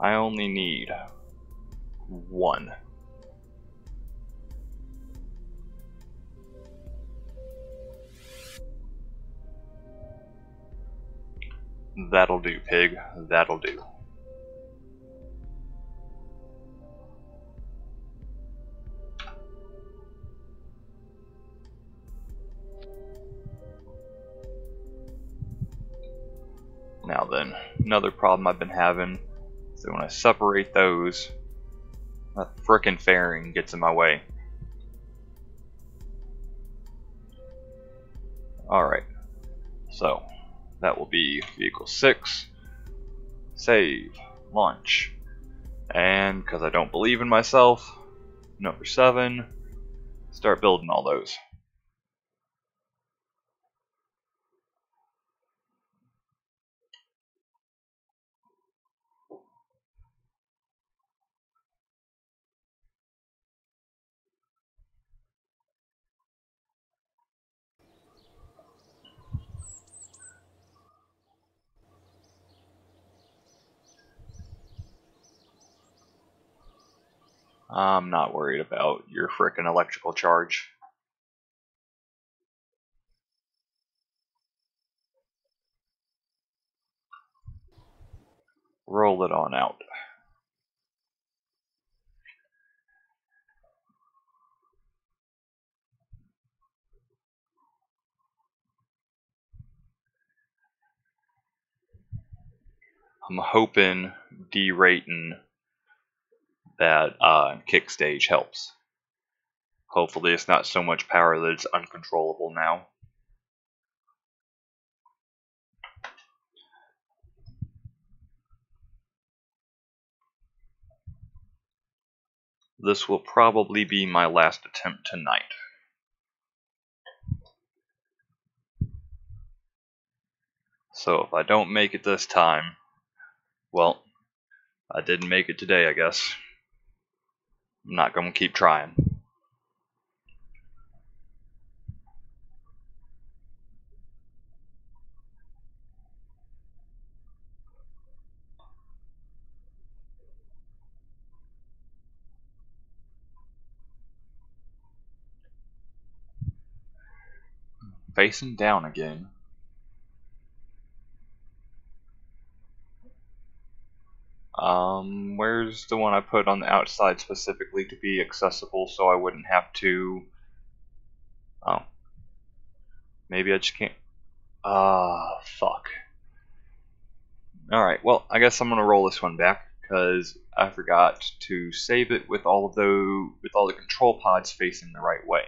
I only need one. That'll do, pig. That'll do. Now then, another problem I've been having is that when I separate those, that frickin' fairing gets in my way. Alright, so that will be vehicle 6, save, launch, and because I don't believe in myself, number 7, start building all those. I'm not worried about your frickin' electrical charge. Roll it on out. I'm hoping derating that kick stage helps. Hopefully it's not so much power that it's uncontrollable now. This will probably be my last attempt tonight. So if I don't make it this time, well, I didn't make it today, I guess. I'm not going to keep trying. Facing down again. Where's the one I put on the outside specifically to be accessible so I wouldn't have to... Oh. Maybe I just can't... fuck. Alright, well, I guess I'm gonna roll this one back, because I forgot to save it with all of the, control pods facing the right way.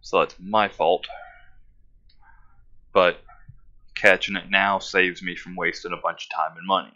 So that's my fault. But catching it now saves me from wasting a bunch of time and money.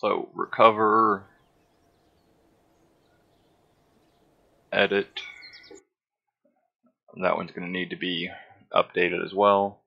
So, recover, edit, that one's going to need to be updated as well.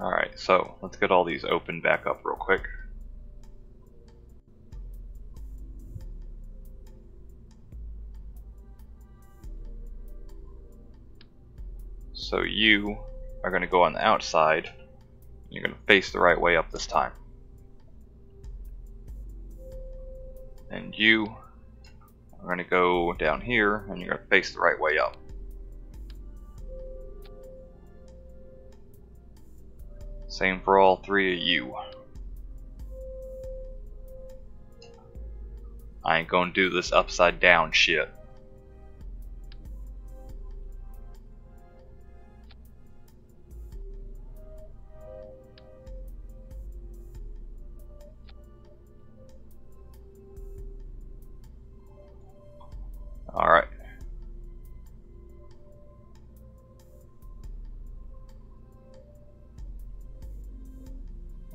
Alright, so let's get all these open back up real quick. So you are going to go on the outside. You're going to face the right way up this time. And you are going to go down here and you're going to face the right way up. Same for all three of you. I ain't gonna do this upside down shit. Alright.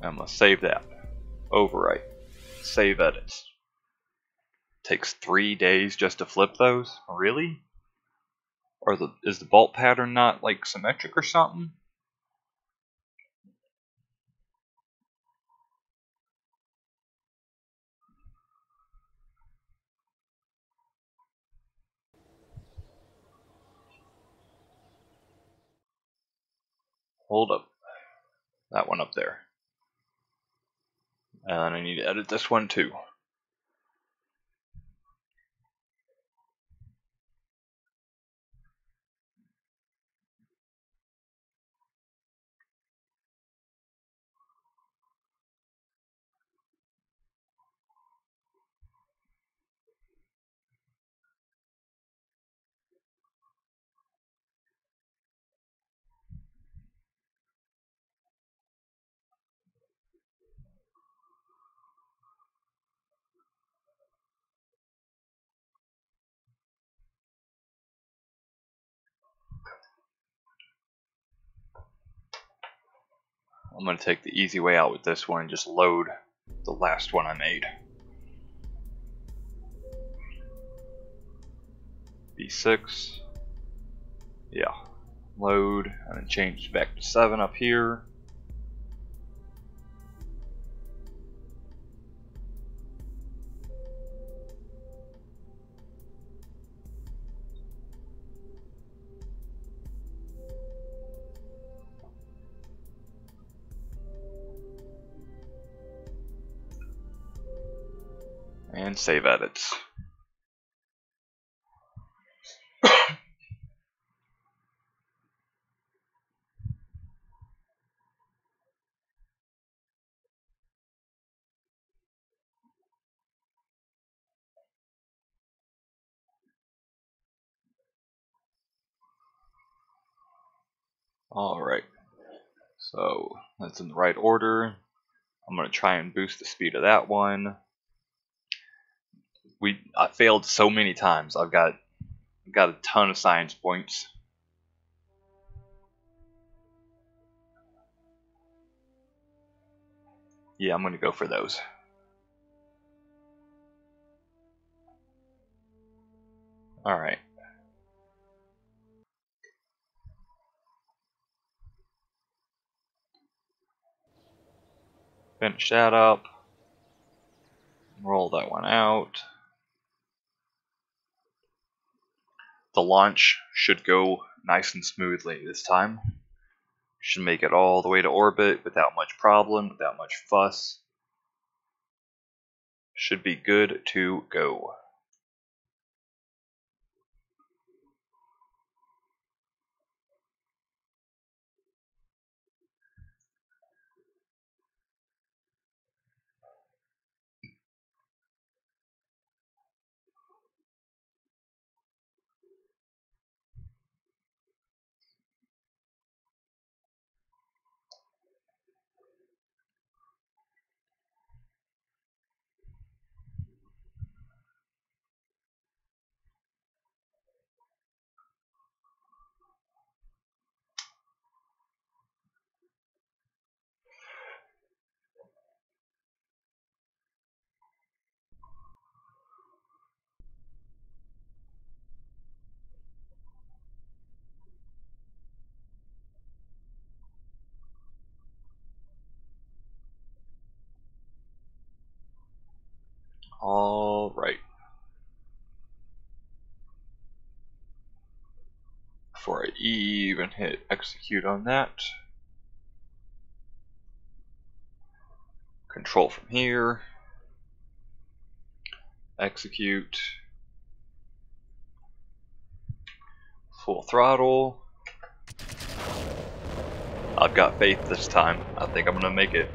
I'm gonna save that. Overwrite. Save edits. Takes 3 days just to flip those? Really? Or is the bolt pattern not like symmetric or something? Hold up. That one up there. And I need to edit this one too. I'm going to take the easy way out with this one and just load the last one I made. B6. Yeah. Load and then change back to 7 up here. And save edits. All right. So that's in the right order. I'm going to try and boost the speed of that one. I failed so many times. I've got a ton of science points. Yeah, I'm gonna go for those. All right. Finish that up. Roll that one out. The launch should go nice and smoothly this time. Should make it all the way to orbit without much problem, without much fuss. Should be good to go. All right. Before I E and hit execute on that. Control from here. Execute. Full throttle. I've got faith this time. I think I'm gonna make it.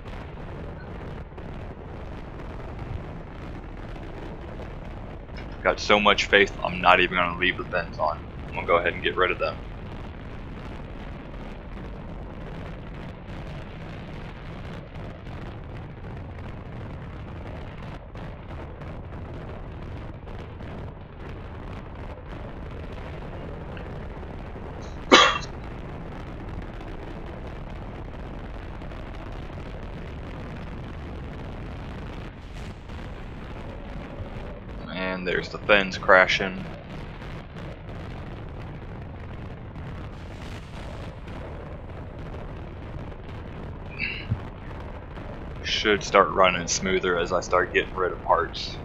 I've got so much faith, I'm not even gonna leave the vents on. I'm gonna go ahead and get rid of them. There's the fins crashing. Should start running smoother as I start getting rid of parts.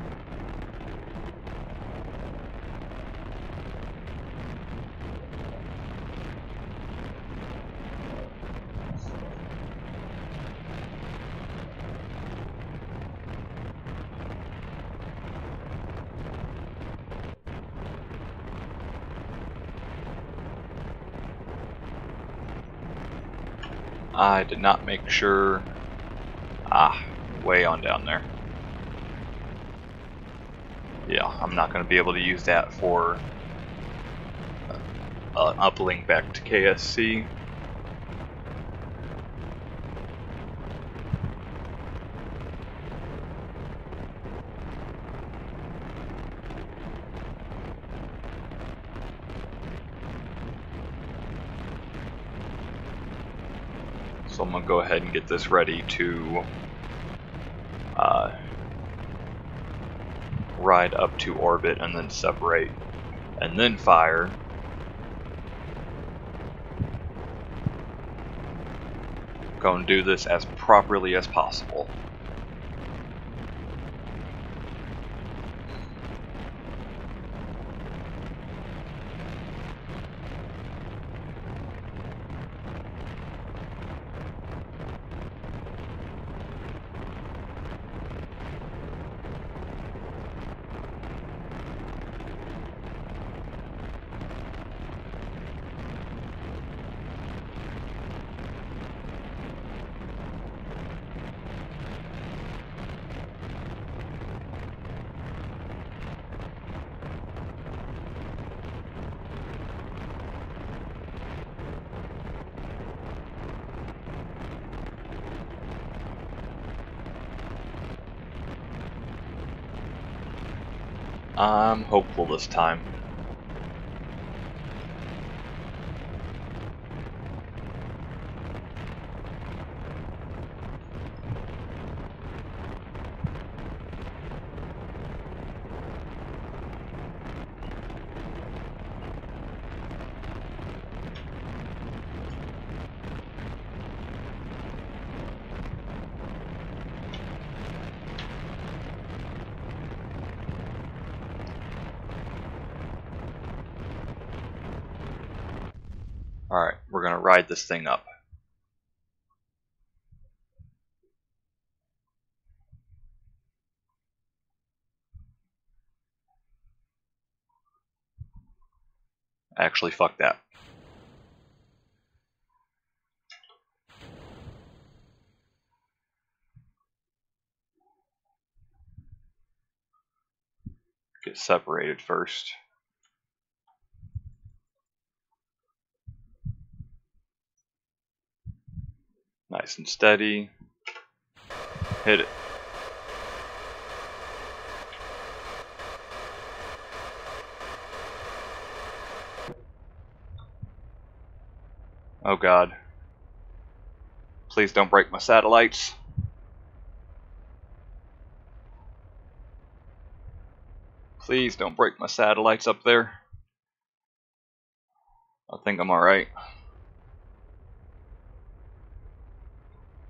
I did not make sure. Way on down there. Yeah, I'm not going to be able to use that for an uplink back to KSC. So I'm gonna go ahead and get this ready to ride up to orbit and then separate and then fire. Go and do this as properly as possible. I'm hopeful this time. Alright, we're gonna ride this thing up. Actually, fuck that. Get separated first. Nice and steady. Hit it. Oh God. Please don't break my satellites. Please don't break my satellites up there. I think I'm alright.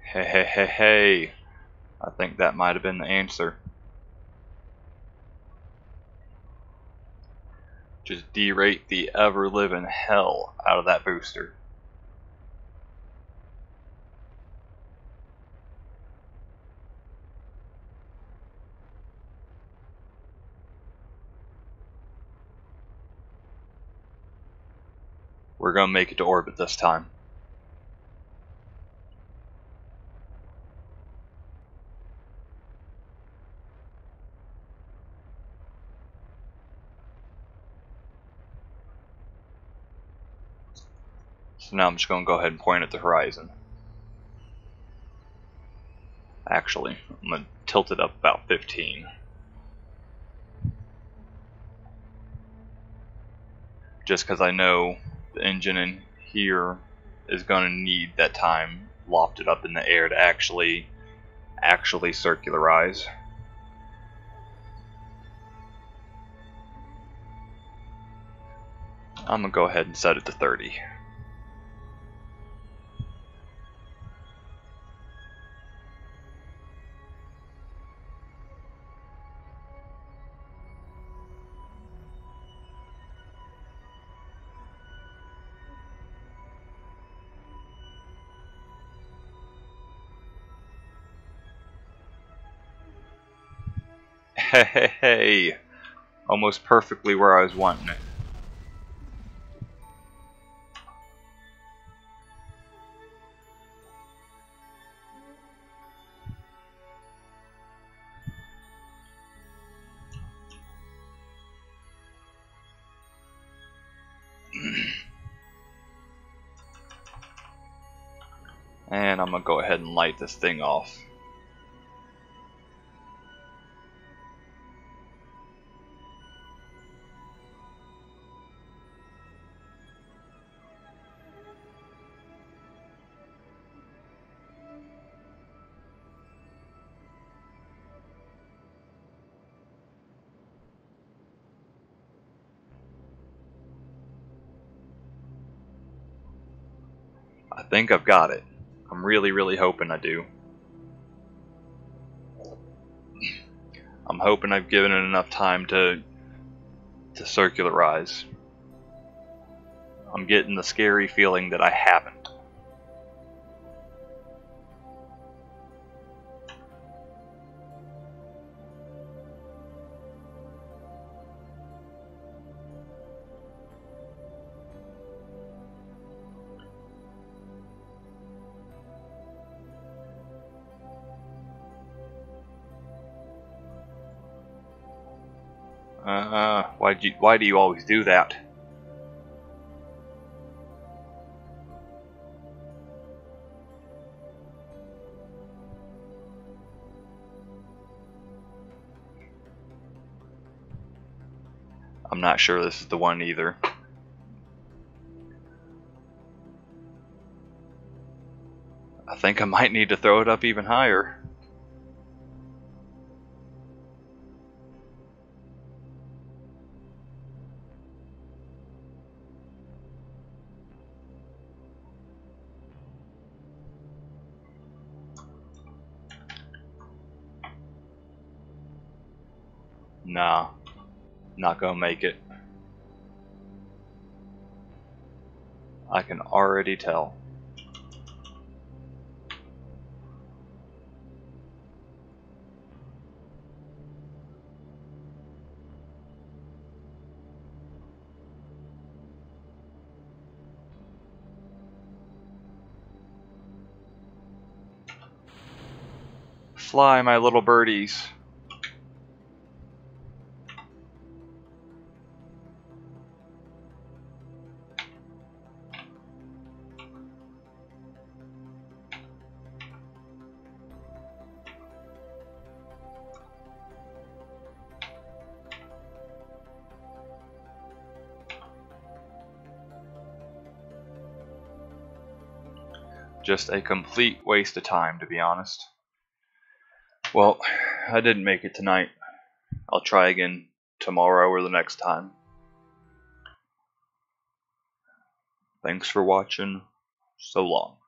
Hey, hey, hey, hey. I think that might have been the answer. Just derate the ever-living hell out of that booster. We're gonna make it to orbit this time. So now I'm just going to go ahead and point at the horizon. Actually, I'm going to tilt it up about 15. Just because I know the engine in here is going to need that time lofted up in the air to actually circularize. I'm going to go ahead and set it to 30. Hey, almost perfectly where I was wanting it. And I'm gonna go ahead and light this thing off. I think I've got it. I'm really hoping I do. I'm hoping I've given it enough time to circularize. I'm getting the scary feeling that I haven't. Why do you always do that? I'm not sure this is the one either. I think I might need to throw it up even higher. Nah, not gonna make it. I can already tell. Fly, my little birdies. Just a complete waste of time, to be honest. Well, I didn't make it tonight. I'll try again tomorrow or the next time. Thanks for watching. So long.